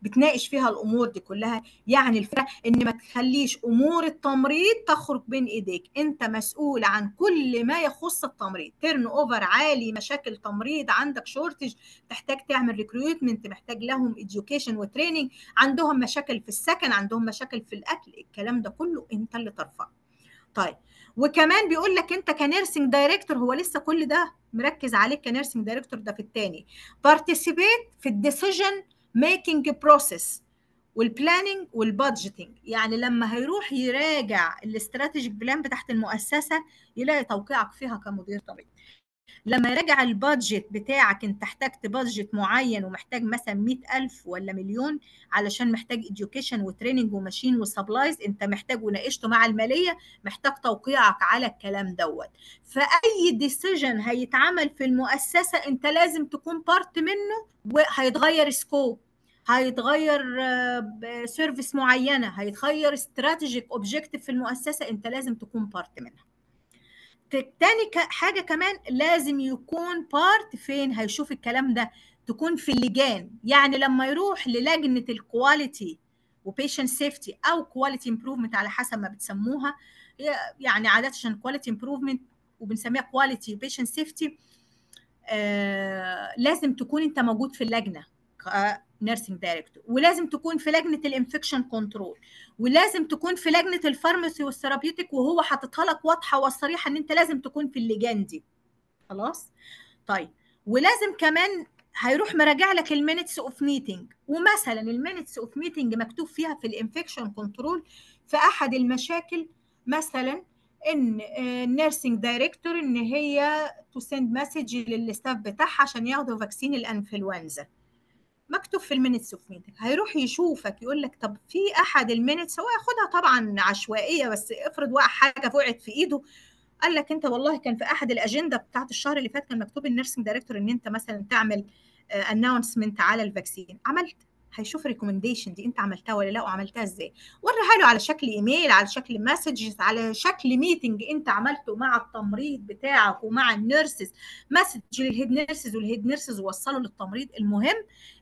بتناقش فيها الامور دي كلها. يعني الفكره ان ما تخليش امور التمريض تخرج بين ايديك، انت مسؤول عن كل ما يخص التمريض. تيرن اوفر عالي، مشاكل تمريض، عندك شورتج تحتاج تعمل ريكروتمنت، محتاج لهم اديوكيشن وتريننج، عندهم مشاكل في السكن، عندهم مشاكل في الاكل، الكلام ده كله انت اللي ترفعه. طيب وكمان بيقول لك انت كنيرسينج دايركتور، هو لسه كل ده مركز عليك كنيرسينج دايركتور، ده في الثاني. بارتيسيبيت في الديسيجن ميكنج بروسيس والبلاننج والبادجيتنج. يعني لما هيروح يراجع الاستراتيجيك بلان بتاعت المؤسسه يلاقي توقيعك فيها كمدير تمريض. لما يراجع البادجت بتاعك، انت احتجت بادجت معين ومحتاج مثلا مئة ألف ولا مليون علشان محتاج اديوكيشن وتريننج وماشين وسبلايز، انت محتاج وناقشته مع الماليه، محتاج توقيعك على الكلام دوت. فاي ديسيجن هيتعمل في المؤسسه انت لازم تكون بارت منه. وهيتغير سكوب، هيتغير سيرفيس معينه، هيتغير استراتيجيك اوبجيكتيف في المؤسسه، انت لازم تكون بارت منها. تاني حاجه كمان لازم يكون بارت فين هيشوف الكلام ده، تكون في اللجان. يعني لما يروح للجنه الكواليتي وبيشنت سيفتي او كواليتي امبروفمنت على حسب ما بتسموها، يعني عاده كواليتي امبروفمنت وبنسميها كواليتي وبيشنت سيفتي، لازم تكون انت موجود في اللجنه كنيرسينج دايركتور، ولازم تكون في لجنه الانفكشن كنترول، ولازم تكون في لجنه الفارماسي والثيرابيوتيك، وهو حاططها لك واضحه والصريحه ان انت لازم تكون في اللجان دي. خلاص؟ طيب، ولازم كمان هيروح مراجع لك المينتس اوف ميتنج، ومثلا المينتس اوف ميتنج مكتوب فيها في الانفكشن كنترول في احد المشاكل مثلا ان النيرسينج دايركتور ان هي تو سند مسج للستاف بتاعها عشان ياخدوا فاكسين الانفلونزا، مكتوب في المينتس اوف ميتنج. هيروح يشوفك يقول لك طب في احد المينتس، هو ياخدها طبعا عشوائيه، بس افرض وقع حاجه وقعت في ايده، قال لك انت والله كان في احد الاجنده بتاعت الشهر اللي فات كان مكتوب النيرسينج دايركتور ان انت مثلا تعمل اناونسمنت على الفاكسين، عملت، هيشوف ريكومنديشن دي انت عملتها ولا لا وعملتها ازاي، وريها له على شكل ايميل، على شكل مسجز، على شكل ميتنج انت عملته مع التمريض بتاعك ومع النيرسز، مسج للهيد نيرسز والهيد نيرسز وصلوا للتمريض. المهم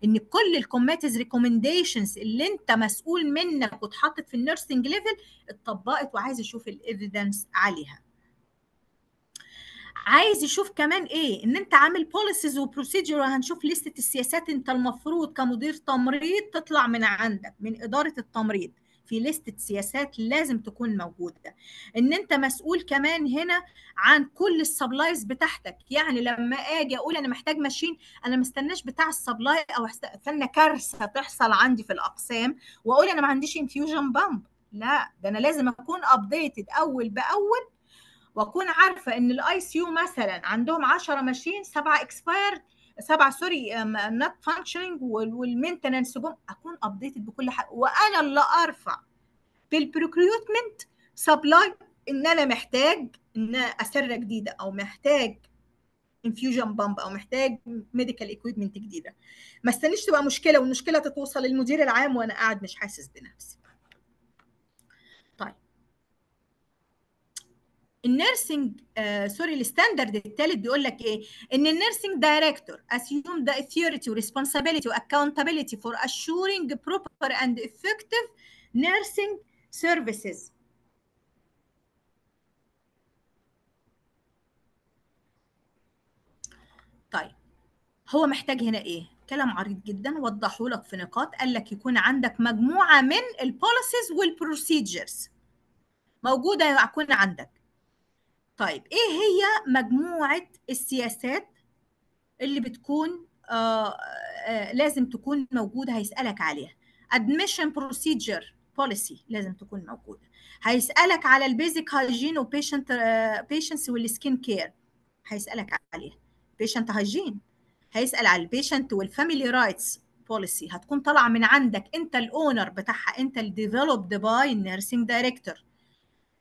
ان كل الكوميتيز ريكومنديشنز اللي انت مسؤول منك واتحطت في النيرسنج ليفل اتطبقت، وعايز اشوف الايفيدنس عليها. عايز يشوف كمان ايه؟ ان انت عامل بوليسيز وبروسيجر، وهنشوف لسته السياسات انت المفروض كمدير تمريض تطلع من عندك من اداره التمريض، في لسته سياسات لازم تكون موجوده. ان انت مسؤول كمان هنا عن كل السبلايز بتاعتك، يعني لما اجي اقول انا محتاج ماشين، انا ما استناش بتاع السبلاي او استنى كارثه تحصل عندي في الاقسام واقول انا ما عنديش انفيوجن بامب، لا، ده انا لازم اكون ابديتد اول باول، واكون عارفه ان الاي سي يو مثلا عندهم عشرة ماشين، سبعه اكسبايرد، سبعه سوري نوت فانكشننج، والمينتننس جم، اكون ابديتد بكل حاجه، وانا اللي ارفع بالبريكريوتمنت سبلاي ان انا محتاج ان اسره جديده، او محتاج انفيوجن بامب، او محتاج ميديكال ايكويبمنت جديده. ما استنيش تبقى مشكله والمشكله تتوصل للمدير العام وانا قاعد مش حاسس بنفسي. النيرسينج آه, سوري الستاندرد الثالث بيقول لك ايه؟ ان النيرسينج دايركتور assume the authority and responsibility and accountability for assuring proper and effective nursing services. طيب، هو محتاج هنا ايه؟ كلام عريض جدا، وضحه لك في نقاط. قال لك يكون عندك مجموعه من البوليسيز والبروسيجرز موجوده هتكون عندك. طيب، ايه هي مجموعة السياسات اللي بتكون آآ آآ لازم تكون موجودة؟ هيسألك عليها. Admission Procedure Policy لازم تكون موجودة. هيسألك على البيزك هايجين وبيشنت بيشنتس والسكين كير، هيسألك عليها. بيشنت هايجين هيسأل على البيشنت والفاميلي رايتس بوليسي، هتكون طالعة من عندك انت الاونر بتاعها، انت الديفلوبد باي النيرسينج دايركتور،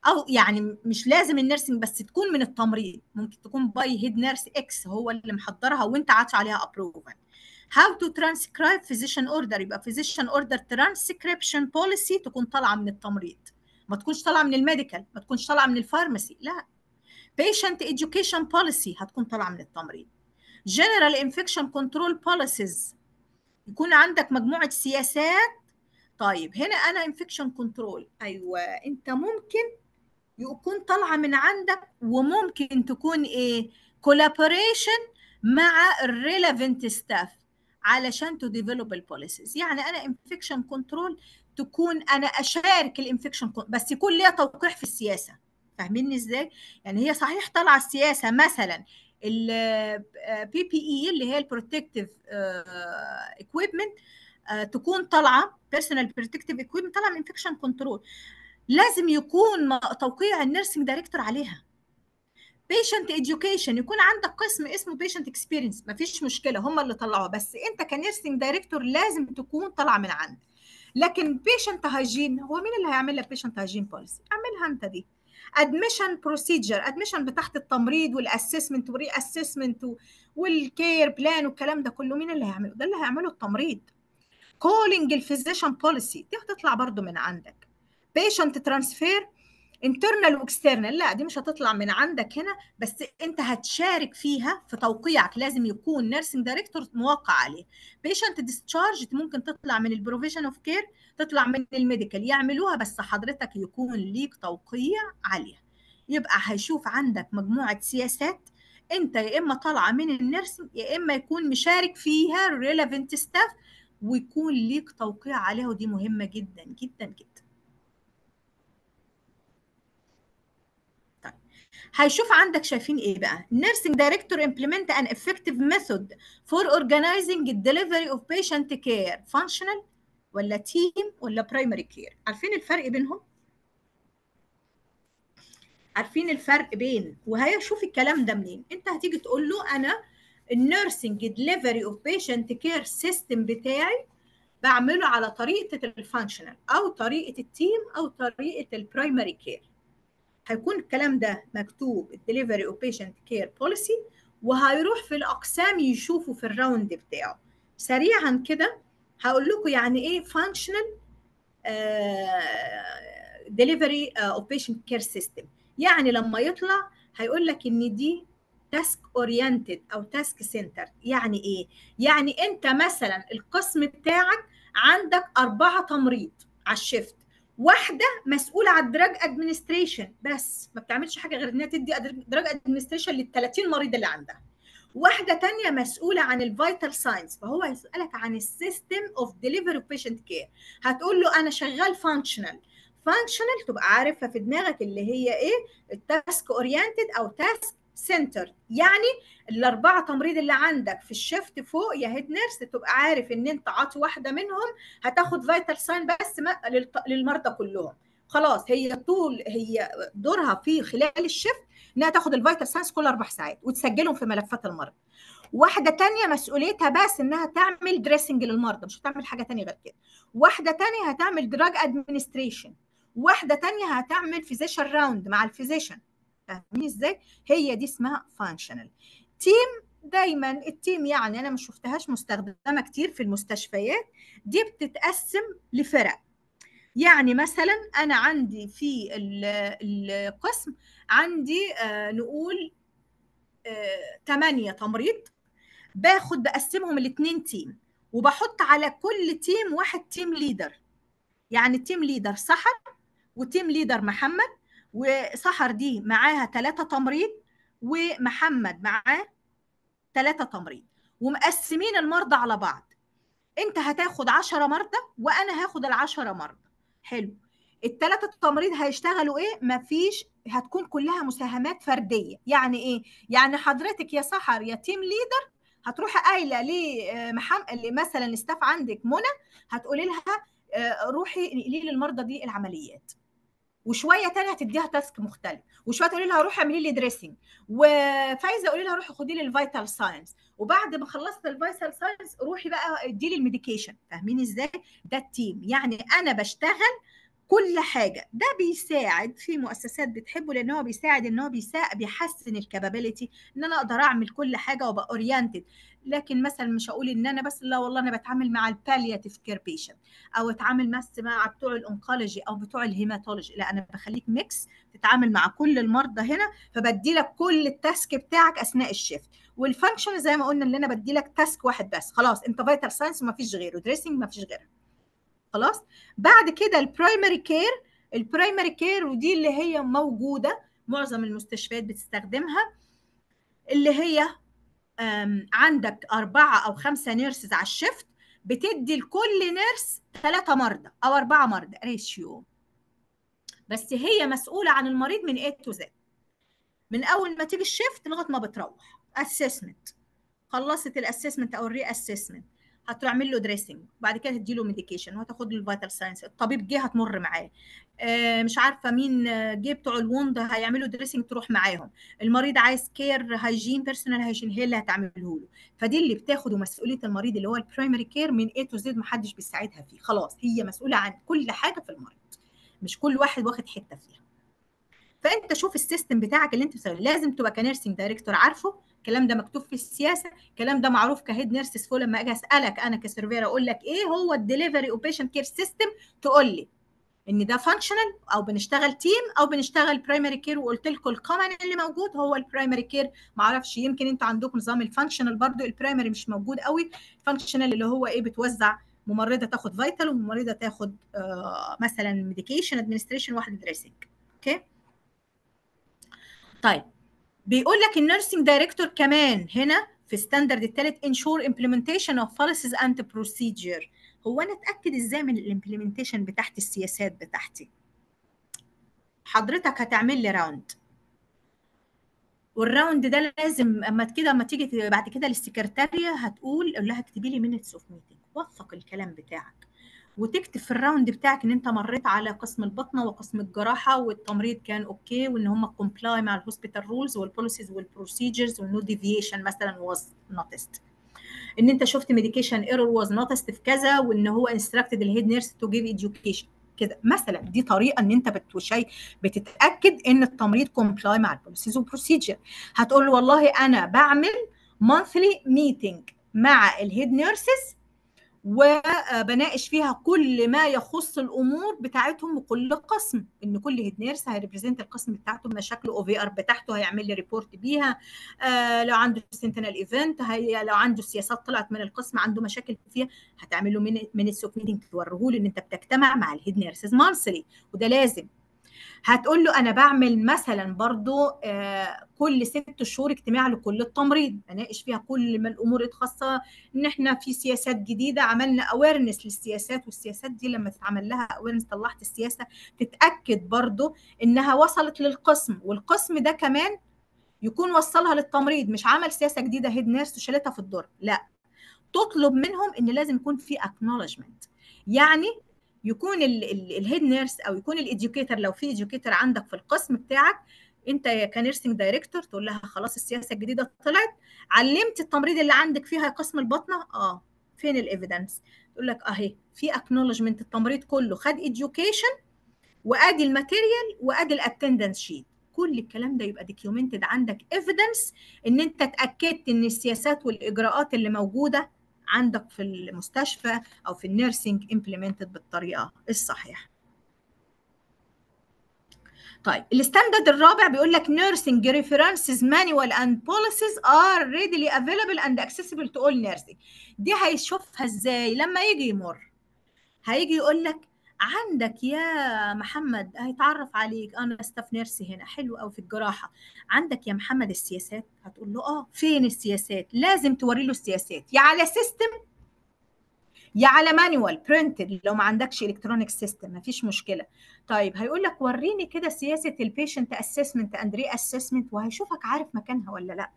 او يعني مش لازم النيرسينج بس تكون من التمريض، ممكن تكون باي هيد نيرس اكس هو اللي محضرها وانت عاطي عليها ابروفال. هاو تو ترانسكرايب فيزيشن اوردر، يبقى فيزيشن اوردر ترانسكريبشن بوليسي تكون طالعه من التمريض، ما تكونش طالعه من الميديكال، ما تكونش طالعه من الفارماسي، لا. بيشنت اديوكيشن بوليسي هتكون طالعه من التمريض. جنرال انفكشن كنترول بوليسيز، يكون عندك مجموعه سياسات. طيب، هنا انا انفكشن كنترول، ايوه انت ممكن يكون طالعه من عندك، وممكن تكون ايه؟ كولابوريشن مع الريليفنت ستاف علشان تو ديفلوب البوليسيز. يعني انا انفكشن كنترول تكون انا اشارك الانفكشن، بس يكون ليها توقيع في السياسه. فاهميني ازاي؟ يعني هي صحيح طالعه السياسه مثلا البي بي اي اللي هي البروتكتيف اكويبمنت تكون طالعه، بيرسونال بروتكتيف اكويبمنت طالعه من انفكشن كنترول، لازم يكون توقيع النيرسينج دايركتور عليها. بيشنت اديوكيشن يكون عندك قسم اسمه بيشنت اكسبيرينس، مفيش مشكله هم اللي طلعوها، بس انت كنيرسينج دايركتور لازم تكون طالعه من عندك. لكن بيشنت هايجين، هو مين اللي هيعمل لك بيشنت هايجين بوليسي؟ اعملها انت دي. ادميشن بروسيجر، ادميشن بتاعت التمريض والاسسمنت وري اسسمنت والكير بلان والكلام ده كله، مين اللي هيعمله؟ ده اللي هيعمله التمريض. كولينج الفيزيشن بوليسي دي هتطلع برضو من عندك. بيشنت ترانسفير internal واكسترنال، لا دي مش هتطلع من عندك هنا، بس انت هتشارك فيها في توقيعك، لازم يكون نيرسينج دايركتور موقع عليه. بيشنت ديسشارج ممكن تطلع من البروفيشن اوف كير، تطلع من الميديكال، يعملوها بس حضرتك يكون ليك توقيع عليها. يبقى هيشوف عندك مجموعه سياسات انت يا اما طالعه من النيرسينج يا اما يكون مشارك فيها ريليفنت ستاف ويكون ليك توقيع عليها، ودي مهمه جدا جدا جدا. هيشوف عندك شايفين ايه بقى؟ Nursing Director implement an effective method for organizing the delivery of patient care functional ولا team ولا primary care. عارفين الفرق بينهم؟ عارفين الفرق بين، وهيشوف الكلام ده منين؟ انت هتيجي تقول له انا النيرسينج دليفري اوف بيشنت كير سيستم بتاعي بعمله على طريقه الفانكشنال او طريقه التيم او طريقه البرايمري كير. هيكون الكلام ده مكتوب الدليفري اوف بيشنت كير بوليسي، وهيروح في الاقسام يشوفوا في الراوند بتاعه. سريعا كده هقول لكم يعني ايه فانكشنال دليفري اوف بيشنت كير سيستم. يعني لما يطلع هيقول لك ان دي تاسك اورينتد او تاسك سنتر. يعني ايه؟ يعني انت مثلا القسم بتاعك عندك اربعه تمريض على الشيفت، واحده مسؤوله على الدراج ادمنستريشن بس ما بتعملش حاجه غير انها تدي دراج ادمنستريشن لل ثلاثين مريض اللي عندها، واحده ثانيه مسؤوله عن الفيتال ساينس. فهو هيسالك عن السيستم اوف ديليفري اوف بيشنت كير، هتقول له انا شغال فانكشنال. فانكشنال تبقى عارفها في دماغك اللي هي ايه، التاسك اورينتد او تاسك سنتر. يعني الاربعه تمريض اللي عندك في الشيفت فوق يا هيد نيرس تبقى عارف ان انت عاطي واحده منهم هتاخد فيتال ساين بس للمرضى كلهم، خلاص هي طول هي دورها في خلال الشيفت انها تاخد الفيتال ساينس كل اربع ساعات وتسجلهم في ملفات المرضى. واحده تانية مسؤوليتها بس انها تعمل دريسنج للمرضى، مش هتعمل حاجه تانية غير كده. واحده تانية هتعمل دراج ادمنستريشن، واحده تانية هتعمل فيزيشن راوند مع الفيزيشن. فاهمين ازاي؟ هي دي اسمها فانكشنال. تيم، دايما التيم يعني انا ما شفتهاش مستخدمه كتير في المستشفيات، دي بتتقسم لفرق. يعني مثلا انا عندي في القسم عندي آه نقول ثمانية آه تمريض، باخد بقسمهم الاثنين تيم، وبحط على كل تيم واحد تيم ليدر. يعني التيم ليدر سحر وتيم ليدر محمد، وسحر دي معاها ثلاثة تمريض ومحمد معاه ثلاثة تمريض، ومقسمين المرضى على بعض. انت هتاخد عشرة مرضى وانا هاخد العشرة مرضى. حلو. الثلاثة تمريض هيشتغلوا ايه؟ مفيش، هتكون كلها مساهمات فردية. يعني ايه؟ يعني حضرتك يا سحر يا تيم ليدر هتروحي قايله لمحمد مثلا الاستاف عندك منى، هتقولي لها روحي انقلي لي المرضى دي العمليات، وشويه تانية هتديها تاسك مختلف، وشويه تقولي لها روحي اعملي لي دريسنج، وفايزه قولي لها روحي خدي لي الفيتال ساينس، وبعد ما خلصت الفيتال ساينس روحي بقى ادي لي الميديكيشن. فاهمين ازاي؟ ده التيم. يعني انا بشتغل كل حاجه. ده بيساعد في مؤسسات بتحبه لان هو بيساعد ان هو بيحسن الكابابيلتي ان انا اقدر اعمل كل حاجه وابقى اورينتد. لكن مثلا مش هقول ان انا بس، لا والله انا بتعامل مع البالياتيف كير بيشنت، او اتعامل بس مع بتوع الانكولوجي او بتوع الهيماتولوجي، لا انا بخليك ميكس تتعامل مع كل المرضى هنا، فبدي لك كل التاسك بتاعك اثناء الشيفت. والفانكشن زي ما قلنا اللي انا بدي لك تاسك واحد بس، خلاص انت فيتال ساينس ما فيش غيره، دريسنج ما فيش غيره. خلاص. بعد كده البرايمري كير، البرايمري كير ودي اللي هي موجوده معظم المستشفيات بتستخدمها، اللي هي عندك اربعه او خمسه نيرسز على الشيفت، بتدي لكل نيرس ثلاثه مرضى او اربعه مرضى ريشيو، بس هي مسؤوله عن المريض من اي تو زد، من اول ما تيجي الشيفت لغايه ما بتروح. اسسمنت، خلصت الاسسمنت او الري اسسمنت هتروح اعمل له دريسنج، وبعد كده هتدي له ميديكيشن وهتاخد له الفيتال ساينس. الطبيب جه هتمر معاه، آه مش عارفه مين جه بتوع الوند هيعملوا دريسنج تروح معاهم، المريض عايز كير هايجين بيرسونال هايجين هي اللي هتعمله له. فدي اللي بتاخده مسؤوليه المريض اللي هو البرايمري كير من اي تو زد، محدش بيساعدها فيه، خلاص هي مسؤوله عن كل حاجه في المريض، مش كل واحد واخد حته فيها. فانت شوف السيستم بتاعك اللي انت بتسويه، لازم تبقى كنيرسينج دايركتور عارفه، الكلام ده مكتوب في السياسه، الكلام ده معروف كهيد نيرسز فوق. لما اجي اسالك انا كسيرفير اقول لك ايه هو الدليفري اوبيشن كير سيستم، تقول لي ان ده فانكشنال او بنشتغل تيم او بنشتغل برايمري كير. وقلت لكم الكومن اللي موجود هو البرايمري كير، معرفش يمكن انتوا عندكم نظام الفانكشنال برضو، البرايمري مش موجود قوي. الفانكشنال اللي هو ايه، بتوزع ممرضه تاخد فيتال وممرضه تاخد آه مثلا ميديكيشن ادمنستريشن، واحده دريسنج. اوكي طيب، بيقول لك النيرسينج دايركتور كمان هنا في الستاندرد الثالث انشور امبلمنتيشن اوف بوليسيز اند بروسيجر. هو انا اتاكد ازاي من الامبلمنتيشن بتاعت السياسات بتاعتي؟ حضرتك هتعمل لي راوند، والراوند ده لازم اما كده اما تيجي بعد كده للسكرتاريه هتقول قول لها اكتبي لي مينتس اوف ميتنج، وثق الكلام بتاعك وتكتب في الراوند بتاعك ان انت مريت على قسم البطنه وقسم الجراحه والتمريض كان اوكي، وان هم كومبلاي مع الهوسبيتال رولز والبوليسيز والبروسيجرز، والنو ديفيشن مثلا واز نوتست، ان انت شفت ميديكيشن ايرور واز نوتست في كذا، وان هو انستراكتد الهيد نيرس تو جيف اديوكيشن كده مثلا. دي طريقه ان انت بتوشي بتتاكد ان التمريض كومبلاي مع البوليسيز والبروسيجر. هتقول له والله انا بعمل مونثلي ميتنج مع الهيد نيرسز وبناقش فيها كل ما يخص الامور بتاعتهم وكل قسم، ان كل هيد نيرس هيريبريزنت القسم بتاعته بمشاكل او في ار بتاعته، هيعمل لي ريبورت بيها. آه لو عنده سنتينال ايفنت، لو عنده سياسات طلعت من القسم عنده مشاكل فيها، هتعمل له مينتس اوف ميتنج توريه له ان انت بتجتمع مع الهيد نيرسز مانسلي، وده لازم. هتقول له انا بعمل مثلا برضو آه كل ست شهور اجتماع لكل التمريض، اناقش فيها كل ما الامور الخاصه، ان احنا في سياسات جديده عملنا اويرنس للسياسات، والسياسات دي لما تتعمل لها اويرنس طلعت السياسه، تتاكد برضو انها وصلت للقسم، والقسم ده كمان يكون وصلها للتمريض، مش عمل سياسه جديده هيد نيرس وشالتها في الدور، لا. تطلب منهم ان لازم يكون في اكنولجمنت، يعني يكون الهيد نيرس او يكون الاديوكيتر، لو في اديوكيتر عندك في القسم بتاعك انت كنيرسينج دايركتور، تقول لها خلاص السياسه الجديده طلعت، علمت التمريض اللي عندك فيها قسم البطنه، اه فين الايفيدنس؟ تقول لك اهي في اكنولجمنت، التمريض كله خد اديوكيشن وادي الماتيريال وادي الاتندنس شيت، كل الكلام ده يبقى دوكيومنتد عندك ايفيدنس ان انت اتاكدت ان السياسات والاجراءات اللي موجوده عندك في المستشفى او في النيرسينج امبلمنتد بالطريقه الصحيحه. طيب الستاندرد الرابع بيقول لك نيرسينج ريفرنسز مانوال اند بوليسيز ار ريدلي افيلبل اند اكسسبل تو اول نيرسينج. دي هيشوفها ازاي؟ لما يجي يمر هيجي يقول لك عندك يا محمد، هيتعرف عليك، انا ستاف نيرس هنا حلو قوي في الجراحه، عندك يا محمد السياسات؟ هتقول له اه فين السياسات؟ لازم توري له السياسات، يا على سيستم يا على مانوال برنتد، لو ما عندكش الكترونيك سيستم مفيش مشكله. طيب هيقول لك وريني كده سياسه البيشنت اسسمنت اند ري اسسمنت، وهيشوفك عارف مكانها ولا لا.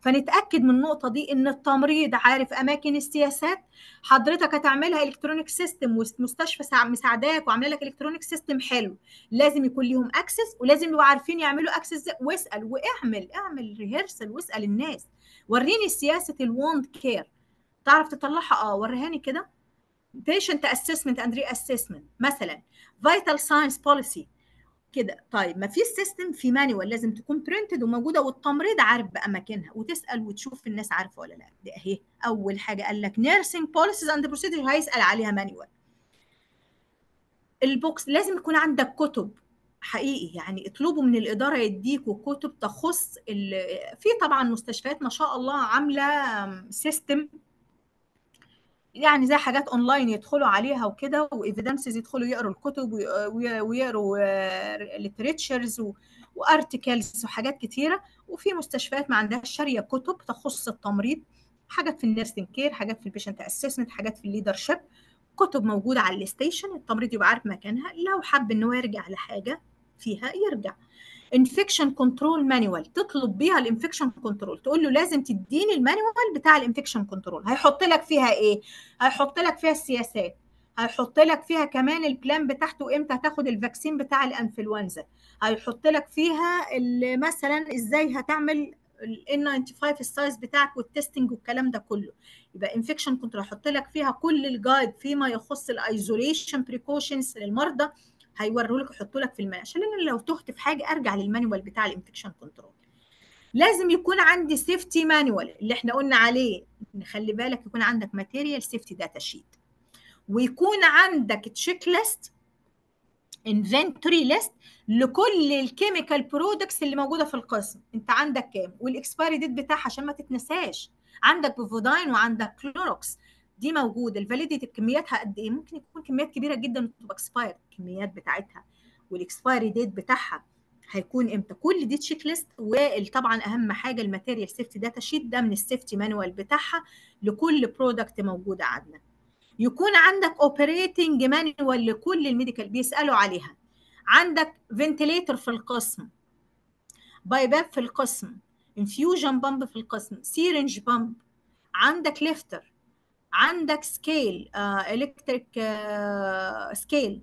فنتاكد من النقطه دي ان التمريض عارف اماكن السياسات. حضرتك هتعملها الكترونيك سيستم والمستشفى مساعداك وعامله لك الكترونيك سيستم حلو، لازم يكون ليهم اكسس ولازم يبقوا عارفين يعملوا اكسس. واسال واعمل اعمل ريهرسل واسال الناس، وريني سياسه الوند كير تعرف تطلعها، اه وريهاني كده patient assessment and reassessment مثلا vital science policy كده. طيب ما في سيستم، في مانوال لازم تكون برنتد وموجوده والتمريض عارف باماكنها، وتسال وتشوف الناس عارفه ولا لا. دي اهي اول حاجه قال لك nursing policies and procedures، هيسال عليها مانوال. البوكس لازم يكون عندك كتب حقيقي، يعني اطلبوا من الاداره يديكوا كتب تخص ال... في طبعا مستشفيات ما شاء الله عامله سيستم، يعني زي حاجات اونلاين يدخلوا عليها وكده، وايفيدنسز يدخلوا يقروا الكتب ويقروا ليتريتشرز وارتكلز وحاجات كتيره. وفي مستشفيات ما عندهاش شاريه كتب تخص التمريض، حاجات في النيرسينج كير، حاجات في البيشنت اسسمنت، حاجات في الليدرشيب، كتب موجوده على الاستيشن، التمريض يبقى عارف مكانها، لو حب ان هو يرجع لحاجه فيها يرجع. انفكشن كنترول مانوال تطلب بيها الانفكشن كنترول، تقول له لازم تديني المانوال بتاع الانفكشن كنترول، هيحط لك فيها ايه؟ هيحط لك فيها السياسات، هيحط لك فيها كمان البلان بتاعته امتى هتاخد الفاكسين بتاع الانفلونزا، هيحط لك فيها مثلا ازاي هتعمل ال خمسة وتسعين السايز بتاعك والتستنج والكلام ده كله. يبقى انفكشن كنترول هيحط لك فيها كل الجايد فيما يخص الايزوليشن بريكوشنز للمرضى، هيوروا لك يحطوا لك في المانوال، عشان انا لو تهت في حاجه ارجع للمانوال بتاع الانفكشن كنترول. لازم يكون عندي سيفتي مانوال اللي احنا قلنا عليه، خلي بالك يكون عندك ماتيريال سيفتي داتا شيت، ويكون عندك تشيك ليست انفنتوري ليست لكل الكيميكال برودكتس اللي موجوده في القسم، انت عندك كام والاكسبايري ديت بتاعها عشان ما تتنساش. عندك بوفوداين وعندك كلوروكس دي موجوده، الفاليديتي كمياتها قد ايه؟ ممكن يكون كميات كبيره جدا وتبقى اكسباير، الكميات بتاعتها والاكسبايري ديت بتاعها هيكون امتى، كل دي تشيك ليست. وطبعا اهم حاجه الماتيريال سيفتي داتا شيت، ده من السيفتي مانوال بتاعها لكل برودكت موجوده عندنا. يكون عندك اوبريتنج مانوال لكل الميديكال بيسالوا عليها، عندك فنتليتر في القسم، باي باب في القسم، انفيوجن بامب في القسم، سيرنج بامب، عندك ليفتر، عندك سكيل الكتريك سكيل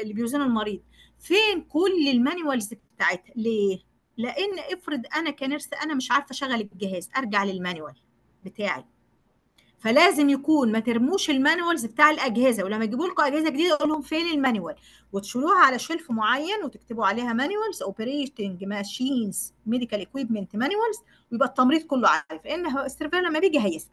اللي بيوزنوا المريض. فين كل المانيوالز بتاعتها؟ ليه؟ لان افرض انا كنرس انا مش عارفه اشغل الجهاز، ارجع للمانيوال بتاعي. فلازم يكون ما ترموش المانوالز بتاع الاجهزه، ولما يجيبوا لكم اجهزه جديده اقول لهم فين المانيوال، وتشيلوها على شلف معين وتكتبوا عليها مانيوالز اوبريتنج ماشينز ميديكال اكويبمنت مانيوالز، ويبقى التمريض كله عارف. لان السيرفير لما بيجي هيسال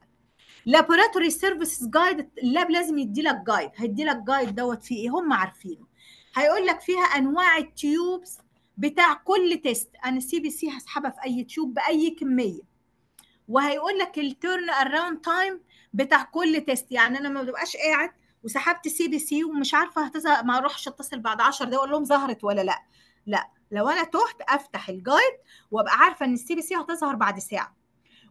لابوراتوري سيرفيسز جايد، اللاب لازم يدي لك جايد، هيدي لك جايد دوت فيه ايه هم عارفينه، هيقول لك فيها انواع التيوبس بتاع كل تيست، انا سي بي سي هسحبها في اي تيوب باي كميه، وهيقول لك التيرن اراوند تايم بتاع كل تيست. يعني انا ما ببقاش قاعد وسحبت سي بي سي ومش عارفه هتزهق، ما اروحش اتصل بعد عشر دقايق اقول لهم ظهرت ولا لا، لا لو انا تهت افتح الجايد وابقى عارفه ان السي بي سي هتظهر بعد ساعه،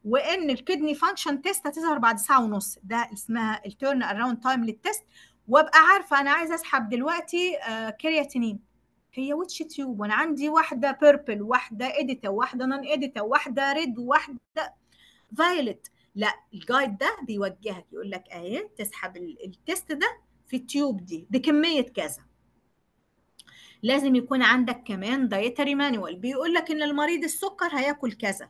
وان الكدني فانكشن تيست هتظهر بعد ساعه ونص، ده اسمها التيرن اراوند تايم للتيست. وابقى عارفه انا عايزه اسحب دلوقتي كرياتينين، هي ويتش تيوب، وانا عندي واحده بيربل، واحده اديتا، واحده نون اديتا، واحده ريد، واحده فايلت. لا الجايد ده بيوجهك يقول لك اهي تسحب التيست ده في التيوب دي بكميه كذا. لازم يكون عندك كمان دايتري مانوال بيقول لك ان المريض السكر هياكل كذا،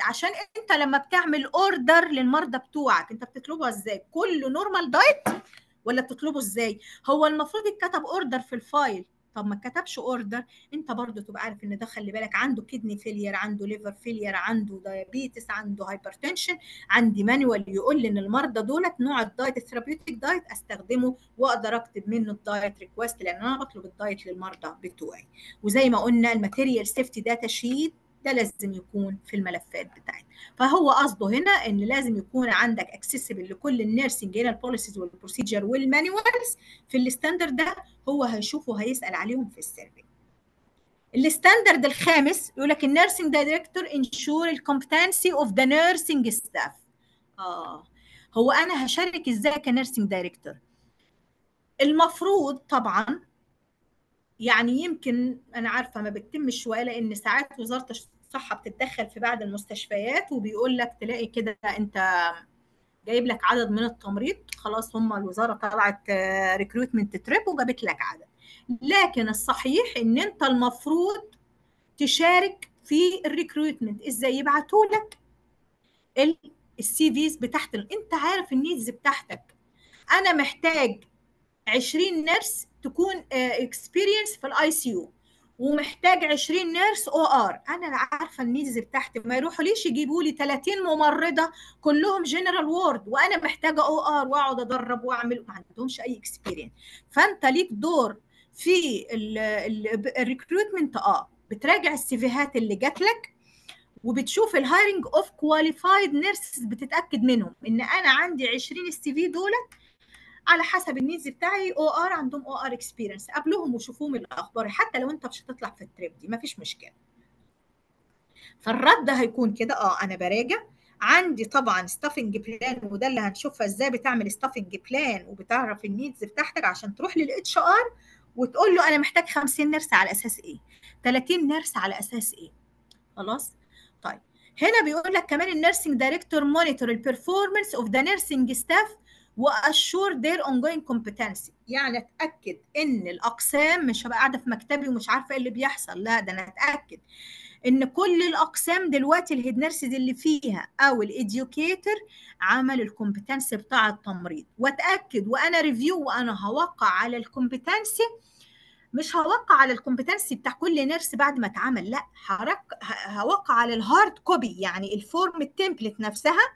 عشان انت لما بتعمل اوردر للمرضى بتوعك انت بتطلبها ازاي؟ كله نورمال دايت ولا بتطلبه ازاي؟ هو المفروض اتكتب اوردر في الفايل، طب ما اتكتبش اوردر، انت برضو تبقى عارف ان ده خلي بالك عنده كدني فيلير، عنده ليفر فيلير، عنده دايابيتس، عنده هايبرتنشن، عندي مانوال يقول لي ان المرضى دولت نوع الدايت الثيرابيوتيك دايت استخدمه واقدر اكتب منه الدايت ريكوست، لان انا بطلب الدايت للمرضى بتوعي. وزي ما قلنا الماتيريال سيفتي داتا شيت ده لازم يكون في الملفات بتاعتنا. فهو قصده هنا ان لازم يكون عندك اكسسبل لكل النيرسنج، هنا البوليسيز والبروسيجر والمانيوالز في الستاندرد ده هو هيشوفه هيسال عليهم في السيرفي. الستاندرد الخامس يقول لك النيرسنج دايركتور انشور الكومبتنسي اوف ذا نيرسنج ستاف. اه هو انا هشارك ازاي كنيرسنج دايركتور؟ المفروض طبعا يعني يمكن انا عارفه ما بتتمش شويه، لان ساعات وزاره الصحه بتتدخل في بعض المستشفيات وبيقول لك تلاقي كده انت جايب لك عدد من التمريض، خلاص هم الوزاره طلعت ريكروتمنت تريب وجابت لك عدد، لكن الصحيح ان انت المفروض تشارك في الريكروتمنت. ازاي؟ يبعتوا لك السي فيز بتاعت انت عارف النيدز بتاعتك، انا محتاج عشرين نيرس تكون اكسبيرينس في الاي سي يو، ومحتاج عشرين نيرس او ار، انا عارفه النيدز بتاعتي، ما يروحوا ليش يجيبوا لي ثلاثين ممرضه كلهم جنرال وورد وانا محتاجه او ار واقعد ادرب واعمل، ما عندهمش اي اكسبيرينس. فانت ليك دور في الريكروتمنت، اه بتراجع السيفيهات اللي جات لك وبتشوف الهايرنج اوف كواليفايد نيرسز، بتتاكد منهم ان انا عندي عشرين السي في دولت على حسب النيدز بتاعي او ار، عندهم او ار اكسبيرينس، قابلوهم وشوفوهم الاخبار، حتى لو انت مش هتطلع في التريب دي مفيش مشكله. فالرد هيكون كده، اه انا براجع عندي طبعا ستافنج بلان، وده اللي هنشوفها ازاي بتعمل ستافنج بلان وبتعرف النيدز بتاعتك عشان تروح للاتش ار وتقول له انا محتاج خمسين نرس على اساس ايه؟ ثلاثين نرس على اساس ايه؟ خلاص؟ طيب هنا بيقول لك كمان النيرسينج دايركتور مونيتور البرفورمانس اوف ذا نيرسينج ستاف واشور their ongoing competency، يعني اتاكد ان الاقسام مش هبقى قاعده في مكتبي ومش عارفه ايه اللي بيحصل، لا ده انا اتاكد ان كل الاقسام دلوقتي الهيد نيرسز اللي فيها او الاديوكيتر عمل الكومبتنسي بتاع التمريض، واتاكد وانا ريفيو وانا هوقع على الكومبتنسي، مش هوقع على الكومبتنسي بتاع كل نيرس بعد ما اتعمل، لا هوقع على الهارد كوبي، يعني الفورم التمبلت نفسها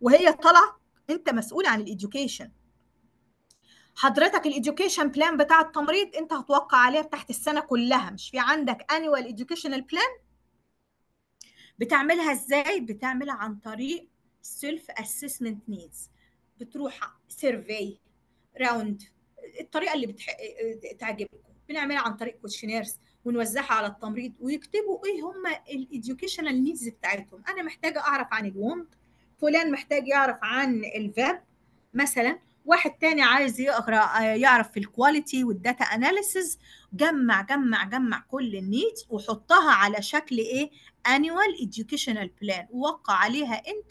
وهي طالعه، انت مسؤول عن الاديوكيشن، حضرتك الإديوكيشن بلان بتاع التمريض أنت هتوقع عليها تحت السنة كلها، مش في عندك أنيوال إديوكيشنال بلان. بتعملها إزاي؟ بتعملها عن طريق سيلف أسسمنت نيدز، بتروح سيرفي راوند الطريقة اللي بتح... تعجبكم، بنعملها عن طريق كوتشنيرز ونوزعها على التمريض ويكتبوا إيه هم الإديوكيشنال نيدز بتاعتهم. أنا محتاجة أعرف عن الوند، فلان محتاج يعرف عن الفاب مثلا، واحد تاني عايز يقرا يعرف في الكواليتي والداتا اناليسز. جمع جمع جمع كل النيدز وحطها على شكل ايه؟ انيوال ايديوكيشنال بلان، ووقع عليها انت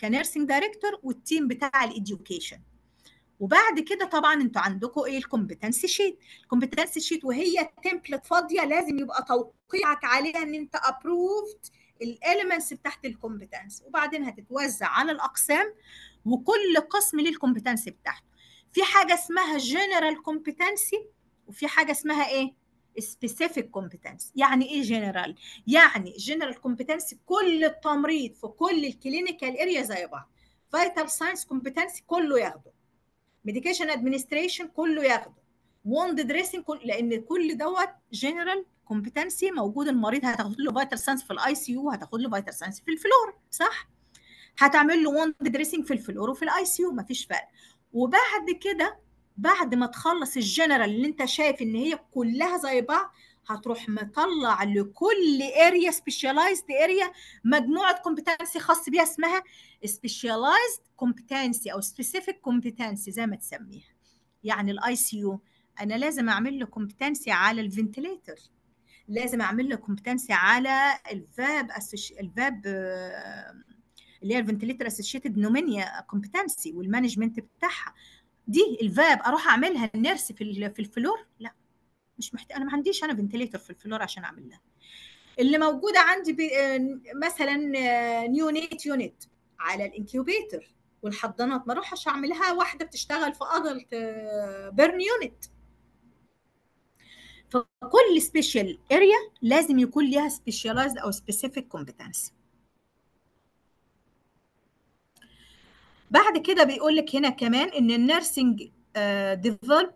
كنيرسينج دايركتور والتيم بتاع الايديوكيشن. وبعد كده طبعا انتوا عندكم ايه؟ الكومبتنسي شيت. الكومبتنسي شيت وهي تمبلت فاضيه لازم يبقى توقيعك عليها ان انت ابروفد الاليمنتس بتاعت الكومبتنس، وبعدين هتتوزع على الاقسام وكل قسم ليه الكومبتنسي بتاعته. في حاجه اسمها جنرال كومبتنسي وفي حاجه اسمها ايه؟ سبيسيفيك كومبتنسي. يعني ايه جنرال؟ يعني جنرال كومبتنسي كل التمريض في كل الكلينيكال اريا زي بعض، فيتال ساينس كومبتنسي كله ياخده، ميديكيشن ادمنستريشن كله ياخده، ووند دريسنج كل، لان كل دوت جنرال كومبتنسي موجود. المريض هتاخد له فيتال ساينس في الاي سي يو، هتاخد له فيتال ساينس في الفلور، صح؟ هتعمل له وند دريسنج في الفلور وفي الاي سي يو، مفيش فرق. وبعد كده بعد ما تخلص الجنرال اللي انت شايف ان هي كلها زي بعض، هتروح مطلع لكل اريا سبيشالايزد اريا مجموعه كومبتنسي خاص بيها اسمها سبيشالايزد كومبتنسي او سبيسيفيك كومبتنسي زي ما تسميها. يعني الاي سي يو انا لازم اعمل له كومبتنسي على الفنتليتر، لازم اعمل له كومبتنسي على الفاب أسش... الفاب اللي هي الفنتليتر اسوشيتد نومينيا كومبتنسي والمانجمنت بتاعها. دي الفاب اروح اعملها النيرس في في الفلور؟ لا، مش محتاج، انا ما عنديش انا فنتليتر في الفلور عشان اعمل لها. اللي موجوده عندي مثلا نيو نيت يونت على الانكيوبيتر والحضانات، ما اروحش اعملها واحده بتشتغل في ادلت بيرن يونت. فكل سبيشال اريا لازم يكون ليها سبيشالايزد او سبيسيفيك كومبتنسي. بعد كده بيقول لك هنا كمان ان النيرسينج ديفلوب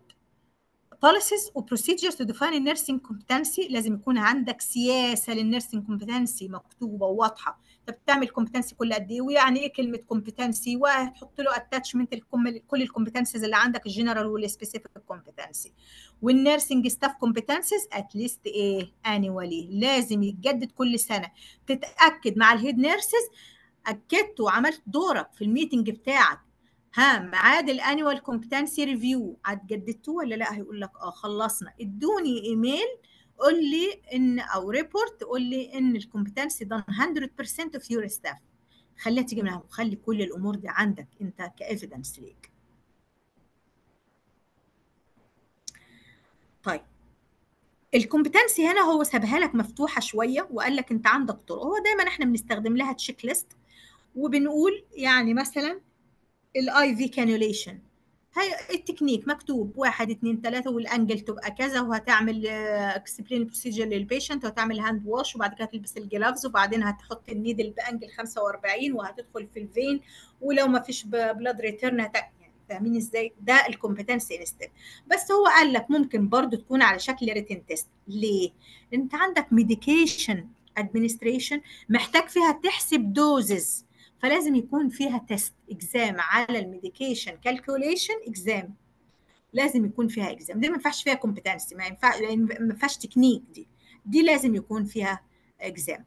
بوليسيز وبروسيجرز تو ديفاين النيرسينج كومبتنسي. لازم يكون عندك سياسه للنيرسينج كومبتنسي مكتوبه وواضحه. طب بتعمل كومبتنسي كل قد ايه؟ ويعني ايه كلمه كومبتنسي؟ وهتحط له اتاتشمنت كل الكومبتنسيز اللي عندك الجنرال والسبيسيفيك كومبتنسي. والنيرسينج ستاف كومبتنسيز اتليست ايه؟ انيوالي، لازم يتجدد كل سنه. تتاكد مع الهيد نيرسز، اكدت وعملت دورك في الميتنج بتاعك، ها ميعاد الانيوال كومبتنسي ريفيو هتجددتوه ولا لا؟ هيقول لك اه خلصنا، ادوني ايميل قول لي ان، او ريبورت قول لي ان الكومبتنسي ده مية بالمية اوف يور ستاف. خليها تيجي منها وخلي كل الامور دي عندك انت كايفيدنس ليك. طيب الكومبتنسي هنا هو سابها لك مفتوحه شويه وقال لك انت عندك طرق. هو دايما احنا بنستخدم لها تشيك ليست وبنقول يعني مثلا الاي في كانيوليشن، هي التكنيك مكتوب واحد اتنين تلاته والانجل تبقى كذا، وهتعمل اكسبلين بروسيجر للبيشنت، وهتعمل هاند واش، وبعد كده هتلبس الجلافز، وبعدين هتحط النيدل بانجل خمسة واربعين وهتدخل في الفين، ولو ما فيش بلاد ريتيرن هتعمل. فاهمين ازاي؟ ده الكومبتنسي انستيت. بس هو قال لك ممكن برضو تكون على شكل ريتن تيست. ليه؟ انت عندك ميديكيشن ادمنستريشن محتاج فيها تحسب دوزز، فلازم يكون فيها تيست اكزام على الميديكيشن كالكوليشن اكزام، لازم يكون فيها اكزام. دي ما ينفعش فيها كومبتنسي، ما ينفعش ما فيهاش تكنيك، دي دي لازم يكون فيها اكزام.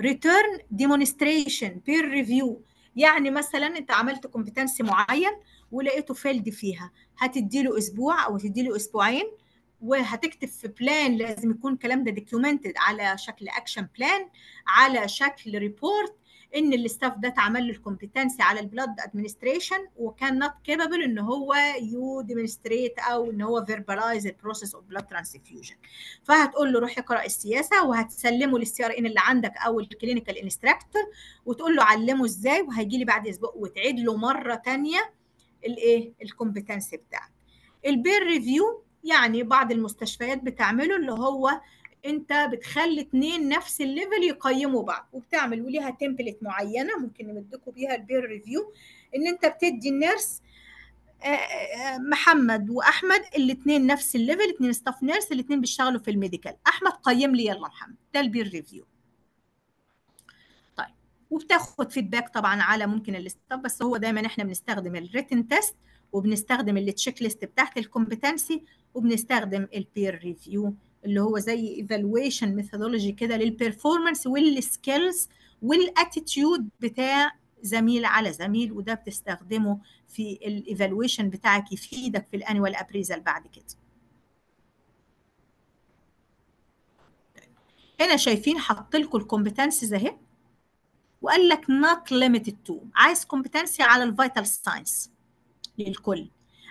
ريتيرن ديمونستريشن بير ريفيو، يعني مثلا انت عملت كومبتنسي معين ولقيته فيلد فيها، هتدي له اسبوع او هتدي له اسبوعين وهتكتب في بلان. لازم يكون الكلام ده دوكيومنتد على شكل اكشن بلان، على شكل ريبورت، ان الاستاف ده اتعمل له الكومبتنسي على البلاد ادمنستريشن وكان نوت كابابل ان هو يو ديمونستريت او ان هو فيربالايز البروسيس اوف بلاد ترانسفيوجن. فهتقول له روح اقرا السياسه، وهتسلمه للسي ار ان اللي عندك او الكلينيكال انستراكتور وتقول له علمه ازاي، وهيجي لي بعد اسبوع وتعيد له مره ثانيه الايه؟ الكومبتنسي بتاعك. البير ريفيو يعني بعض المستشفيات بتعمله، اللي هو انت بتخلي اتنين نفس الليفل يقيموا بعض، وبتعمل وليها تمبلت معينه ممكن نديكوا بيها البير ريفيو، ان انت بتدي النيرس محمد واحمد الاثنين نفس الليفل، الاثنين ستاف نيرس، الاثنين بيشتغلوا في الميديكال. احمد قيم لي يلا محمد، ده البير ريفيو. طيب وبتاخد فيدباك طبعا على ممكن الاستاف، بس هو دايما احنا بنستخدم الريتن تيست وبنستخدم التشيك ليست بتاعت الكومبتنسي وبنستخدم البير ريفيو اللي هو زي ايفالويشن ميثودولوجي كده للبرفورمانس والسكيلز والاتيتيود بتاع زميل على زميل، وده بتستخدمه في الايفالويشن بتاعك يفيدك في الانوال ابريزال بعد كده. هنا شايفين حط لكم الكومبتنسيز اهي وقال لك نوت ليميتد تو، عايز كومبتنسي على الفيتال ساينس للكل،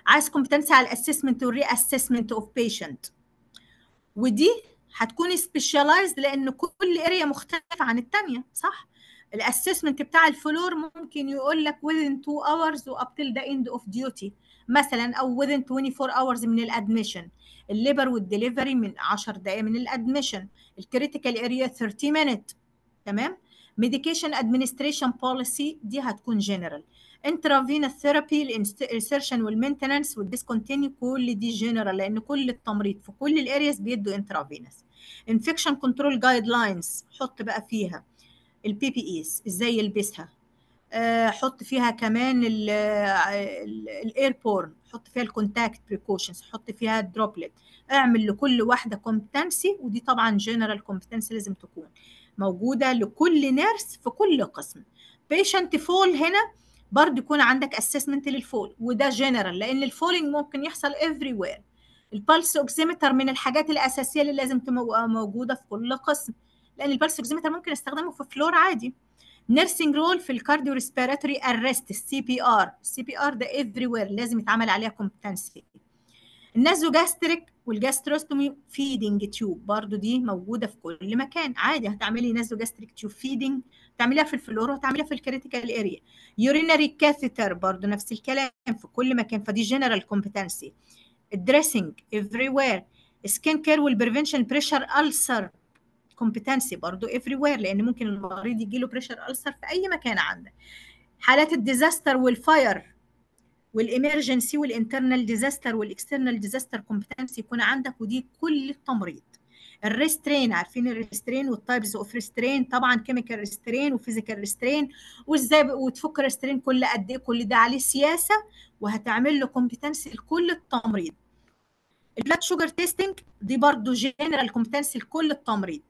عايز كومبتنسي على الاسسمنت والري اسسمنت اوف بيشنت، ودي هتكون سبيشالايزد لان كل اريا مختلفه عن الثانيه صح؟ الاسسمنت بتاع الفلور ممكن يقول لك within two hours واب تل ذا end of duty مثلا، او within twenty-four hours من الادميشن. الليبر والدليفري من عشر دقائق من الادميشن. الكريتيكال اريا ثلاثين minute، تمام؟ ميديكيشن ادمنستريشن بوليسي دي هتكون جنرال. انترافينا ثيرابي، الانسيرشن والمينتننس والديسكونتينيو كل دي جنرال لان كل التمريض في كل الارياز بيدوا انترافينس. انفكشن كنترول جايد لاينز حط بقى فيها البي بي ايز ازاي يلبسها، أه حط فيها كمان الاير بورن، حط فيها الكونتاكت بريكوشنز، حط فيها الدروبلت، اعمل لكل واحده كومبتنسي، ودي طبعا جنرال كومبتنسي لازم تكون موجوده لكل نيرس في كل قسم. بيشنت فول هنا برضه يكون عندك اسسمنت للفول وده جنرال لان الفولينج ممكن يحصل افري وير. البلس اوكسيمتر من الحاجات الاساسيه اللي لازم تبقى موجوده في كل قسم لان البلس اوكسيمتر ممكن استخدمه في فلور عادي. نيرسينج رول في الكارديو ريسبيراتوري ارست، السي بي ار، السي بي ار ده افري وير لازم يتعمل عليها كومبتنسي. النازو جاستريك والجاستروستومي فيدنج تيوب برضو دي موجوده في كل مكان عادي، هتعملي نازو جاستريك تيوب فيدنج تعمليها في الفلور وهتعمليها في الكريتيكال اريا. يوريناري كاثيتر برضو نفس الكلام في كل مكان، فدي جنرال كومبتنسي. الدريسنج افري وير. سكين كير والبريفنشن بريشر ألسر كومبتنسي برضو افري وير لان ممكن المريض يجي له بريشر ألسر في اي مكان عندك. حالات الديزاستر والفاير والامرجنسي والانترنال ديزاستر والاكسترنال ديزاستر كومبتنسي يكون عندك، ودي كل التمريض. الريسترين، عارفين الريسترين والتايبز اوف ريسترين طبعا، كيميكال ريسترين وفيزيكال ريسترين، وازاي وتفك ريسترين كل قد ايه، كل ده عليه سياسه وهتعمل له كومبتنسي لكل التمريض. البلاد شوجر تيستنج دي برضو جنرال كومبتنسي لكل التمريض.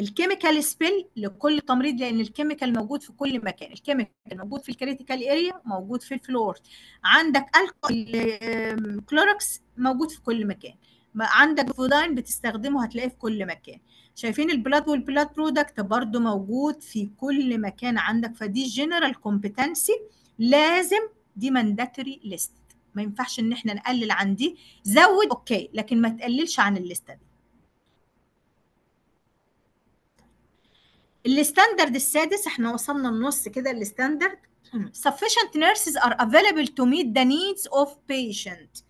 الكيميكال سبيل لكل تمريض لان الكيميكال موجود في كل مكان، الكيميكال موجود في الكريتيكال اريا، موجود في الفلور. عندك الكحول كلوركس موجود في كل مكان، عندك فوداين بتستخدمه هتلاقيه في كل مكان. شايفين البلاد والبلاد برودكت برضو موجود في كل مكان عندك، فدي جنرال كومبتنسي لازم، دي مانداتوري ليست، ما ينفعش ان احنا نقلل عن دي. زود اوكي لكن ما تقللش عن الليسته دي. الستاندرد السادس، احنا وصلنا النص كده. الستاندرد sufficient nurses are available to meet the needs of patient.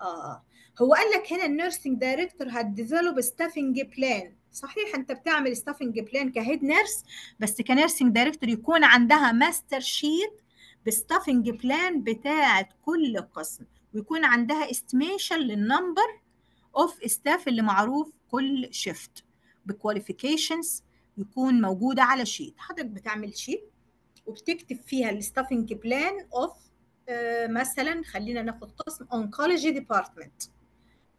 اه هو قال لك هنا النيرسينج دايركتور هتديفلوب ستافنج بلان، صحيح انت بتعمل ستافنج بلان كهيد نيرس، بس كنيرسينج دايركتور يكون عندها ماستر شيت بستافنج بلان بتاعه كل قسم، ويكون عندها استيميشن للنمبر اوف ستاف اللي معروف كل شيفت بكواليفيكيشنز يكون موجوده على شيت. حضرتك بتعمل شيت وبتكتب فيها الستافنج بلان اوف اه مثلا خلينا ناخد قسم اونكولوجي ديبارتمنت،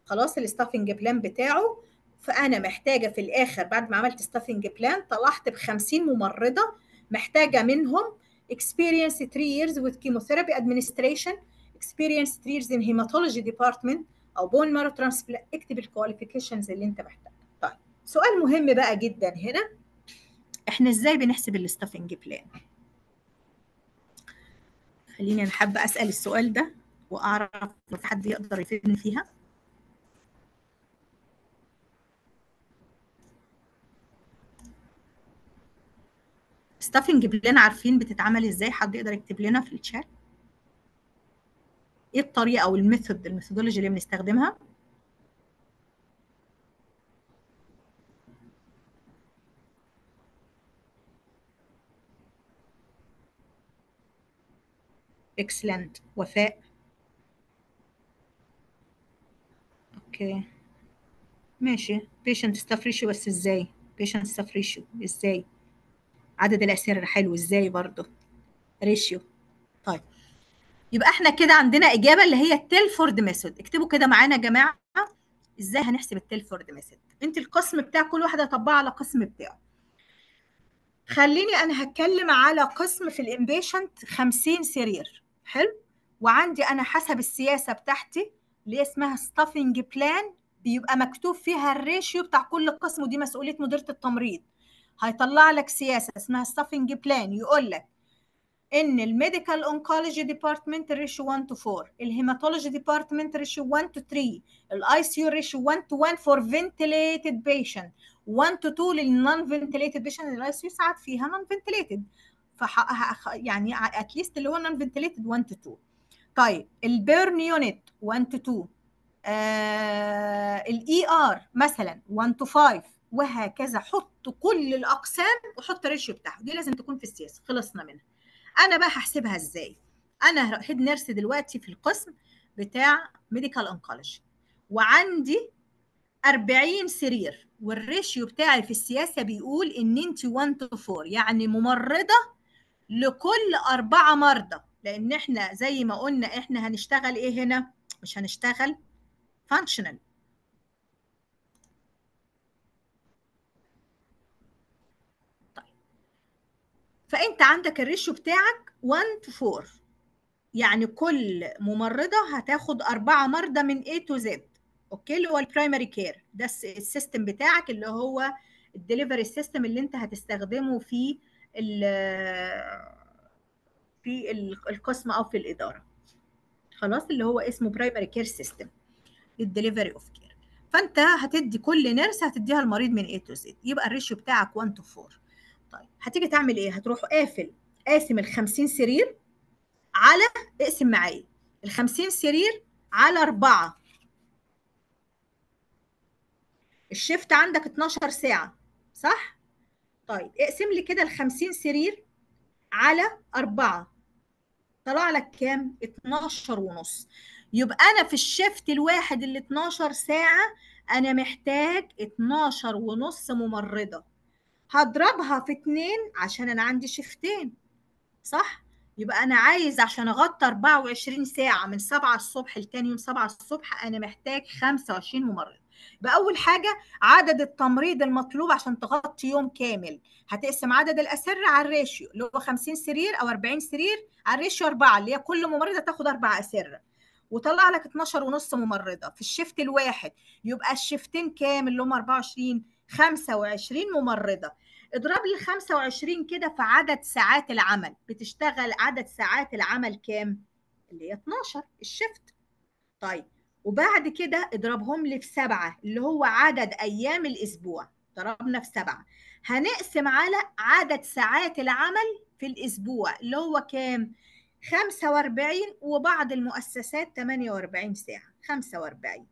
خلاص الستافنج بلان بتاعه، فانا محتاجه في الاخر بعد ما عملت ستافنج بلان طلعت ب خمسين ممرضه محتاجه منهم experience three years with chemotherapy administration، experience three years in hematology department او bone marrow transplant. اكتب الكواليفيكيشنز اللي انت محتاجها. طيب سؤال مهم بقى جدا هنا، احنا ازاي بنحسب الستافنج بلان؟ خليني انا حابه اسال السؤال ده واعرف لو في حد يقدر يفيدني فيها. ستافنج بلان عارفين بتتعمل ازاي؟ حد يقدر يكتب لنا في الشات ايه الطريقه او الميثود الميثودولوجي اللي بنستخدمها؟ اكسلنت، وفاء، اوكي ماشي. patient staff ratio بس ازاي؟ patient staff ratio ازاي؟ عدد الاسير حلو ازاي برضه؟ ريشيو. طيب يبقى احنا كده عندنا اجابه اللي هي التيلفورد ميثود. اكتبوا كده معانا يا جماعه ازاي هنحسب التيلفورد ميثود. انت القسم بتاع كل واحده هطبقها على القسم بتاعه. خليني انا هتكلم على قسم في الانبيشنت خمسين سرير، حلو؟ وعندي انا حسب السياسه بتاعتي اللي اسمها ستافنج بلان بيبقى مكتوب فيها الريشيو بتاع كل قسم، ودي مسؤوليه مديره التمريض. هيطلع لك سياسه اسمها ستافنج بلان، يقول لك ان الميديكال اونكولوجي ديبارتمنت ريشيو واحد تو أربعة، الهيماتولوجي ديبارتمنت ريشيو واحد تو ثلاثة، الاي سي يو ريشيو واحد تو واحد فور فنتليتد بيشنت، واحد تو اثنين للنون فنتليتد بيشنت. الاي سي يو ساعات فيها نون فنتليتد، فحقها يعني اتليست اللي هو نون فنتليتد واحد تو اثنين. طيب البيرن يونت واحد تو اثنين، الاي ار مثلا واحد تو خمسة، وهكذا. حط كل الاقسام وحط الريشيو بتاعهم، دي لازم تكون في السياسه. خلصنا منها. انا بقى هحسبها ازاي؟ انا هيد نيرس دلوقتي في القسم بتاع ميديكال انكولوجي وعندي أربعين سرير، والريشيو بتاعي في السياسه بيقول ان انت واحد تو أربعة، يعني ممرضه لكل اربعه مرضى، لان احنا زي ما قلنا احنا هنشتغل ايه هنا؟ مش هنشتغل فانكشنال، فانت عندك الريشيو بتاعك واحد تو أربعة، يعني كل ممرضه هتاخد اربعه مرضى من A to Z، اوكي؟ اللي هو البرايمري كير، ده السيستم بتاعك اللي هو الدليفري سيستم اللي انت هتستخدمه في في القسم او في الاداره. خلاص، اللي هو اسمه برايمري كير سيستم، الدليفري اوف كير. فانت هتدي كل نيرس هتديها المريض من A to Z، يبقى الريشيو بتاعك واحد تو أربعة. طيب هتيجي تعمل ايه؟ هتروح قافل قاسم ال خمسين سرير على، اقسم معايا ال خمسين سرير على أربعة. الشيفت عندك اتناشر ساعة، صح؟ طيب اقسم لي كده ال خمسين سرير على أربعة، طلع لك كام؟ اتناشر ونص. يبقى أنا في الشيفت الواحد اللي اتناشر ساعة أنا محتاج اتناشر ونص ممرضة، هضربها في اتنين عشان انا عندي شيفتين، صح؟ يبقى انا عايز عشان اغطي أربعة وعشرين ساعه من سبعة الصبح لتاني يوم سبعة الصبح انا محتاج خمسة وعشرين ممرض. يبقى اول حاجه عدد التمريض المطلوب عشان تغطي يوم كامل، هتقسم عدد الاسر على الريشيو اللي هو خمسين سرير او أربعين سرير على الريشيو أربعة، اللي هي كل ممرضه تاخد أربعة اسر، وطلع لك اتناشر ونص ممرضه في الشيفت الواحد. يبقى الشيفتين كام اللي هم أربعة وعشرين؟ خمسة وعشرين ممرضه. اضرب لي خمسة وعشرين كده في عدد ساعات العمل، بتشتغل عدد ساعات العمل كام؟ اللي هي اتناشر الشفت. طيب وبعد كده اضربهم لي في سبعة اللي هو عدد ايام الاسبوع، ضربنا في سبعة، هنقسم على عدد ساعات العمل في الاسبوع اللي هو كام؟ خمسة وأربعين، وبعض المؤسسات تمانية وأربعين ساعه. خمسة وأربعين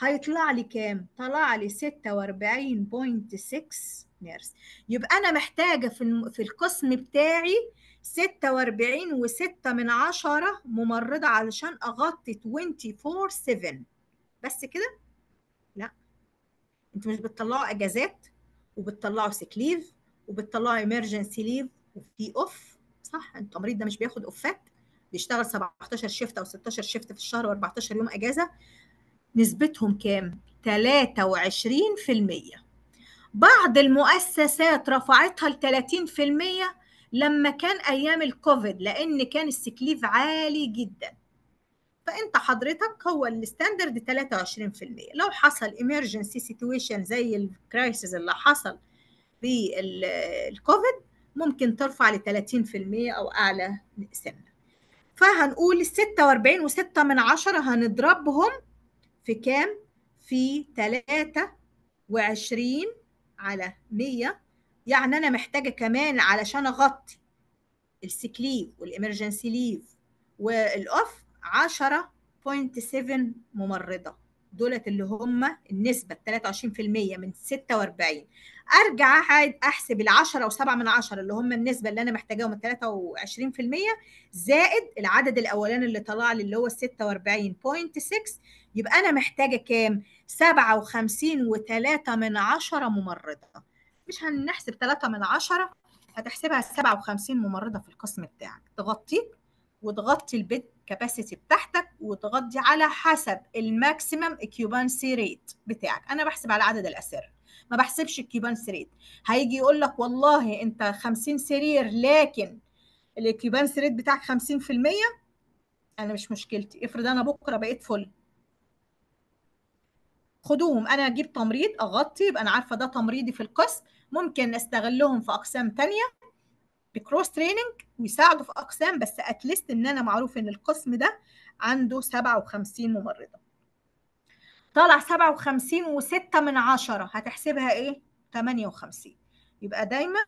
هيطلع لي كام؟ طلع لي ستة وأربعين فاصلة ستة نيرس. يبقى أنا محتاجة في في القسم بتاعي ستة وأربعين وستة من عشرة ممرضة علشان أغطي أربعة وعشرين سبعة. بس كده؟ لا، أنتوا مش بتطلعوا أجازات وبتطلعوا سيك ليف وبتطلعوا إمرجنسي ليف وفي أوف، صح؟ التمريض ده مش بياخد أوفات، بيشتغل سبعتاشر شيفت أو ستاشر شيفت في الشهر وأربعتاشر يوم أجازة. نسبتهم كام؟ تلاتة وعشرين في المية. بعض المؤسسات رفعتها ل تلاتين في المية لما كان أيام الكوفيد، لأن كان السكليف عالي جدا. فأنت حضرتك هو الستاندرد تلاتة وعشرين في المية. لو حصل إمرجنسي سيتويشن زي الكرايسيس اللي حصل بالكوفيد ممكن ترفع ل تلاتين في المية أو أعلى سنة. فهنقول ستة وأربعين وستة من عشرة هنضربهم في كام؟ في تلاتة وعشرين على مية. يعني أنا محتاجة كمان علشان أغطي السيك ليف والإمرجنسي ليف والأوف عشرة فاصلة سبعة ممرضة، دولت اللي هم النسبة تلاتة وعشرين في المية من ستة وأربعين. ارجع احسب ال عشرة و7 من عشرة اللي هم النسبه اللي انا محتاجاهم ثلاثة وعشرين في المية زائد العدد الاولاني اللي طلع لي اللي هو ستة وأربعين فاصلة ستة، يبقى انا محتاجه كام؟ سبعة وخمسين وثلاثة من عشرة ممرضه. مش هنحسب ثلاثة من عشرة، هتحسبها سبعة وخمسين ممرضه في القسم بتاعك تغطيك وتغطي البيد كاباسيتي بتاعتك وتغطي على حسب الماكسيمم اكيوبانسي ريت بتاعك. انا بحسب على عدد الاسر، ما بحسبش الكيوبانسي ريت. هيجي يقول لك والله انت خمسين سرير لكن الكيوبانسي ريت بتاعك خمسين في المية، انا مش مشكلتي. افرض انا بكره بقيت فل، خدوهم انا اجيب تمريض اغطي، يبقى انا عارفه ده تمريضي في القسم، ممكن استغلهم في اقسام ثانيه بكروس تريننج ويساعدوا في اقسام، بس اتليست ان انا معروف ان القسم ده عنده سبعة وخمسين ممرضه. طالع سبعة وخمسين وستة من عشرة هتحسبها ايه؟ ثمانية وخمسين. يبقى دايما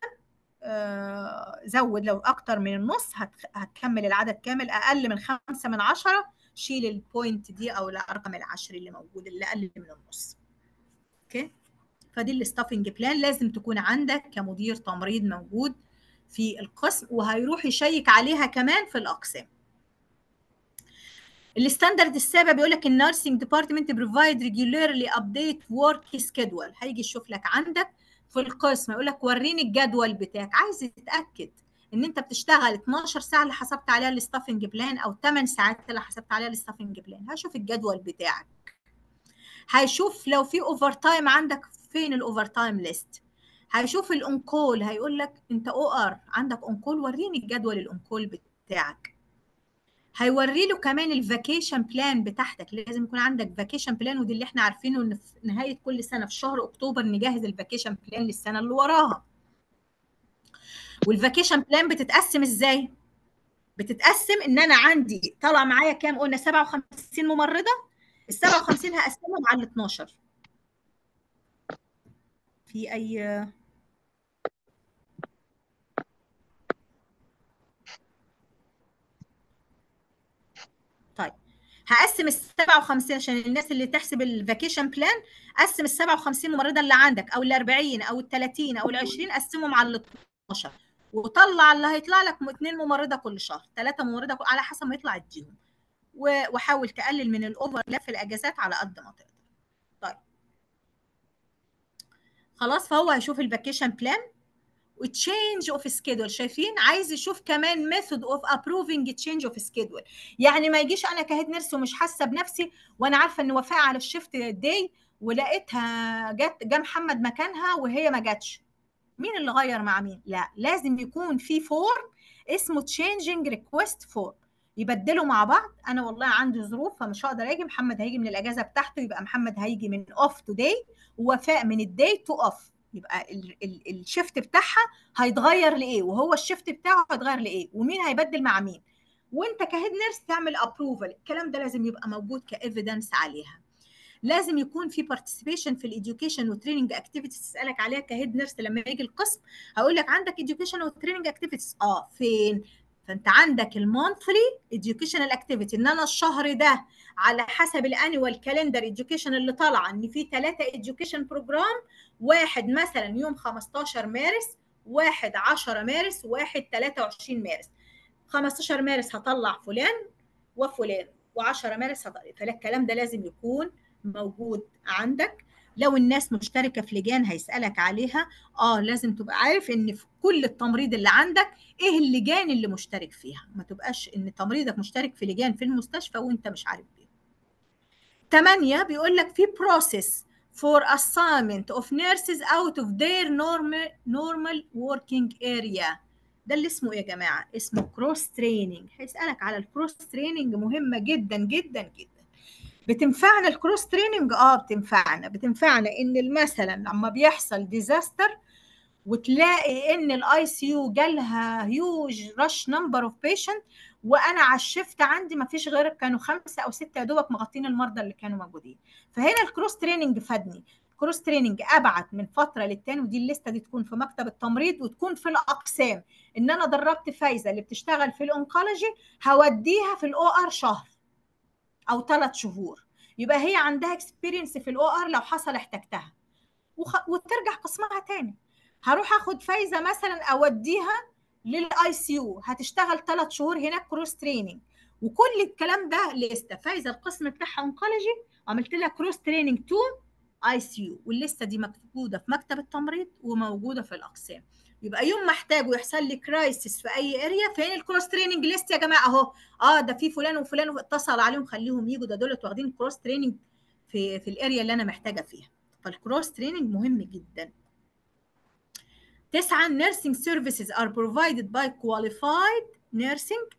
آه زود لو اكتر من النص هتكمل العدد كامل. اقل من خمسة من عشرة شيل البوينت دي او الرقم العشري اللي موجود اللي اقل من النص. اوكي؟ فدي الستافنج بلان لازم تكون عندك كمدير تمريض موجود في القسم، وهيروح يشيك عليها كمان في الاقسام. الستاندرد السابع بيقول لك النيرسينج ديبارتمنت بروفايد ريجولارلي ابديت ورك سكيدول. هيجي يشوف لك عندك في القسم يقول لك وريني الجدول بتاعك، عايز تتاكد ان انت بتشتغل اتناشر ساعه اللي حسبت عليها الستافنج بلان او ثماني ساعات اللي حسبت عليها الستافنج بلان. هشوف الجدول بتاعك، هيشوف لو في اوفر تايم عندك فين الاوفر تايم ليست، هيشوف الاونكول هيقول لك انت او ار عندك اونكول وريني الجدول الاونكول بتاعك. هيوري له كمان الفاكيشن بلان بتاعتك، لازم يكون عندك فاكيشن بلان، ودي اللي احنا عارفينه ان في نهايه كل سنه في شهر اكتوبر نجهز الفاكيشن بلان للسنه اللي وراها. والفاكيشن بلان بتتقسم ازاي؟ بتتقسم ان انا عندي طالع معايا كام؟ قلنا سبعة وخمسين ممرضه، ال سبعة وخمسين هقسمهم على اتناشر. في اي هقسم ال سبعة وخمسين عشان الناس اللي تحسب الفاكيشن بلان، قسم ال سبعة وخمسين ممرضه اللي عندك او ال أربعين او ال ثلاثين او ال عشرين، قسمهم على ال اتناشر وطلع اللي هيطلع لك اثنين ممرضه كل شهر، ثلاثة ممرضه على حسب ما يطلع اديهم، وحاول تقلل من الاوفرلاب في الاجازات على قد ما تقدر. طيب خلاص، فهو هيشوف الفاكيشن بلان وتشينج اوف سكيدول. شايفين؟ عايز يشوف كمان ميثود اوف ابروفنج تشينج اوف سكيدول، يعني ما يجيش انا كهيد نيرس ومش حاسه بنفسي وانا عارفه ان وفاء على الشيفت داي ولقيتها جت جا محمد مكانها وهي ما جاتش، مين اللي غير مع مين؟ لا، لازم يكون في فورم اسمه تشينجنج ريكويست فورم يبدلوا مع بعض. انا والله عندي ظروف فمش هقدر اجي، محمد هيجي من الاجازه بتاعته، يبقى محمد هيجي من اوف تو داي ووفاء من الداي تو اوف، يبقى الشيفت بتاعها هيتغير لايه وهو الشيفت بتاعه هيتغير لايه ومين هيبدل مع مين، وانت كهيد نيرس تعمل ابروفال. الكلام ده لازم يبقى موجود كايفيدنس عليها. لازم يكون في بارتيسيبيشن في الاديوكيشن وتريننج اكتيفيتيز تسالك عليها كهيد نيرس لما يجي القسم، هقول لك عندك اديوكيشن وتريننج اكتيفيتيز اه فين؟ فانت عندك المونثلي اديوكيشنال اكتيفيتي، ان انا الشهر ده على حسب الانيوال كالندر اديوكيشن اللي طالعه ان في ثلاثه اديوكيشن بروجرام، واحد مثلا يوم خمستاشر مارس، واحد عشرة مارس، واحد ثلاثة وعشرين مارس. خمستاشر مارس هطلع فلان وفلان وعشرة مارس هطلع، فالكلام ده لازم يكون موجود عندك. لو الناس مشتركه في لجان هيسالك عليها، اه لازم تبقى عارف ان في كل التمريض اللي عندك ايه اللجان اللي مشترك فيها، ما تبقاش ان تمريضك مشترك في لجان في المستشفى وانت مش عارف بيها. تمانية بيقول لك في process for assignment of nurses out of their normal normal working area. ده اللي اسمه ايه يا جماعه؟ اسمه cross training. هيسالك على الكروس تريننج، مهمه جدا جدا جدا. بتنفعنا الكروس تريننج؟ اه بتنفعنا، بتنفعنا ان مثلا لما بيحصل ديزاستر وتلاقي ان الاي سي يو جالها هيوج رش نمبر اوف بيشنت، وانا على الشفت عندي ما فيش غير كانوا خمسه او سته يا دوبك مغطين المرضى اللي كانوا موجودين، فهنا الكروس تريننج فادني. الكروس تريننج ابعت من فتره للتاني، ودي الليسته دي تكون في مكتب التمريض وتكون في الاقسام، ان انا دربت فايزه اللي بتشتغل في الانكولوجي هوديها في الاو ار شهر او ثلاث شهور، يبقى هي عندها اكسبيرينس في الاو ار لو حصل احتاجتها، وخ... وترجع قسمها تاني. هروح اخد فايزه مثلا اوديها للاي سي يو، هتشتغل ثلاث شهور هناك كروس تريننج، وكل الكلام ده لسته. فايزه القسم بتاعها انكولوجي عملت لها كروس تريننج تو اي سي يو، واللسته دي موجوده في مكتب التمريض وموجوده في الاقسام. يبقى يوم ما احتاج ويحصل لي كرايسيس في اي اريا، فين الكروس تريننج ليست يا جماعه؟ اهو اه ده في فلان وفلان اتصل عليهم خليهم يجوا، ده دولت واخدين كروس تريننج في في الاريا اللي انا محتاجه فيها. فالكروس تريننج مهم جدا. تسعة nursing services are provided by qualified nursing،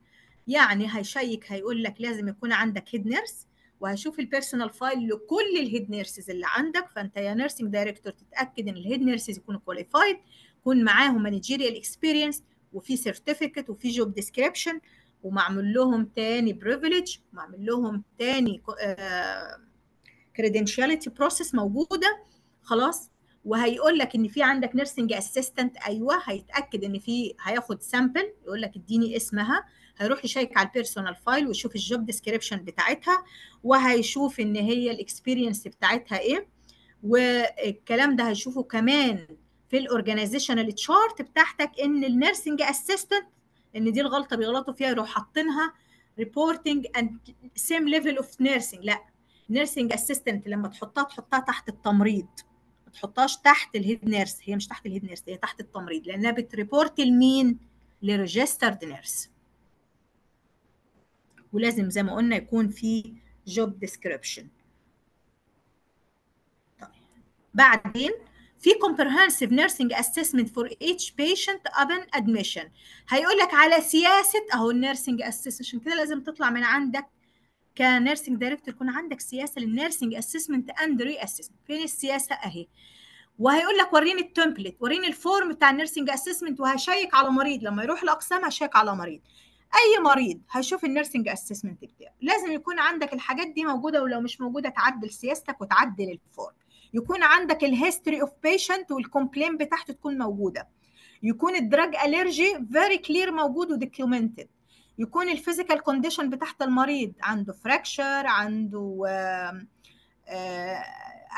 يعني هيشيك هيقول لك لازم يكون عندك هيد نيرس، وهشوف البيرسونال فايل لكل الهيد نيرسز اللي عندك. فانت يا نيرسينج دايركتور تتاكد ان الهيد نيرسز يكونوا كواليفايد، يكون معاهم مانجيريال اكسبيرينس، وفي سيرتيفيكت، وفي جوب ديسكريبشن، ومعمول لهم تاني بريفليج، ومعمول لهم تاني كريدنشاليتي بروسيس موجوده خلاص. وهيقول لك ان في عندك نيرسينج اسيستنت، ايوه هيتاكد ان في، هياخد سامبل يقول لك اديني اسمها، هيروح يشيك على البيرسونال فايل ويشوف الجوب ديسكريبشن بتاعتها، وهيشوف ان هي الاكسبيرينس بتاعتها ايه، والكلام ده هيشوفه كمان في الاورجانيزيشنال تشارت بتاعتك. ان النيرسينج اسيستنت ان دي الغلطه بيغلطوا فيها، يروح حاطينها ريبورتنج اند سيم ليفل اوف نيرسينج، لا نيرسينج اسيستنت لما تحطها تحطها تحت التمريض، ما تحطهاش تحت الهيد نيرس، هي مش تحت الهيد نيرس، هي تحت التمريض، لانها بتريبورت لمين؟ لريجسترد نيرس. ولازم زي ما قلنا يكون في جوب ديسكريبشن. طيب بعدين في comprehensive nursing assessment for each patient upon admission، هيقول لك على سياسه اهو النيرسينج اسيسمنت. عشان كده لازم تطلع من عندك كنيرسينج دايركتور يكون عندك سياسه للنيرسينج اسيسمنت اند ري اسيسمنت. فين السياسه؟ اهي. وهيقول لك وريني التمبلت، وريني الفورم بتاع النيرسينج اسيسمنت، وهشيك على مريض. لما يروح الاقسام هشيك على مريض، اي مريض هشوف النيرسينج اسيسمنت بتاعه. لازم يكون عندك الحاجات دي موجوده، ولو مش موجوده تعدل سياستك وتعدل الفورم. يكون عندك الهيستوري اوف بيشنت والكومبلين بتاعته تكون موجوده. يكون الدراج الرجي فيري كلير موجود ودوكيومنتد. يكون الفيزيكال كونديشن بتاعت المريض، عنده فراكشر، عنده آآ آآ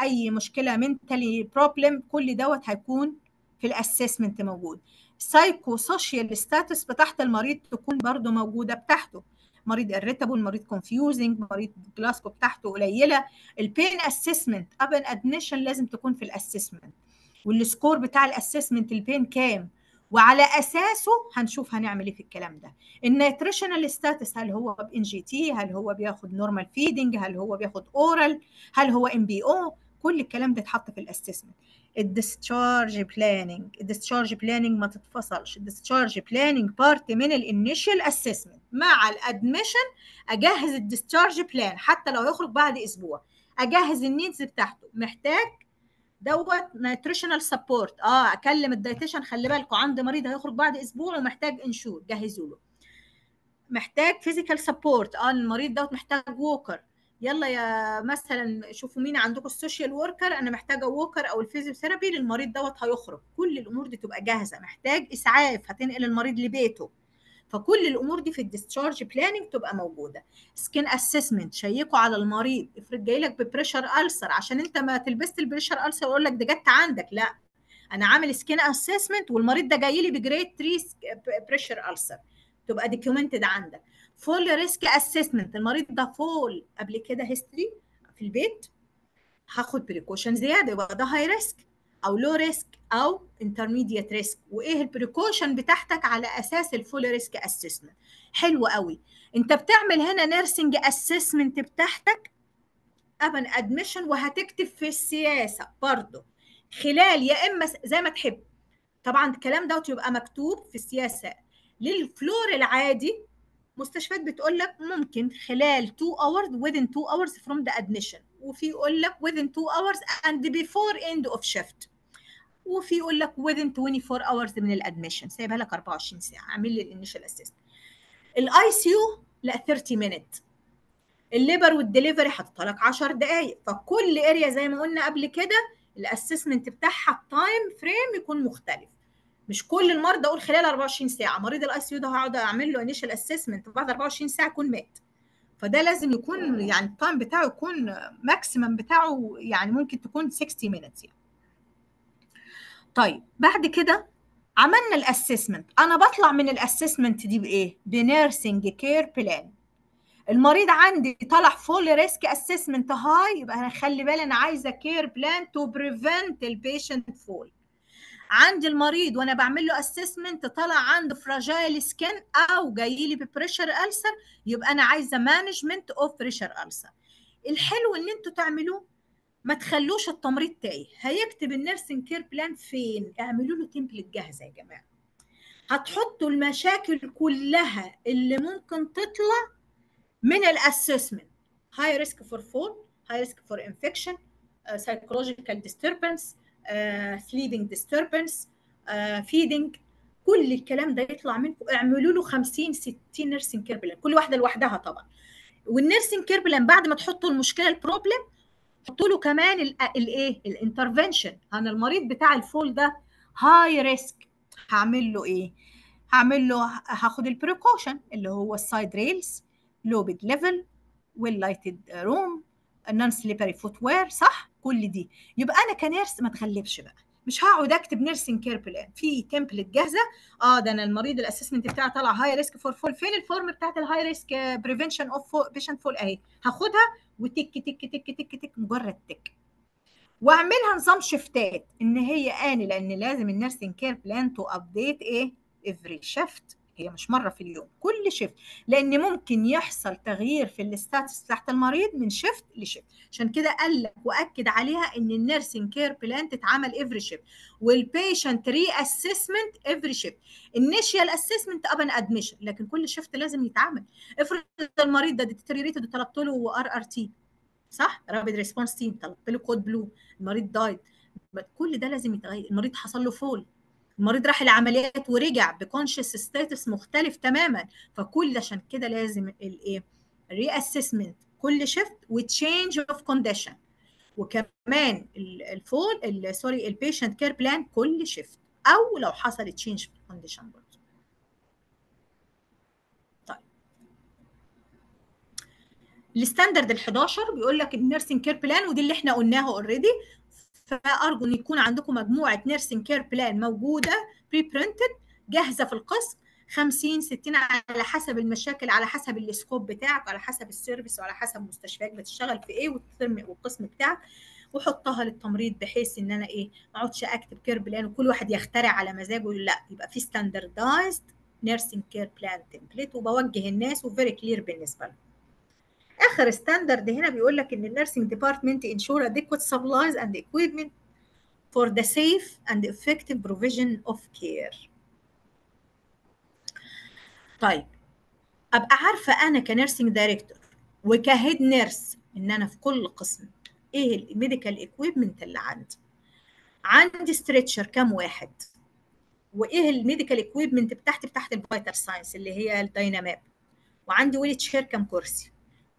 اي مشكله منتالي بروبلم، كل دوت هيكون في الاسسمنت موجود. سايكو سوشيال ستاتس بتاعت المريض تكون برده موجوده بتاعته، مريض اريتابل، مريض كونفيوزنج، مريض جلاسكو بتاعته قليله. البين اسسمنت ابن ادميشن لازم تكون في الاسسمنت، والسكور بتاع الاسسمنت البين كام، وعلى اساسه هنشوف هنعمل ايه في الكلام ده. النيوتريشنال ستاتس، هل هو بان جي تي، هل هو بياخد نورمال فيدنج، هل هو بياخد اورال، هل هو ام بي او، كل الكلام ده اتحط في الاسسمنت. الديسشارج بلاننج، الديسشارج بلاننج ما تتفصلش، الديسشارج بلاننج بارت من الانيشال اسسمنت. مع الادميشن اجهز الديسشارج بلان، حتى لو يخرج بعد اسبوع اجهز النيدز بتاعته. محتاج دوت نيوتريشنال سبورت، اه اكلم الدايتيشن، خلي بالكم عندي مريض هيخرج بعد اسبوع ومحتاج انشور، جهزوا له. محتاج فيزيكال سبورت، اه المريض دوت محتاج ووكر، يلا يا مثلا شوفوا مين عندكم السوشيال وركر، انا محتاجه ووكر او الفيزيوثيرابي للمريض دوت هيخرج. كل الامور دي تبقى جاهزه. محتاج اسعاف، هتنقل المريض لبيته، فكل الامور دي في الديسشارج بلاننج تبقى موجوده. سكين اسسمنت، شيكوا على المريض، افرض جاي لك ببريشر ألسر، عشان انت ما تلبست البريشر ألسر ويقول لك ده جت عندك، لا انا عامل سكين اسسمنت والمريض ده جاي لي بجريد ثلاثة بريشر ألسر، تبقى ديكيومنتد عندك. فول ريسك اسسمنت، المريض ده فول قبل كده هيستوري في البيت، هاخد بريكوشن زياده، يبقى ده هاي ريسك او لو ريسك او انترميديت ريسك، وايه البريكوشن بتاعتك على اساس الفول ريسك اسسمنت. حلو قوي. انت بتعمل هنا نيرسينج اسسمنت بتاعتك ابن ادميشن، وهتكتب في السياسه برضه خلال، يا اما زي ما تحب طبعا الكلام دوت يبقى مكتوب في السياسه. للفلور العادي مستشفيات بتقول لك ممكن خلال two hours within two hours from the admission، وفي يقول لك within two hours and before end of shift، وفي يقول لك within twenty-four hours من الادميشن، سايبها لك أربعة وعشرين ساعة. اعمل لي الانيشال اسيست. الاي سي يو لا ثلاثين مينت، الليبر والدليفري حاططها لك عشر دقائق. فكل اريا زي ما قلنا قبل كده الاسسمنت بتاعها التايم فريم يكون مختلف، مش كل المرضى اقول خلال أربعة وعشرين ساعة. مريض الاي سي يو ده هقعد اعمل له انيشال اسسمنت بعد أربعة وعشرين ساعة يكون مات، فده لازم يكون يعني التايم بتاعه يكون ماكسيمم بتاعه، يعني ممكن تكون ستين مينتس يعني. طيب بعد كده عملنا الاسسمنت، انا بطلع من الاسسمنت دي بايه؟ بنيرسنج كير بلان. المريض عندي طلع فول ريسك اسسمنت هاي، يبقى انا خلي بالي انا عايزه كير بلان تو بريفنت البيشنت فول. عندي المريض وانا بعمل له اسسمنت طلع عنده فراجايل سكين او جاي لي ببريشر ألسر، يبقى انا عايزه مانجمنت اوف بريشر ألسر. الحلو ان انتوا تعملوه، ما تخلوش التمريض تايه، هيكتب النيرسنج كير بلان فين؟ اعملوا له تمبلت جاهزه يا جماعه. هتحطوا المشاكل كلها اللي ممكن تطلع من الاسسمنت، هاي ريسك فور فول، هاي ريسك فور انفكشن، سايكولوجيكال ديستربنس، سليبنج ديستربنس، فيدنج، كل الكلام ده يطلع منكم. اعملوا له خمسين ستين نيرسنج كير بلان، كل واحده لوحدها طبعا. والنيرسنج كير بلان بعد ما تحطوا المشكله البروبلم حطوا له كمان الايه؟ الانترفنشن. انا المريض بتاع الفول ده هاي ريسك، هعمل له ايه؟ هعمل له هاخد البريكوشن اللي هو السايد ريلز، لو بيد ليفل، واللايتد روم، النون سليبري فوت وير، صح؟ كل دي. يبقى انا كنيرس ما اتغلبش بقى، مش هقعد اكتب نيرسنج كير بلان، في تمبلت جاهزه. اه ده انا المريض الاسسمنت بتاعي طالع هاي ريسك فور فول، فين الفورم بتاعت الهاي ريسك بريفنشن اوف بيشنت فول؟ اهي هاخدها وتك تك تك تك تك، مجرد تك، واعملها نظام شفتات ان هي اني، لان لازم النيرسنج كير بلان تو ابديت ايه؟ افري شيفت، هي مش مره في اليوم، كل شيفت، لان ممكن يحصل تغيير في الاستاتس بتاعت المريض من شيفت لشيفت. عشان كده قال لك واكد عليها ان النيرسنج كير بلان تتعمل افري شيفت، والبيشنت ري اسسمنت افري شيفت، انيشيال اسسمنت اب ان ادميشن، لكن كل شيفت لازم يتعمل. افرض المريض ده ديتيريوريتد وطلبت له ار ار تي، صح؟ رابيد ريسبونس تيم، طلبت له كود بلو، المريض دايت، كل ده لازم يتغير. المريض حصل له فول، المريض راح العمليات ورجع بكونشس ستاتس مختلف تماما، فكل عشان كده لازم الايه؟ ري اسسمنت كل شيفت وتشينج اوف كونديشن، وكمان الفول سوري البيشنت كير بلان كل شيفت، او لو حصل تشينج في الكونديشن برضه. طيب الستاندرد ال11 بيقول لك النيرسنج كير بلان، ودي اللي احنا قلناها اوريدي، فأرجو أن يكون عندكم مجموعة نيرسنج كير بلان موجودة بري برنتد جاهزة في القسم، خمسين ستين على حسب المشاكل، على حسب السكوب بتاعك، على حسب السيرفيس، وعلى حسب مستشفياك بتشتغل في إيه والقسم بتاعك، وحطها للتمريض بحيث إن أنا إيه ما أقعدش أكتب كير بلان وكل واحد يخترع على مزاجه. لا، يبقى في ستاندردايزد نيرسنج كير بلان تمبليت، وبوجه الناس وفيري كلير بالنسبة لهم. اخر ستاندرد هنا بيقول لك ان النيرسينج ديبارتمنت انشور اديكويت سبلايز اند اكويبمنت فور ذا سيف اند افكتيف بروفيجن اوف كير. طيب ابقى عارفه انا كنيرسينج دايركتور وكهيد نيرس ان انا في كل قسم ايه الميديكال اكويبمنت اللي عندي، عندي ستريتشر كام واحد، وايه الميديكال اكويبمنت بتاعتي بتاعت الفايتال ساينس اللي هي الدايناماب، وعندي ويل تشير كام كرسي،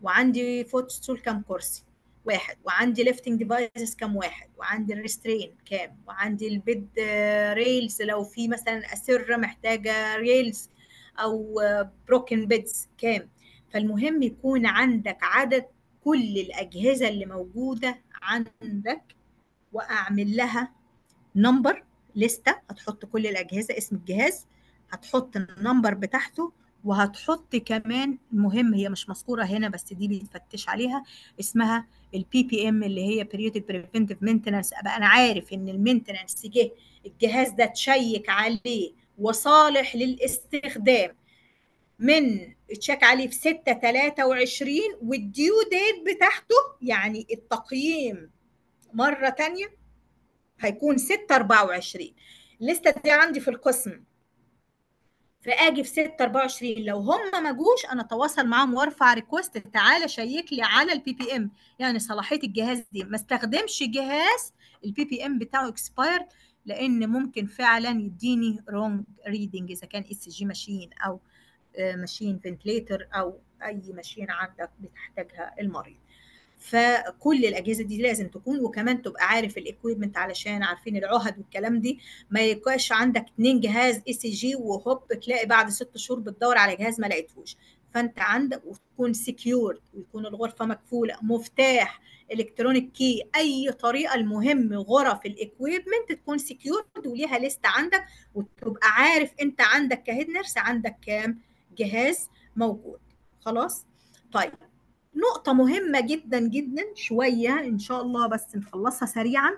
وعندي فوت ستول كام كرسي واحد، وعندي ليفتنج ديفايسز كام واحد، وعندي الريسترين كام، وعندي البيد ريلز لو في مثلا اسره محتاجه ريلز او بروكن بيدز كام. فالمهم يكون عندك عدد كل الاجهزه اللي موجوده عندك، واعمل لها نمبر لسته، هتحط كل الاجهزه، اسم الجهاز، هتحط النمبر بتاعته، وهتحط كمان مهم هي مش مذكوره هنا بس دي بيتفتش عليها، اسمها البي بي ام اللي هي بريودك بريفنتيف مينتنانس. ابقى انا عارف ان المينتنانس جه، الجهاز ده اتشيك عليه وصالح للاستخدام من اتشيك عليه في ستة تلاتة وعشرين، والديو ديت بتاعته يعني التقييم مره ثانيه هيكون ستة اربعة وعشرين. الليسته دي عندي في القسم، فاجي في ستة اربعة وعشرين لو هم ما جوش انا اتواصل معاهم وارفع ريكوست تعالى شيك لي على البي بي ام، يعني صلاحيه الجهاز دي، ما استخدمش جهاز البي بي ام بتاعه اكسبايرد، لان ممكن فعلا يديني رونج ريدنج اذا كان اس جي ماشين او ماشين فنتليتر او اي ماشين عندك بتحتاجها المريض. فكل الاجهزه دي لازم تكون، وكمان تبقى عارف الاكويبمنت علشان عارفين العهد والكلام دي، ما يبقاش عندك اتنين جهاز اي سي جي وهوب تلاقي بعد ست شهور بتدور على جهاز ما لقيتهوش. فانت عندك وتكون سكيور ويكون الغرفه مقفوله، مفتاح، الكترونيك كي، اي طريقه. المهم غرف الاكويبمنت تكون سكيور وليها ليست عندك، وتبقى عارف انت عندك كهيد نيرس عندك كام جهاز موجود. خلاص؟ طيب نقطه مهمه جدا جدا شويه ان شاء الله بس نخلصها سريعا.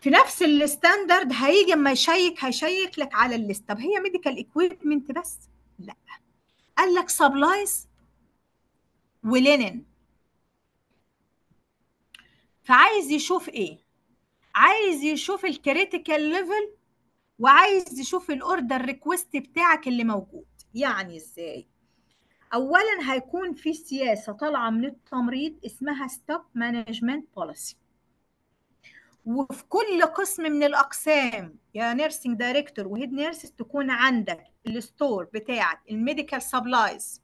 في نفس الستاندرد هيجي اما يشيك هيشيك لك على الليست. طب هي ميديكال اكويبمنت بس؟ لا، قال لك سبلايز ولينن. فعايز يشوف ايه؟ عايز يشوف الكريتيكال ليفل، وعايز يشوف الاوردر ريكويست بتاعك اللي موجود. يعني ازاي؟ اولا هيكون في سياسه طالعه من التمريض اسمها ستوك مانجمنت بوليسي، وفي كل قسم من الاقسام يا نيرسينج دايركتور وهيد نيرسز تكون عندك الستور بتاعك الميديكال سبلايز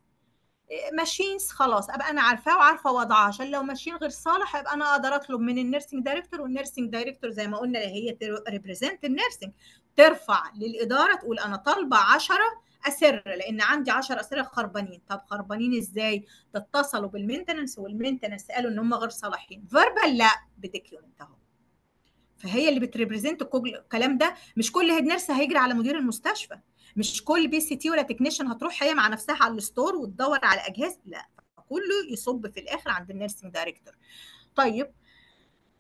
ماشينز. خلاص ابقى انا عارفاه وعارفه وضعها، عشان لو ماشين غير صالح ابقى انا اقدر اطلب من النيرسينج دايركتور، والنيرسينج دايركتور زي ما قلنا هي ريبريزنت النيرسينج، ترفع للاداره تقول انا طالبه عشرة اسره لان عندي عشرة اسره خربانين. طب خربانين ازاي؟ تتصلوا بالمينتننس والمينتننس قالوا ان هم غير صالحين. فيربال لا، بديكيومنت اهو. فهي اللي بتريبريزنت كل الكلام ده. مش كل هيد نيرس هيجري على مدير المستشفى، مش كل بي سي تي ولا تكنيشن هتروح هي مع نفسها على الستور وتدور على اجهزه، لا، كله يصب في الاخر عند النيرسينج دايركتور. طيب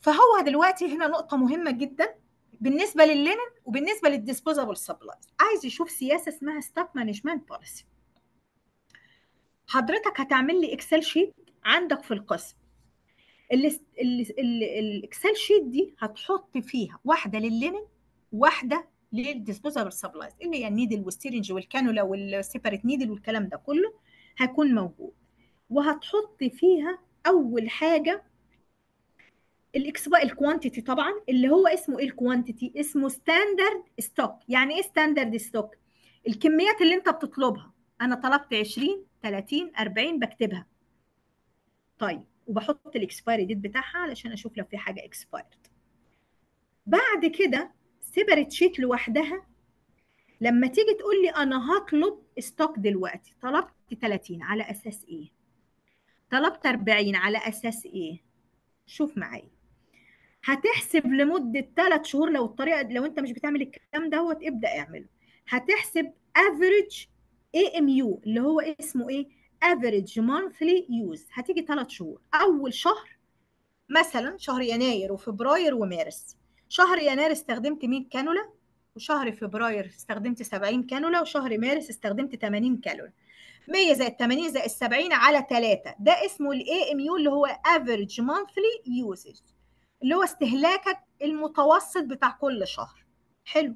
فهو دلوقتي هنا نقطه مهمه جدا بالنسبه لللينن وبالنسبه للديسبوزابل سبلايز، عايز يشوف سياسه اسمها ستوك مانجمنت بوليسي. حضرتك هتعمل لي اكسل شيت عندك في القسم. الاكسل شيت دي هتحط فيها واحده لللينن واحده للديسبوزابل سبلايز اللي هي النيدل والسيرنج والكانولا والسيبريت نيدل والكلام ده كله هيكون موجود. وهتحط فيها اول حاجه الاكسبا الكوانتيتي طبعا، اللي هو اسمه ايه الكوانتيتي؟ اسمه ستاندرد ستوك. يعني ايه ستاندرد ستوك؟ الكميات اللي انت بتطلبها. انا طلبت عشرين ثلاثين أربعين بكتبها. طيب وبحط الاكسبايري ديت بتاعها علشان اشوف لو في حاجه اكسبايرد. بعد كده سيبريت شيت لوحدها لما تيجي تقول لي انا هطلب ستوك دلوقتي، طلبت ثلاثين على اساس ايه؟ طلبت أربعين على اساس ايه؟ شوف معايا. هتحسب لمده ثلاث شهور لو الطريقه، لو انت مش بتعمل الكلام دوت ابدا اعمله. هتحسب افريج اي ام يو اللي هو اسمه ايه؟ افريج مانثلي يوز. هتيجي ثلاث شهور، اول شهر مثلا شهر يناير وفبراير ومارس. شهر يناير استخدمت مية كانولا، وشهر فبراير استخدمت سبعين كانولا، وشهر مارس استخدمت ثمانين كانولا. مية زائد ثمانين زائد سبعين على ثلاثة، ده اسمه الاي ام يو اللي هو افريج مانثلي يوزج اللي هو استهلاكك المتوسط بتاع كل شهر. حلو.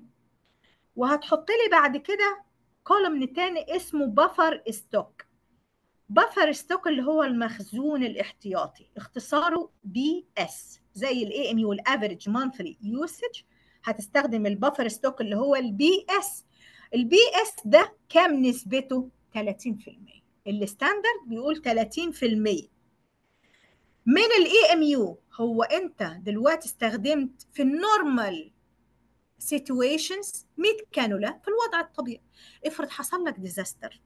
وهتحط لي بعد كده كولمن تاني اسمه بفر ستوك. بفر ستوك اللي هو المخزون الاحتياطي، اختصاره بي اس زي الاي ام يو الافريج مانثلي يوسج. هتستخدم البفر ستوك اللي هو البي اس. البي اس ده كام نسبته؟ ثلاثين في المية. الستاندرد بيقول ثلاثين في المية من الاي ام يو. هو انت دلوقتي استخدمت في النورمال سيتويشنز مية كانولا في الوضع الطبيعي. افرض حصل لك ديزاستر،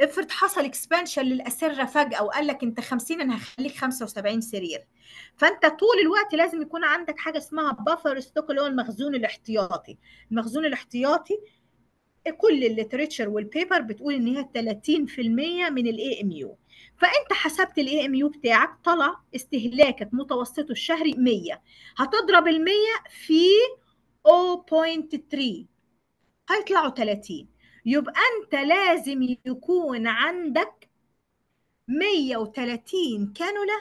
افرض حصل اكسبانشن للاسره فجاه وقال لك انت خمسين انا هخليك خمسة وسبعين سرير. فانت طول الوقت لازم يكون عندك حاجه اسمها بافر ستوك اللي هو المخزون الاحتياطي. المخزون الاحتياطي كل الليتريتشر والبيبر بتقول ان هي ثلاثين في المية من الاي ام يو. فانت حسبت الاي ام يو بتاعك، طلع استهلاكك متوسطه الشهري مية. هتضرب ال مية في صفر فاصلة ثلاثة هيطلعوا ثلاثين. يبقى انت لازم يكون عندك مية وثلاثين كانولا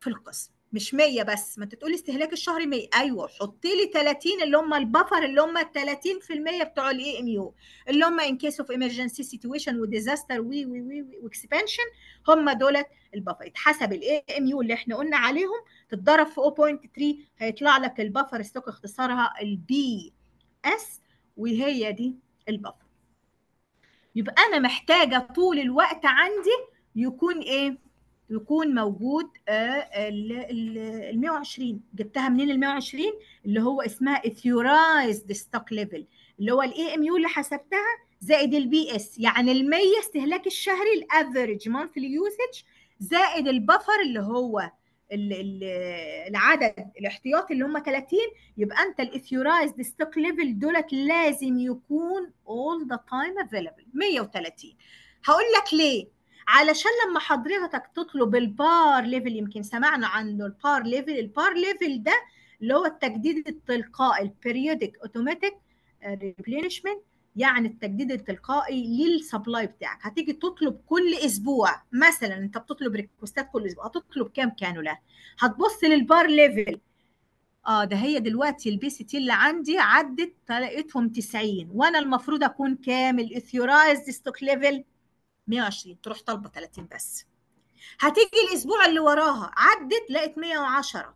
في القسم، مش مية بس. ما انت تقول استهلاك الشهر مية، ايوه حط لي ثلاثين اللي هم البفر اللي هم ثلاثين في المية بتوع الاي ام يو اللي هم ان كيس اوف ايمرجنسي سيتويشن وديزاستر وي وي وي واكسبانشن. هم دولت البفر. اتحسب الاي ام يو اللي احنا قلنا عليهم، تتضرب في صفر فاصلة ثلاثة هيطلع لك البفر ستوك اختصارها البي اس، وهي دي البفر. يبقى انا محتاجه طول الوقت عندي يكون ايه؟ يكون موجود ال مية وعشرين. جبتها منين ال مية وعشرين؟ اللي هو اسمها اثيورايزد ستوك ليفل اللي هو الاي ام يو اللي حسبتها زائد البي اس، يعني المية استهلاك الشهري الافريج مانثلي يوزج زائد البفر اللي هو العدد الاحتياطي اللي هم ثلاثين. يبقى انت الاثيورايزد ستوك ليفل دولت لازم يكون all the time available مية وتلاتين. هقول لك ليه، علشان لما حضرتك تطلب البار ليفل، يمكن سمعنا عنه البار ليفل، البار ليفل ده اللي هو التجديد التلقائي البريودك اوتوماتيك ريبلينشمنت، يعني التجديد التلقائي للسبلاي بتاعك. هتيجي تطلب كل اسبوع مثلا، انت بتطلب ريكوستات كل اسبوع، هتطلب كام كانولا؟ هتبص للبار ليفل، اه ده هي دلوقتي البي سي تي اللي عندي عدت لقيتهم تسعين، وانا المفروض اكون كام الاثيورايزد ستوك ليفل؟ مية وعشرين، تروح طالبه تلاتين بس. هتيجي الاسبوع اللي وراها عدت لقيت مية وعشرة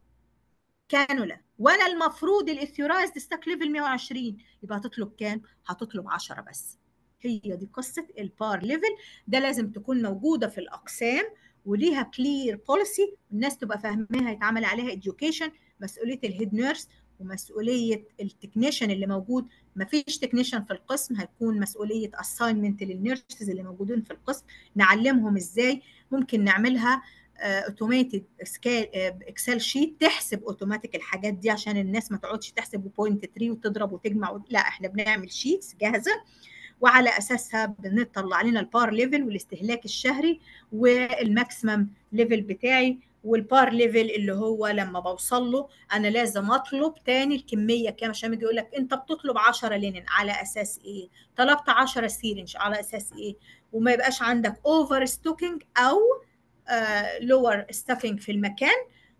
كانولا، وانا المفروض الاثيورايزد ستوك ليفل مية وعشرين، يبقى هتطلب كام؟ هتطلب عشرة بس. هي دي قصه البار ليفل، ده لازم تكون موجوده في الاقسام وليها كلير بوليسي، الناس تبقى فاهماها، يتعمل عليها اديوكيشن. مسؤوليه الهيد نيرس ومسؤوليه التكنيشن اللي موجود، مفيش تكنيشن في القسم، هتكون مسؤوليه اساينمنت للنيرسز اللي موجودين في القسم، نعلمهم ازاي ممكن نعملها اوتوماتيك اكسل شيت تحسب اوتوماتيك الحاجات دي، عشان الناس ما تقعدش تحسب بوينت تلاتة وتضرب وتجمع و... لا، احنا بنعمل شيتس جاهزه وعلى اساسها بنطلع لنا البار ليفل والاستهلاك الشهري والماكسيمم ليفل بتاعي، والبار ليفل اللي هو لما بوصل له انا لازم اطلب تاني الكميه كام، عشان يجي يقول لك انت بتطلب عشرة لينن على اساس ايه؟ طلبت عشرة سيرنج على اساس ايه؟ وما يبقاش عندك اوفر ستوكينج او لور uh, ستافينج في المكان،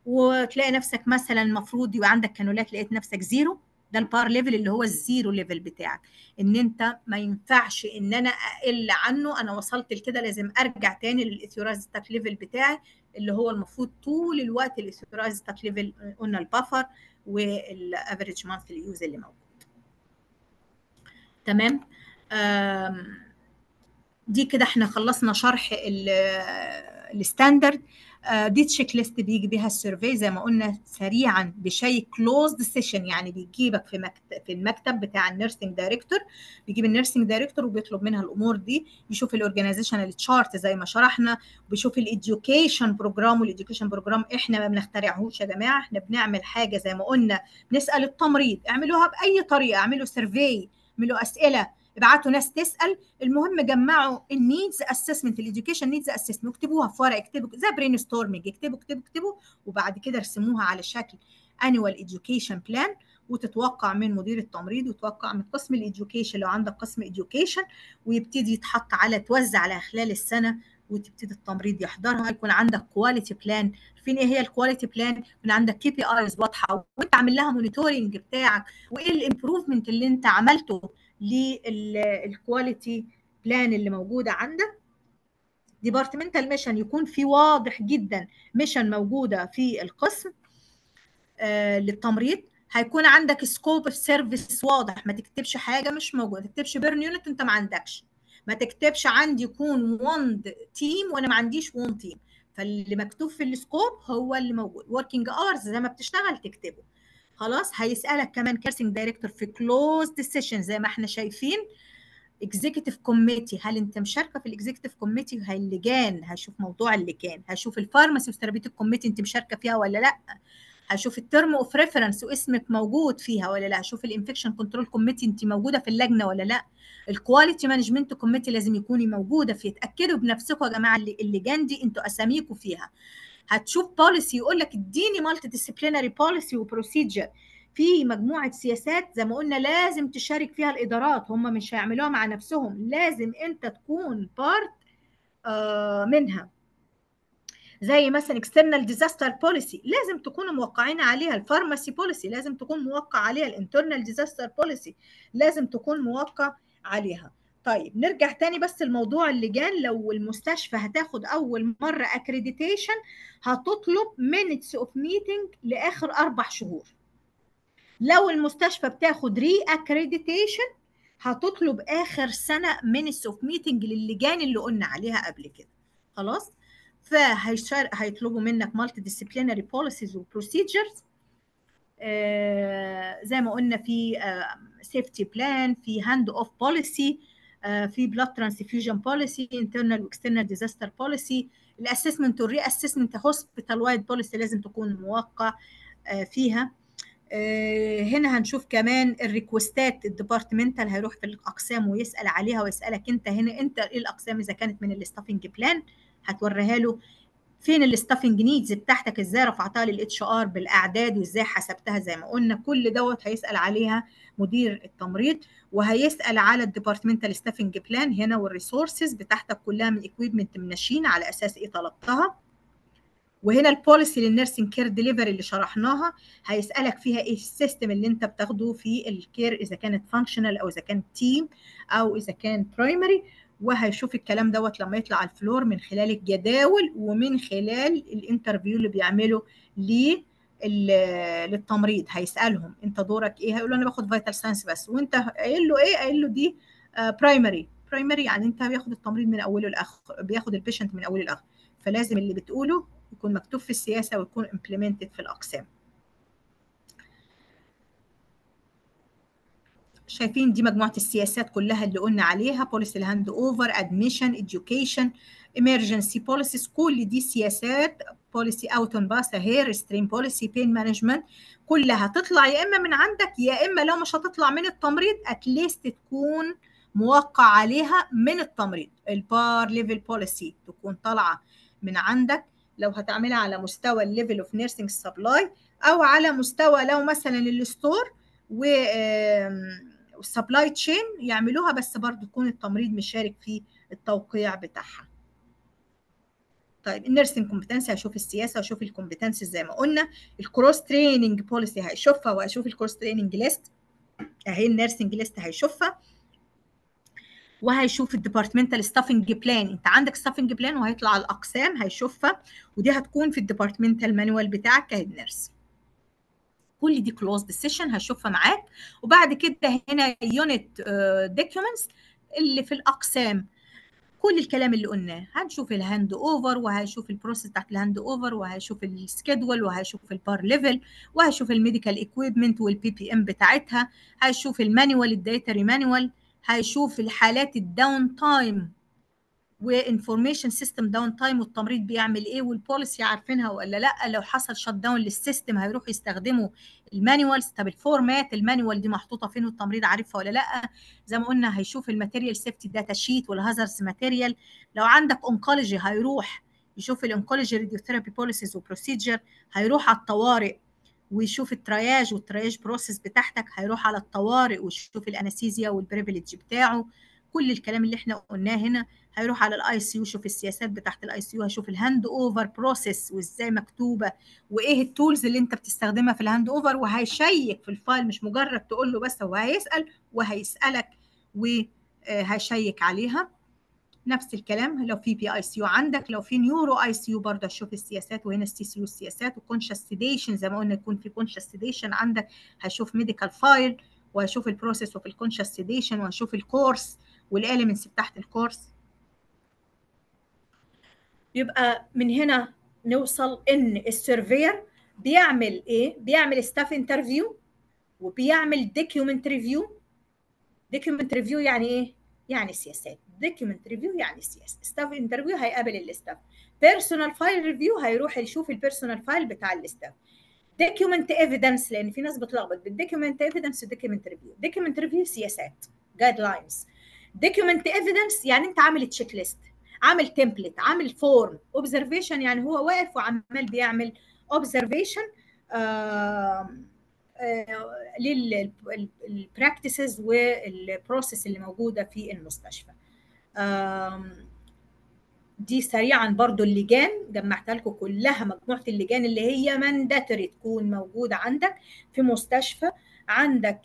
وتلاقي نفسك مثلا المفروض يبقى عندك كانولات لقيت نفسك زيرو. ده البار ليفل اللي هو الزيرو ليفل بتاعك، ان انت ما ينفعش ان انا اقل عنه، انا وصلت لكده لازم ارجع تاني للاثيورايز ستاك ليفل بتاعي اللي هو المفروض طول الوقت الاثيورايز ستاك ليفل، قلنا البفر والافريج مانثلي يوز اللي موجود. تمام، دي كده احنا خلصنا شرح الستاندرد. دي تشيك ليست بيجي بيها السيرفي زي ما قلنا سريعا بشيء كلوزد سيشن، يعني بيجيبك في في المكتب بتاع النيرسينج دايركتور، بيجيب النيرسينج دايركتور وبيطلب منها الامور دي، يشوف الاورجنايزيشنال تشارت زي ما شرحنا، وبيشوف الاديوكيشن بروجرام، والاديوكيشن بروجرام احنا ما بنخترعهوش يا جماعه، احنا بنعمل حاجه زي ما قلنا بنسال التمريض، اعملوها باي طريقه، اعملوا سيرفي، اعملوا اسئله، ابعتوا ناس تسال، المهم جمعوا النيدز اسسمنت، الاديوكيشن نيدز اسسمنت، واكتبوها في ورقه، اكتبوا زي برين ستورمنج، اكتبوا اكتبوا اكتبوا وبعد كده ارسموها على شكل انوال اديوكيشن بلان، وتتوقع من مدير التمريض، وتوقع من قسم الاديوكيشن لو عندك قسم اديوكيشن، ويبتدي يتحط على توزع على خلال السنه، وتبتدي التمريض يحضرها. يكون عندك كواليتي بلان، فين ايه هي الكواليتي بلان؟ يكون عندك كي بي ايز واضحه، وانت عامل لها مونيتورنج بتاعك، وايه الامبروفمنت اللي انت عملته للكواليتي بلان اللي موجوده عندك. ديبارتمنتال ميشن يكون في واضح جدا، ميشن موجوده في القسم آه للتمريض. هيكون عندك سكوب اوف سيرفيس واضح، ما تكتبش حاجه مش موجوده، ما تكتبش بيرن يونت انت ما عندكش، ما تكتبش عندي يكون وند تيم وانا ما عنديش وند تيم، فاللي مكتوب في السكوب هو اللي موجود. وركينج اورز زي ما بتشتغل تكتبه خلاص. هيسألك كمان كيرسينج دايركتور في كلوزد سيشن زي ما احنا شايفين. اكزيكتيف كوميتي، هل انت مشاركه في الاكزيكتيف كوميتي؟ هاللجان هشوف موضوع اللجان، هشوف الفارماسي وثيرابيوتيك كوميتي انت مشاركه فيها ولا لا، هشوف الترم اوف ريفرنس واسمك موجود فيها ولا لا، هشوف الانفكشن كنترول كوميتي انت موجوده في اللجنه ولا لا، الكواليتي مانجمنت كوميتي لازم يكوني موجوده فيه. اتاكدوا بنفسكم يا جماعه اللجان دي انتوا اساميكم فيها. هتشوف بوليسي يقول لك اديني مالتي ديسيبلينري بوليسي وبروسيجر، في مجموعه سياسات زي ما قلنا لازم تشارك فيها الادارات، هم مش هيعملوها مع نفسهم، لازم انت تكون بارت آه منها. زي مثلا اكسترنال ديزاستر بوليسي لازم تكونوا موقعين عليها، الفارماسي بوليسي لازم تكون موقع عليها، الانترنال ديزاستر بوليسي لازم تكون موقع عليها. طيب نرجع تاني بس الموضوع اللجان. لو المستشفى هتاخد اول مره اكريديتيشن هتطلب مينتس اوف ميتنج لاخر اربع شهور. لو المستشفى بتاخد ري اكريديتيشن هتطلب اخر سنه مينتس اوف ميتنج للجان اللي قلنا عليها قبل كده خلاص. فهيطلبوا منك مالتي ديسيبلينري بوليسيز وبروسيجرز، زي ما قلنا في سيفتي بلان، في هاند اوف بوليسي، في بلاد ترانسفيوجن بوليسي، انترنال واكسترنال ديزاستر بوليسي، الاسسمنت والري اسسمنت، هوسبيتال وايد بوليسي لازم تكون موقع فيها. هنا هنشوف كمان الريكوستات الديبارتمنتال، هيروح في الاقسام ويسال عليها ويسالك انت هنا انت ايه الاقسام، اذا كانت من الاستافنج بلان هتوريها له فين الاستافنج نيدز بتاعتك، ازاي رفعتها للاتش ار بالاعداد وازاي حسبتها زي ما قلنا، كل دوت هيسال عليها مدير التمريض، وهيسال على الديبارتمنتال ستافنج بلان هنا والريسورسز بتاعتك كلها من اكويبمنت منشين على اساس ايه طلبتها. وهنا البوليسي للنيرسينج كير ديليفري اللي شرحناها هيسالك فيها ايه السيستم اللي انت بتاخده في الكير، اذا كانت فانكشنال او اذا كانت تيم او اذا كان برايمري، وهيشوف الكلام دوت لما يطلع على الفلور من خلال الجداول ومن خلال الانترفيو اللي بيعمله للتمريض. هيسالهم انت دورك ايه، هيقول له انا باخد فيتال ساينس بس، وانت قايل له ايه؟ قايل له دي برايمري. برايمري يعني انت بياخد التمريض من اوله لاخره، بياخد البيشنت من اوله لاخره، فلازم اللي بتقوله يكون مكتوب في السياسه ويكون امبلمنتد في الاقسام. شايفين دي مجموعه السياسات كلها اللي قلنا عليها، بوليسي الهاند اوفر، ادميشن، اديوكيشن، ايمرجنسي بوليسيز، كل دي سياسات، بوليسي اوت اون باس اهي، ريسترين بوليسي، بين مانجمنت، كلها هتطلع يا اما من عندك يا اما لو مش هتطلع من التمريض اتليست تكون موقع عليها من التمريض. البار ليفل بوليسي تكون طالعه من عندك لو هتعملها على مستوى الليفل اوف نيرسينج سبلاي، او على مستوى لو مثلا الستور و والسبلاي تشين يعملوها، بس برضه يكون التمريض مشارك في التوقيع بتاعها. طيب النيرسينج كومبتنسي هشوف السياسه واشوف الكومبتنسي زي ما قلنا، الكروس تريننج بوليسي هيشوفها واشوف الكروس تريننج ليست اهي، النيرسينج ليست هيشوفها، وهيشوف الديبارتمنتال ستافنج بلان، انت عندك ستافنج بلان وهيطلع على الاقسام هيشوفها، ودي هتكون في الديبارتمنتال مانوال بتاعك كنيرس. كل دي كلوزد سيشن هشوفها معاك. وبعد كده هنا يونت دوكيومنتس اللي في الاقسام، كل الكلام اللي قلناه هنشوف الهاند اوفر، وهشوف البروسيس بتاعت الهاند اوفر، وهشوف السكيدول، وهشوف البار ليفل، وهشوف الميديكال ايكويبمنت والبي بي ام بتاعتها، هشوف المانيوال الدايتري مانيوال، هشوف الحالات الداون تايم وانفورميشن سيستم داون تايم والتمريض بيعمل ايه، والبوليسي عارفينها ولا لا، لو حصل شت داون للسيستم هيروح يستخدموا المانيوالز، طب الفورمات المانيوال دي محطوطه فين والتمريض عارفها ولا لا، زي ما قلنا هيشوف الماتيريال سيفتي داتا شيت والهازارز ماتيريال، لو عندك اونكولوجي هيروح يشوف الانكولوجي راديوثيرابي بوليسيز وبروسيجر، هيروح على الطوارئ ويشوف الترياج والترياج بروسيس بتاعتك، هيروح على الطوارئ ويشوف الانستيزيا والبريفليج بتاعه، كل الكلام اللي احنا قلناه هنا. هيروح على الاي سي يو يشوف السياسات بتاعت الاي سي يو، هشوف الهاند اوفر بروسيس وازاي مكتوبه وايه التولز اللي انت بتستخدمها في الهاند اوفر، وهيشيك في الفايل مش مجرد تقول له بس، هو هيسال وهيسالك وهيشيك عليها. نفس الكلام لو في بي اي سي يو عندك، لو في نيورو اي سي يو برضه هشوف السياسات، وهنا السي سي يو السياسات، وكونشس سيديشن زي ما قلنا يكون في كونشس سيديشن عندك، هشوف ميديكال فايل وهشوف البروسيس وفي الكونشس سيديشن، وهشوف الكورس والاليمنتس بتاعت الكورس. يبقى من هنا نوصل ان السيرفير بيعمل ايه؟ بيعمل ستاف انترفيو وبيعمل دوكيومنت ريفيو. دوكيومنت ريفيو يعني ايه؟ يعني سياسات. دوكيومنت ريفيو يعني سياسه. ستاف انترفيو هيقابل الاستاف. بيرسونال فايل ريفيو هيروح يشوف البيرسونال فايل بتاع الاستاف. دوكيومنت ايفيدنس، لان في ناس بتلخبط بين دوكيومنت ايفيدنس ودوكيومنت ريفيو. دوكيومنت ريفيو سياسات، جايد لاينز. دوكيومنت ايفيدنس يعني انت عامل تشيك ليست، عامل تمبلت، عامل فورم. اوبزرفيشن يعني هو واقف وعمال بيعمل اوبزرفيشن للبراكتسز والبروسيس اللي موجوده في المستشفى. دي سريعا برضو اللجان جمعتها لكم كلها، مجموعه اللجان اللي هي مانداتوري تكون موجوده عندك في مستشفى عندك.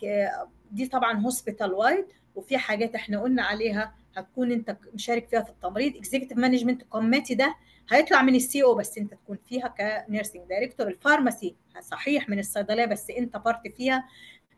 دي طبعا هوسبيتال وايد، وفي حاجات احنا قلنا عليها هتكون انت مشارك فيها في التمريض. اكزيكتيف مانجمنت كوميتي ده هيطلع من السي او بس انت تكون فيها كنيرسينج دايركتور. الفارماسي صحيح من الصيدليه بس انت بارت فيها.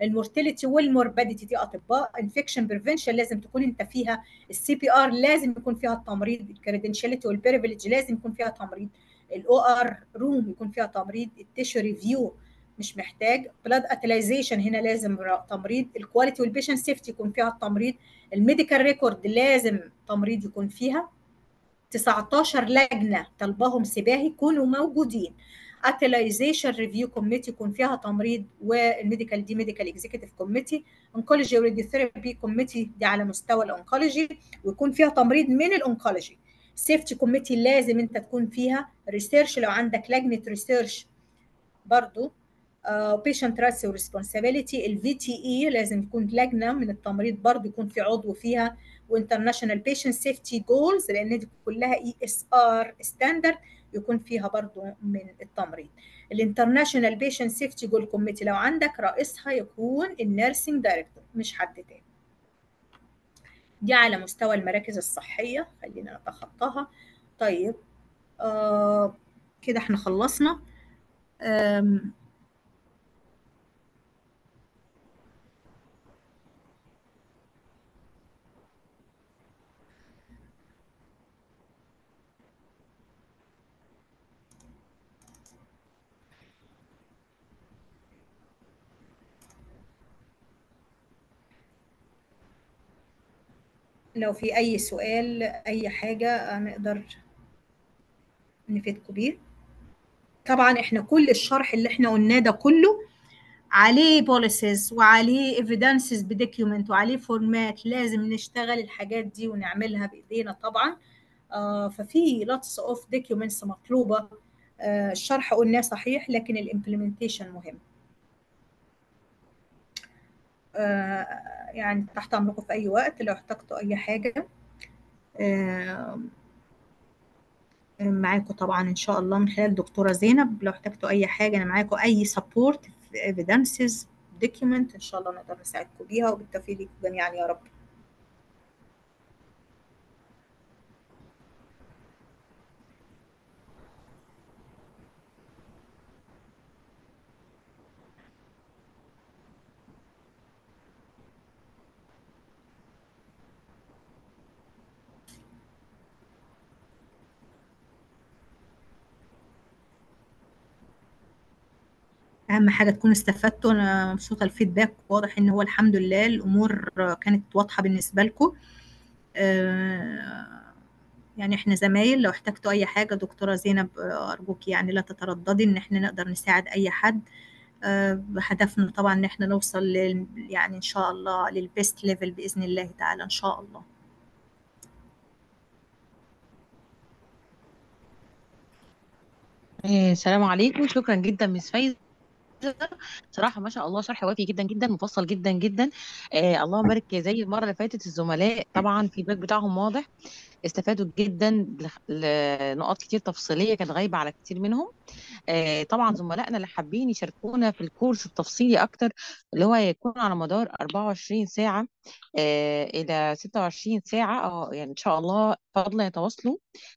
المورتاليتي والموربيديتي دي اطباء. انفكشن بريفنشن لازم تكون انت فيها. السي بي ار لازم يكون فيها التمريض. الكريدنشاليتي والبريفليج لازم يكون فيها تمريض. الاو ار روم يكون فيها تمريض. التيشو ريفيو مش محتاج. بلاد اتلايزيشن هنا لازم تمريض. الكواليتي والبيشنت سيفتي يكون فيها التمريض. الميديكال ريكورد لازم تمريض يكون فيها. تسعتاشر لجنه طلبهم سباهي يكونوا موجودين. اتلايزيشن ريفيو كوميتي يكون فيها تمريض، والميديكال دي ميديكال اكزيكتيف كوميتي. انكولوجي وريديوثيرابي كوميتي دي على مستوى الانكولوجي ويكون فيها تمريض من الانكولوجي. سيفتي كوميتي لازم انت تكون فيها. ريسيرش لو عندك لجنه ريسيرش برضو. بيشنت رايتس وريسبونسابيلتي. الفي تي اي لازم يكون لجنه من التمريض برضو يكون في عضو فيها. وانترناشونال بيشنت سيفتي جولز لان دي كلها اي اس ار ستاندرد يكون فيها برضو من التمريض. الانترناشونال بيشنت سيفتي جول كوميتي لو عندك رئيسها يكون النيرسينج دايركتور مش حد تاني. دي على مستوى المراكز الصحيه، خلينا نتخطاها. طيب آه كده احنا خلصنا. لو في أي سؤال أي حاجة نقدر نفيدكم بيه. طبعا احنا كل الشرح اللي احنا قلناه ده كله عليه بوليسيز وعليه ايفيدنسز بدوكيومنت وعليه فورمات، لازم نشتغل الحاجات دي ونعملها بايدينا طبعا. آه ففي لاتس اوف دوكيومنتس مطلوبة. آه الشرح قلناه صحيح لكن الامبلمنتيشن مهم. آه يعني تحت امركم في اي وقت لو احتجتوا اي حاجه. آه معاكم طبعا ان شاء الله من خلال دكتوره زينب. لو احتجتوا اي حاجه انا معاكم، اي سبورت في ايفيدنسز دوكيومنت ان شاء الله نقدر نساعدكم بيها، وبالتوفيق لكم جميعا يا رب. اهم حاجه تكونوا استفدتوا. انا مبسوطه، الفيدباك واضح ان هو الحمد لله الامور كانت واضحه بالنسبه لكم. يعني احنا زمايل، لو احتجتوا اي حاجه دكتوره زينب ارجوك يعني لا تترددي ان احنا نقدر نساعد اي حد. هدفنا طبعا ان احنا نوصل يعني ان شاء الله للبيست ليفل باذن الله تعالى ان شاء الله. السلام عليكم، شكرا جدا مس فايزه، صراحه ما شاء الله شرح وافي جدا جدا، مفصل جدا جدا. آه اللهم بارك، زي المره اللي فاتت الزملاء طبعا في الباك بتاعهم واضح استفادوا جدا لنقاط كتير تفصيليه كانت غايبه على كتير منهم. آه طبعا زملائنا اللي حابين يشاركونا في الكورس التفصيلي اكتر اللي هو هيكون على مدار أربعة وعشرين ساعه آه الى ستة وعشرين ساعه، اه يعني ان شاء الله فضلا يتواصلوا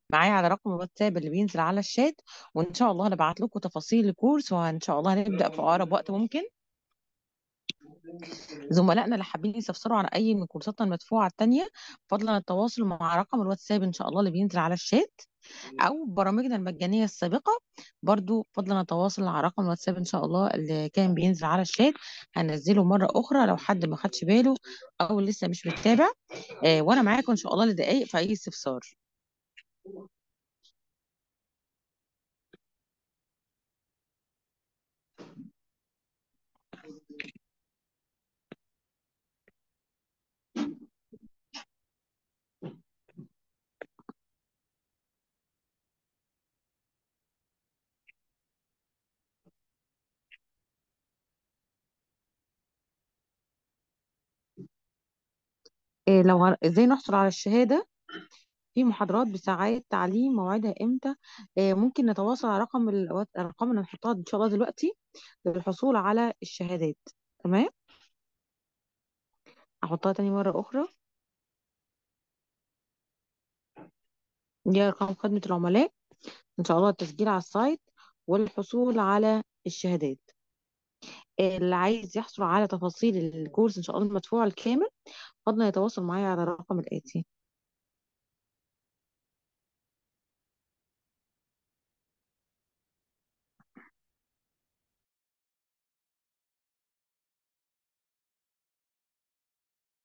معايا على رقم الواتساب اللي بينزل على الشات، وان شاء الله هنبعت لكم تفاصيل الكورس، وان شاء الله هنبدا في اقرب وقت ممكن. زملائنا اللي حابين يستفسروا عن اي من كورساتنا المدفوعه الثانيه فضلا التواصل مع رقم الواتساب ان شاء الله اللي بينزل على الشات، او برامجنا المجانيه السابقه برضو فضلا التواصل على رقم الواتساب ان شاء الله اللي كان بينزل على الشات، هنزله مره اخرى لو حد ما خدش باله او لسه مش متابع. آه وانا معاكم ان شاء الله لدقائق في اي استفسار. لو هن... ازاي نحصل على الشهاده في محاضرات بساعات تعليم، موعدها امتى؟ ممكن نتواصل على رقم الارقام اللي هنحطها ان شاء الله دلوقتي للحصول على الشهادات. تمام، احطها تاني مره اخرى. دي ارقام خدمه العملاء ان شاء الله التسجيل على السايت والحصول على الشهادات. اللي عايز يحصل على تفاصيل الكورس ان شاء الله المدفوع الكامل فضلا يتواصل معايا على الرقم الآتي.